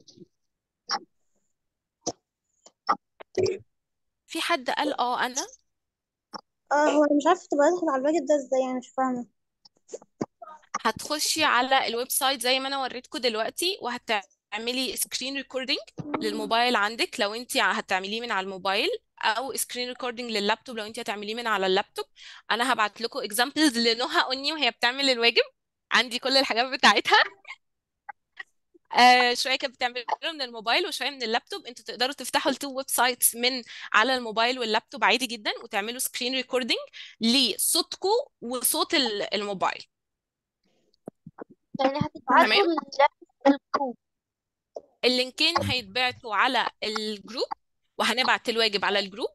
في حد قال أنا؟ هو مش عارفة تبقى أدخل على الواجب ده إزاي، يعني مش فاهمة. هتخشي على الويب سايت زي ما أنا وريتكم دلوقتي، وهتعملي سكرين ريكوردينج للموبايل عندك لو أنت هتعمليه من على الموبايل، أو سكرين ريكوردينج لللابتوب لو أنت هتعمليه من على اللابتوب. أنا هبعت لكم إكزامبلز لنهى أني وهي بتعمل الواجب، عندي كل الحاجات بتاعتها. شويه كانت بتعمله من الموبايل وشويه من اللابتوب. انتوا تقدروا تفتحوا التو ويب سايتس من على الموبايل واللابتوب عادي جدا، وتعملوا سكرين ريكوردينج لصوتكم وصوت الموبايل. يعني هتبعتوا للجروب، اللينكين هيتبعتوا على الجروب، وهنبعت الواجب على الجروب،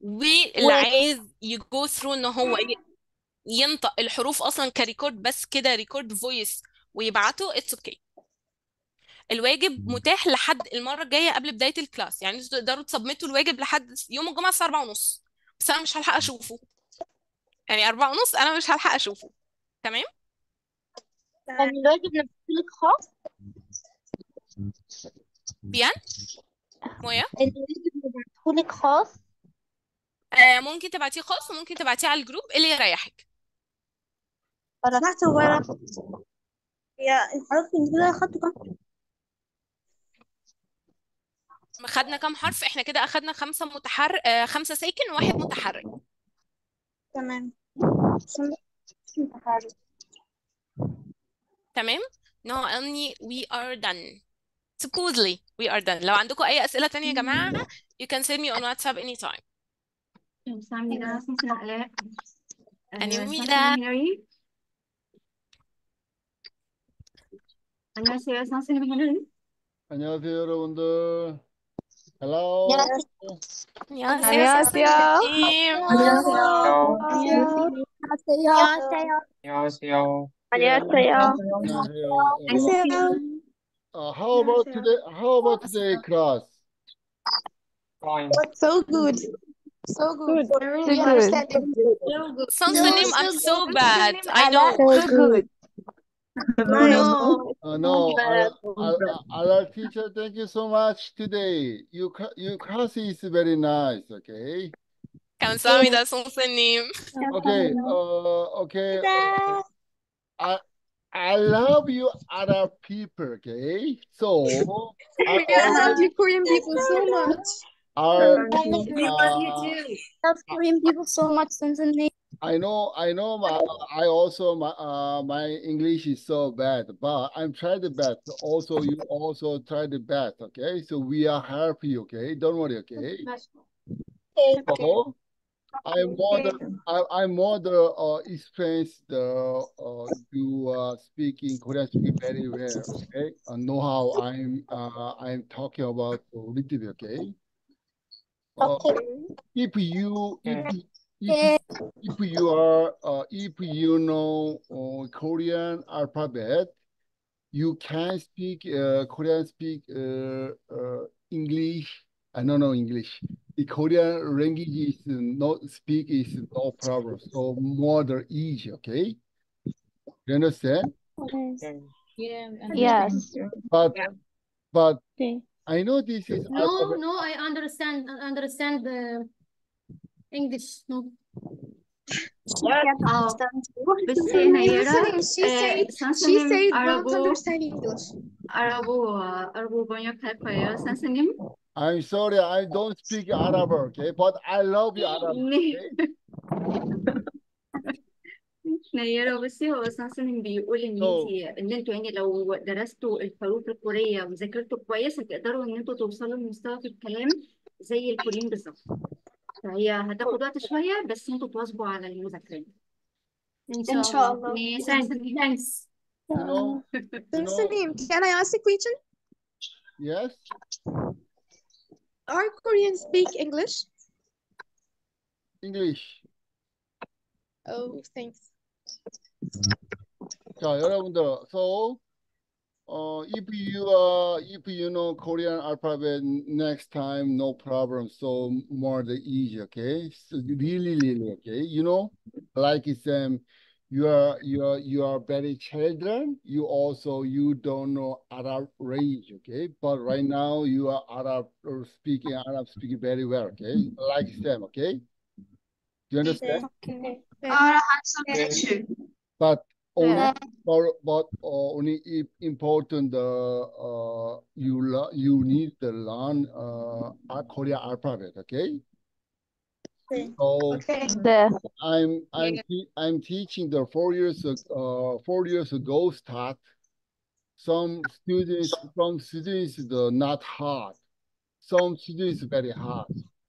واللي عايز يجو ثرو ان هو ينطق الحروف اصلا كريكورد، بس كده ريكورد فويس ويبعته اتس اوكي. الواجب متاح لحد المره الجايه قبل بدايه الكلاس، يعني انتوا تقدروا تسبمتوا الواجب لحد يوم الجمعه الساعه 4:30، بس انا مش هلحق اشوفه. يعني 4:30 انا مش هلحق اشوفه. تمام؟ يعني الواجب نبعته لك خاص؟ بيان؟ مويا؟ الواجب نبعته لك خاص؟ ممكن تبعتيه خاص وممكن تبعتيه على الجروب اللي يريحك. انا تحت ورا يا الحروف كده. خدتوا كام؟ خدنا كام حرف؟ احنا كده اخدنا 5 ساكن وواحد متحرك. تمام. متحرك. تمام. now only we are done. supposedly we are done. لو عندكم أي أسئلة تانية يا جماعة you can send me on WhatsApp anytime. أنا ميرا. 안녕하세요. 선생님 해리. 안녕하세요, 여러분들. Hello. 안녕하세요. 안녕하세요. 안녕하세요. 안녕하세요. 안녕하세요. How about today? How about today class? Fine. So good. So good. Really understanding. So good. Sometimes I'm so bad. I know. So good. No. No. Our teacher, thank you so much today. Your class is very nice. Okay. 감사합니다, 선생님. Okay. Okay. I love you, Arab people, okay? So, I love you, Korean people, so much. I love you too. I love Korean people so much, Sensei. I know. My English is so bad, but I'm trying the best. Also, you also try the best, okay? So we are happy, okay? Don't worry, okay? Okay. So, I more experience the you speaking Korean speaking very well, okay? And know how I'm talking about a little bit, okay? Okay. If you know Korean alphabet, you can speak Korean speak English. No, English. The Korean language is not speak is no problem. So more the easy, okay? You understand? Yeah. Yes. But okay. I know this is no. I understand. The English. No. Yeah. She said don't understand English. Arabo 번역 할 거예요, 선생님. I'm sorry, I don't speak Arab, okay? But I love you, Arab. سنسنين بيقول ان انتوا يعني لو درستوا الحروف الكورية وذاكرتوا كويس هتقدروا ان انتوا توصلوا لمستوى في الكلام زي الكوريين بالظبط. فهي هتاخد وقت شوية بس انتوا تواظبوا على المذاكرة. ان شاء الله. سنسنين, can I ask a question? Yes. Are Koreans speak English? English. Oh, thanks. 자, 여러분들, so if you know Korean alphabet next time, no problem. So more the easy, okay? So really, okay? You know, like it's you are very children. You don't know Arab language, okay? But right now you are Arab speaking very well, okay? Like them, okay? Do you understand? Okay. Okay. But only if important you need to learn Korean alphabet, okay? So okay. I'm teaching the 4 years ago start. Some students not hard. Some students very hard.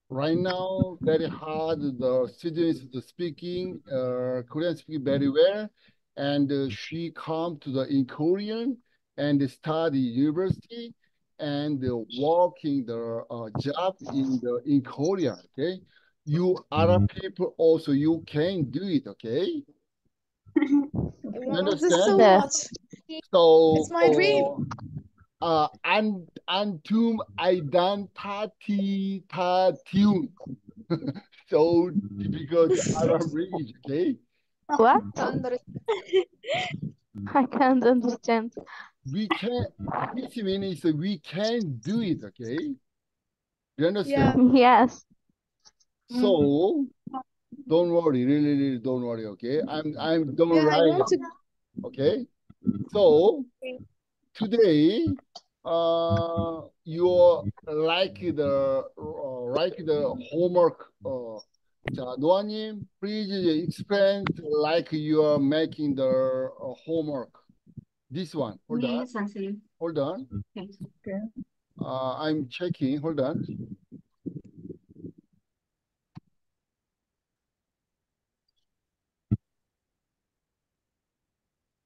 Right now very hard. The students speaking Korean speaking very well, and she come to the in Korean and study university and working the job in Korea. Okay. You Arab people also, you can do it, okay? You understand? So it's my dream. Antum Aidan Tatium. So because Arab language, okay? What? I can't understand. This means we can do it, okay? You understand? Yeah. Yes. So don't worry, really don't worry, okay? I'm don't worry. Okay. So today you like the homework Noanim, please explain like you are making the homework. This one. Hold on. Hold on. Okay. I'm checking. Hold on.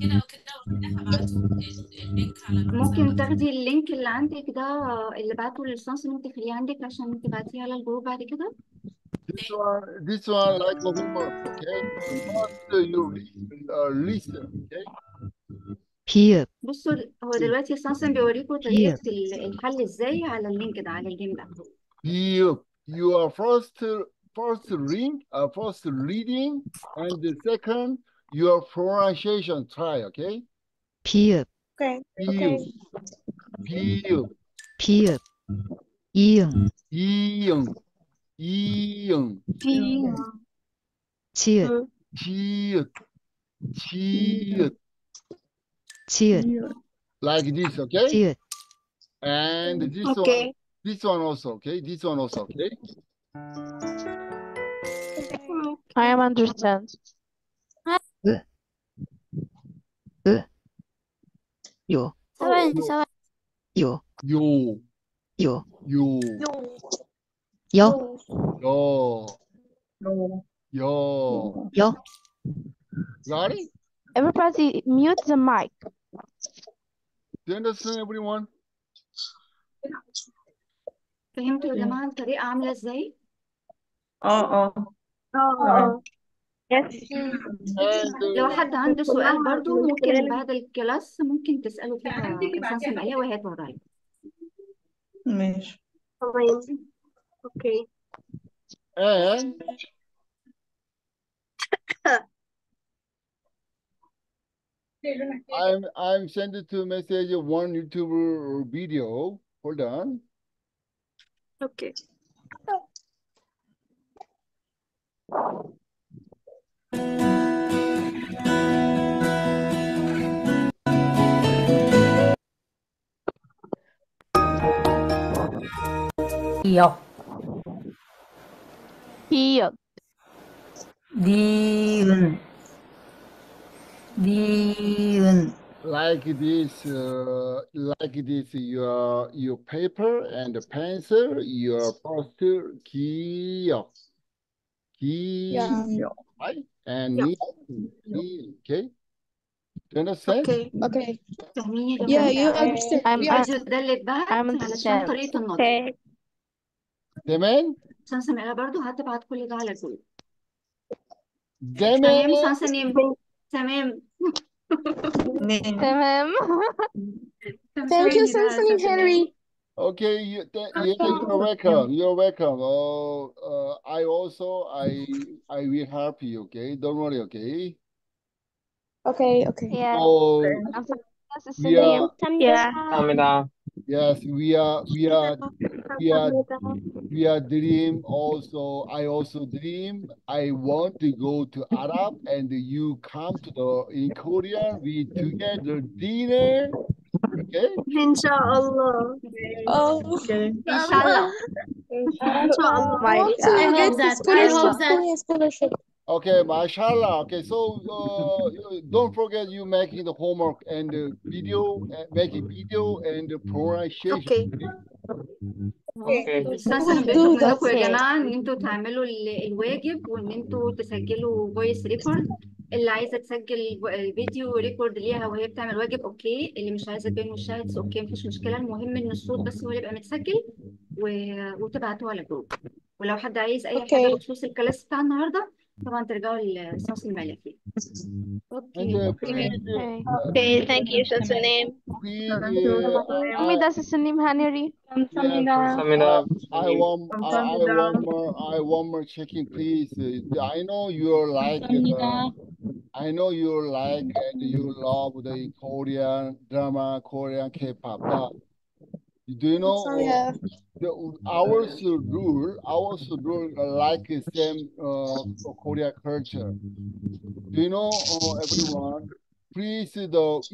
كده وكده اللينك على ممكن تاخدي اللينك اللي عندك ده اللي بعته لSamsung تخليه عندك عشان تبعتيه على الجروب بعد كده. This one like a homework, okay? Listen, okay? بصوا هو دلوقتي سامسونج بيوريكم طريقة الحل ازاي على اللينك ده على الجيم ده. Your first reading and the second your pronunciation try, okay? Peer. Okay. Peer. Peer. Peer. Ian. Ian. Ian. Ian. Cheer. Cheer. Cheer. Cheer. Like this, okay? Cheer. And this okay. One, this one also, okay? This one also, okay? I am understand. Yo. Yo. Yo. Yo. Yo. Yo. Yo. Yo. Yo. Yo. Got it? Everybody mute the mic. Do you understand everyone? فهمتوا يا جماعة الطريقة عاملة ازاي؟ لو حد عنده سؤال برضو ممكن بعد الكلاس ممكن تسألوا فيها أساسا عليها وهي توضح. ماشي. اوكي. I'm sending to message of one YouTuber video. Hold on. Okay. Yo. Yo. The like this, your paper and the pencil, your poster, key, right? And me, okay. Do you understand? Okay. Yeah, you understand. I'm understand. Okay. Amen. سامسونج برضو هتبعت كل ده على الجروب. تمام سامسونج. تمام. Tamam. Thank you, Samson and Henry. Okay, you're welcome. You're welcome. I will help you. Okay, don't worry. Okay. Okay. Yeah. Oh, yes, we are dream also. I also dream. I want to go to Arab and you come to in Korea. We together dinner. Okay. Inshallah. Oh. Okay. Inshallah. Inshallah. I hope that. Okay, mashallah. Okay, so don't forget you making the homework and the video, making video and the pronunciation. Okay. استاذ بنقول يا جماعه ان انتوا تعملوا الواجب وان انتوا تسجلوا فويس ريكورد. اللي عايزه تسجل الفيديو ريكورد ليها وهي بتعمل واجب اوكي، اللي مش عايزه تبين وشها اوكي مفيش مشكله، المهم ان الصوت بس هو اللي يبقى متسجل وتبعتوه على الجروب. ولو حد عايز اي حاجه بخصوص الكلاس بتاع النهارده طبعا ترجعوا للصوص الملكي. اوكي ثانك يو شاتس نيم. امي ده سنيم هانري. I want more checking please. I know you like and you love the Korean drama, Korean K-pop. Do you know our Sudul? Our Sudul like the same Korea culture. Do you know everyone? Please, if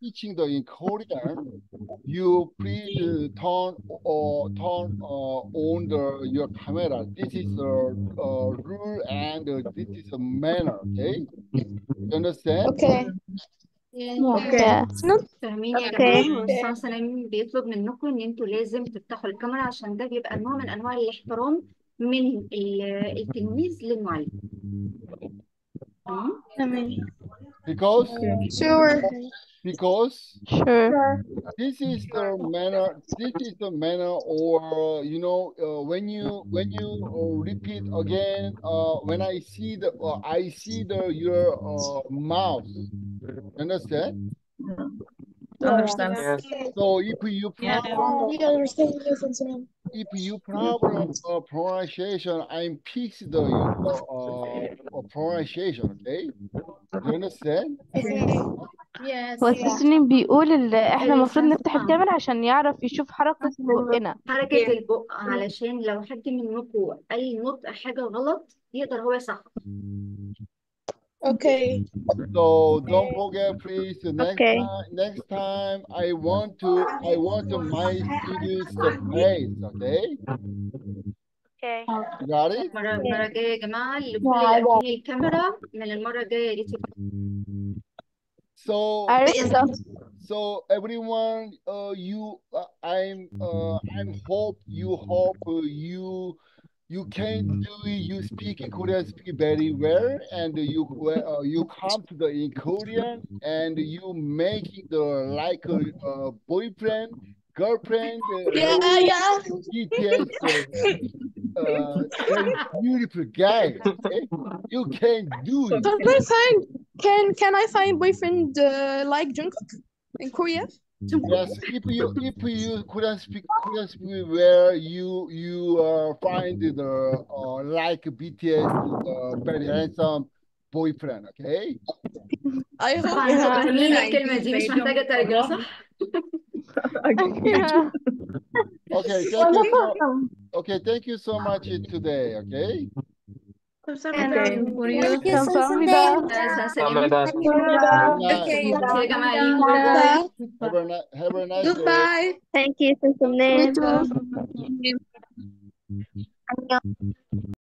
teaching in Korean, you please turn on your camera. This is a rule and this is a manner. Okay, you understand? Okay. اوكي فاهمين يا جماعه؟ الاستاذ سليم بيطلب منكم ان انتوا لازم تفتحوا الكاميرا عشان ده بيبقى نوع من انواع الاحترام من التلميذ للمعلم. تمام. Because sure. Because sure. This is the manner. This is the manner, or you know, when you repeat again. When I see the your mouth. Understand? Understand. Yes. So if you problem pronunciation, I'm fixed the pronunciation. Okay? You understand? Yes. هو السنين بيقول احنا المفروض نفتح الكاميرا عشان يعرف يشوف حركة بقنا، حركة البق، علشان لو حد منكم اي نطق حاجة غلط يقدر هو يصحح. Okay. So don't forget, please. Next time, I want to my students the praise. Okay. Okay. Got it. المرة الجاية يا جماعة اللي بيقفل الكاميرا من المرة الجاية دي. So everyone, I hope you. You can do it. You speak in Korean, speak very well, and you come to the in Korean, and you make it like a boyfriend, girlfriend. Yeah. BTS, beautiful guy. Okay? You can do it. Can I find boyfriend like Jungkook in Korea? Yes, if you couldn't speak where you find the like BTS very handsome boyfriend, okay? I hope. الكلمة دي مش محتاجة ترجمة صح؟ Okay, thank you so much today, okay? Goodbye. Thank you.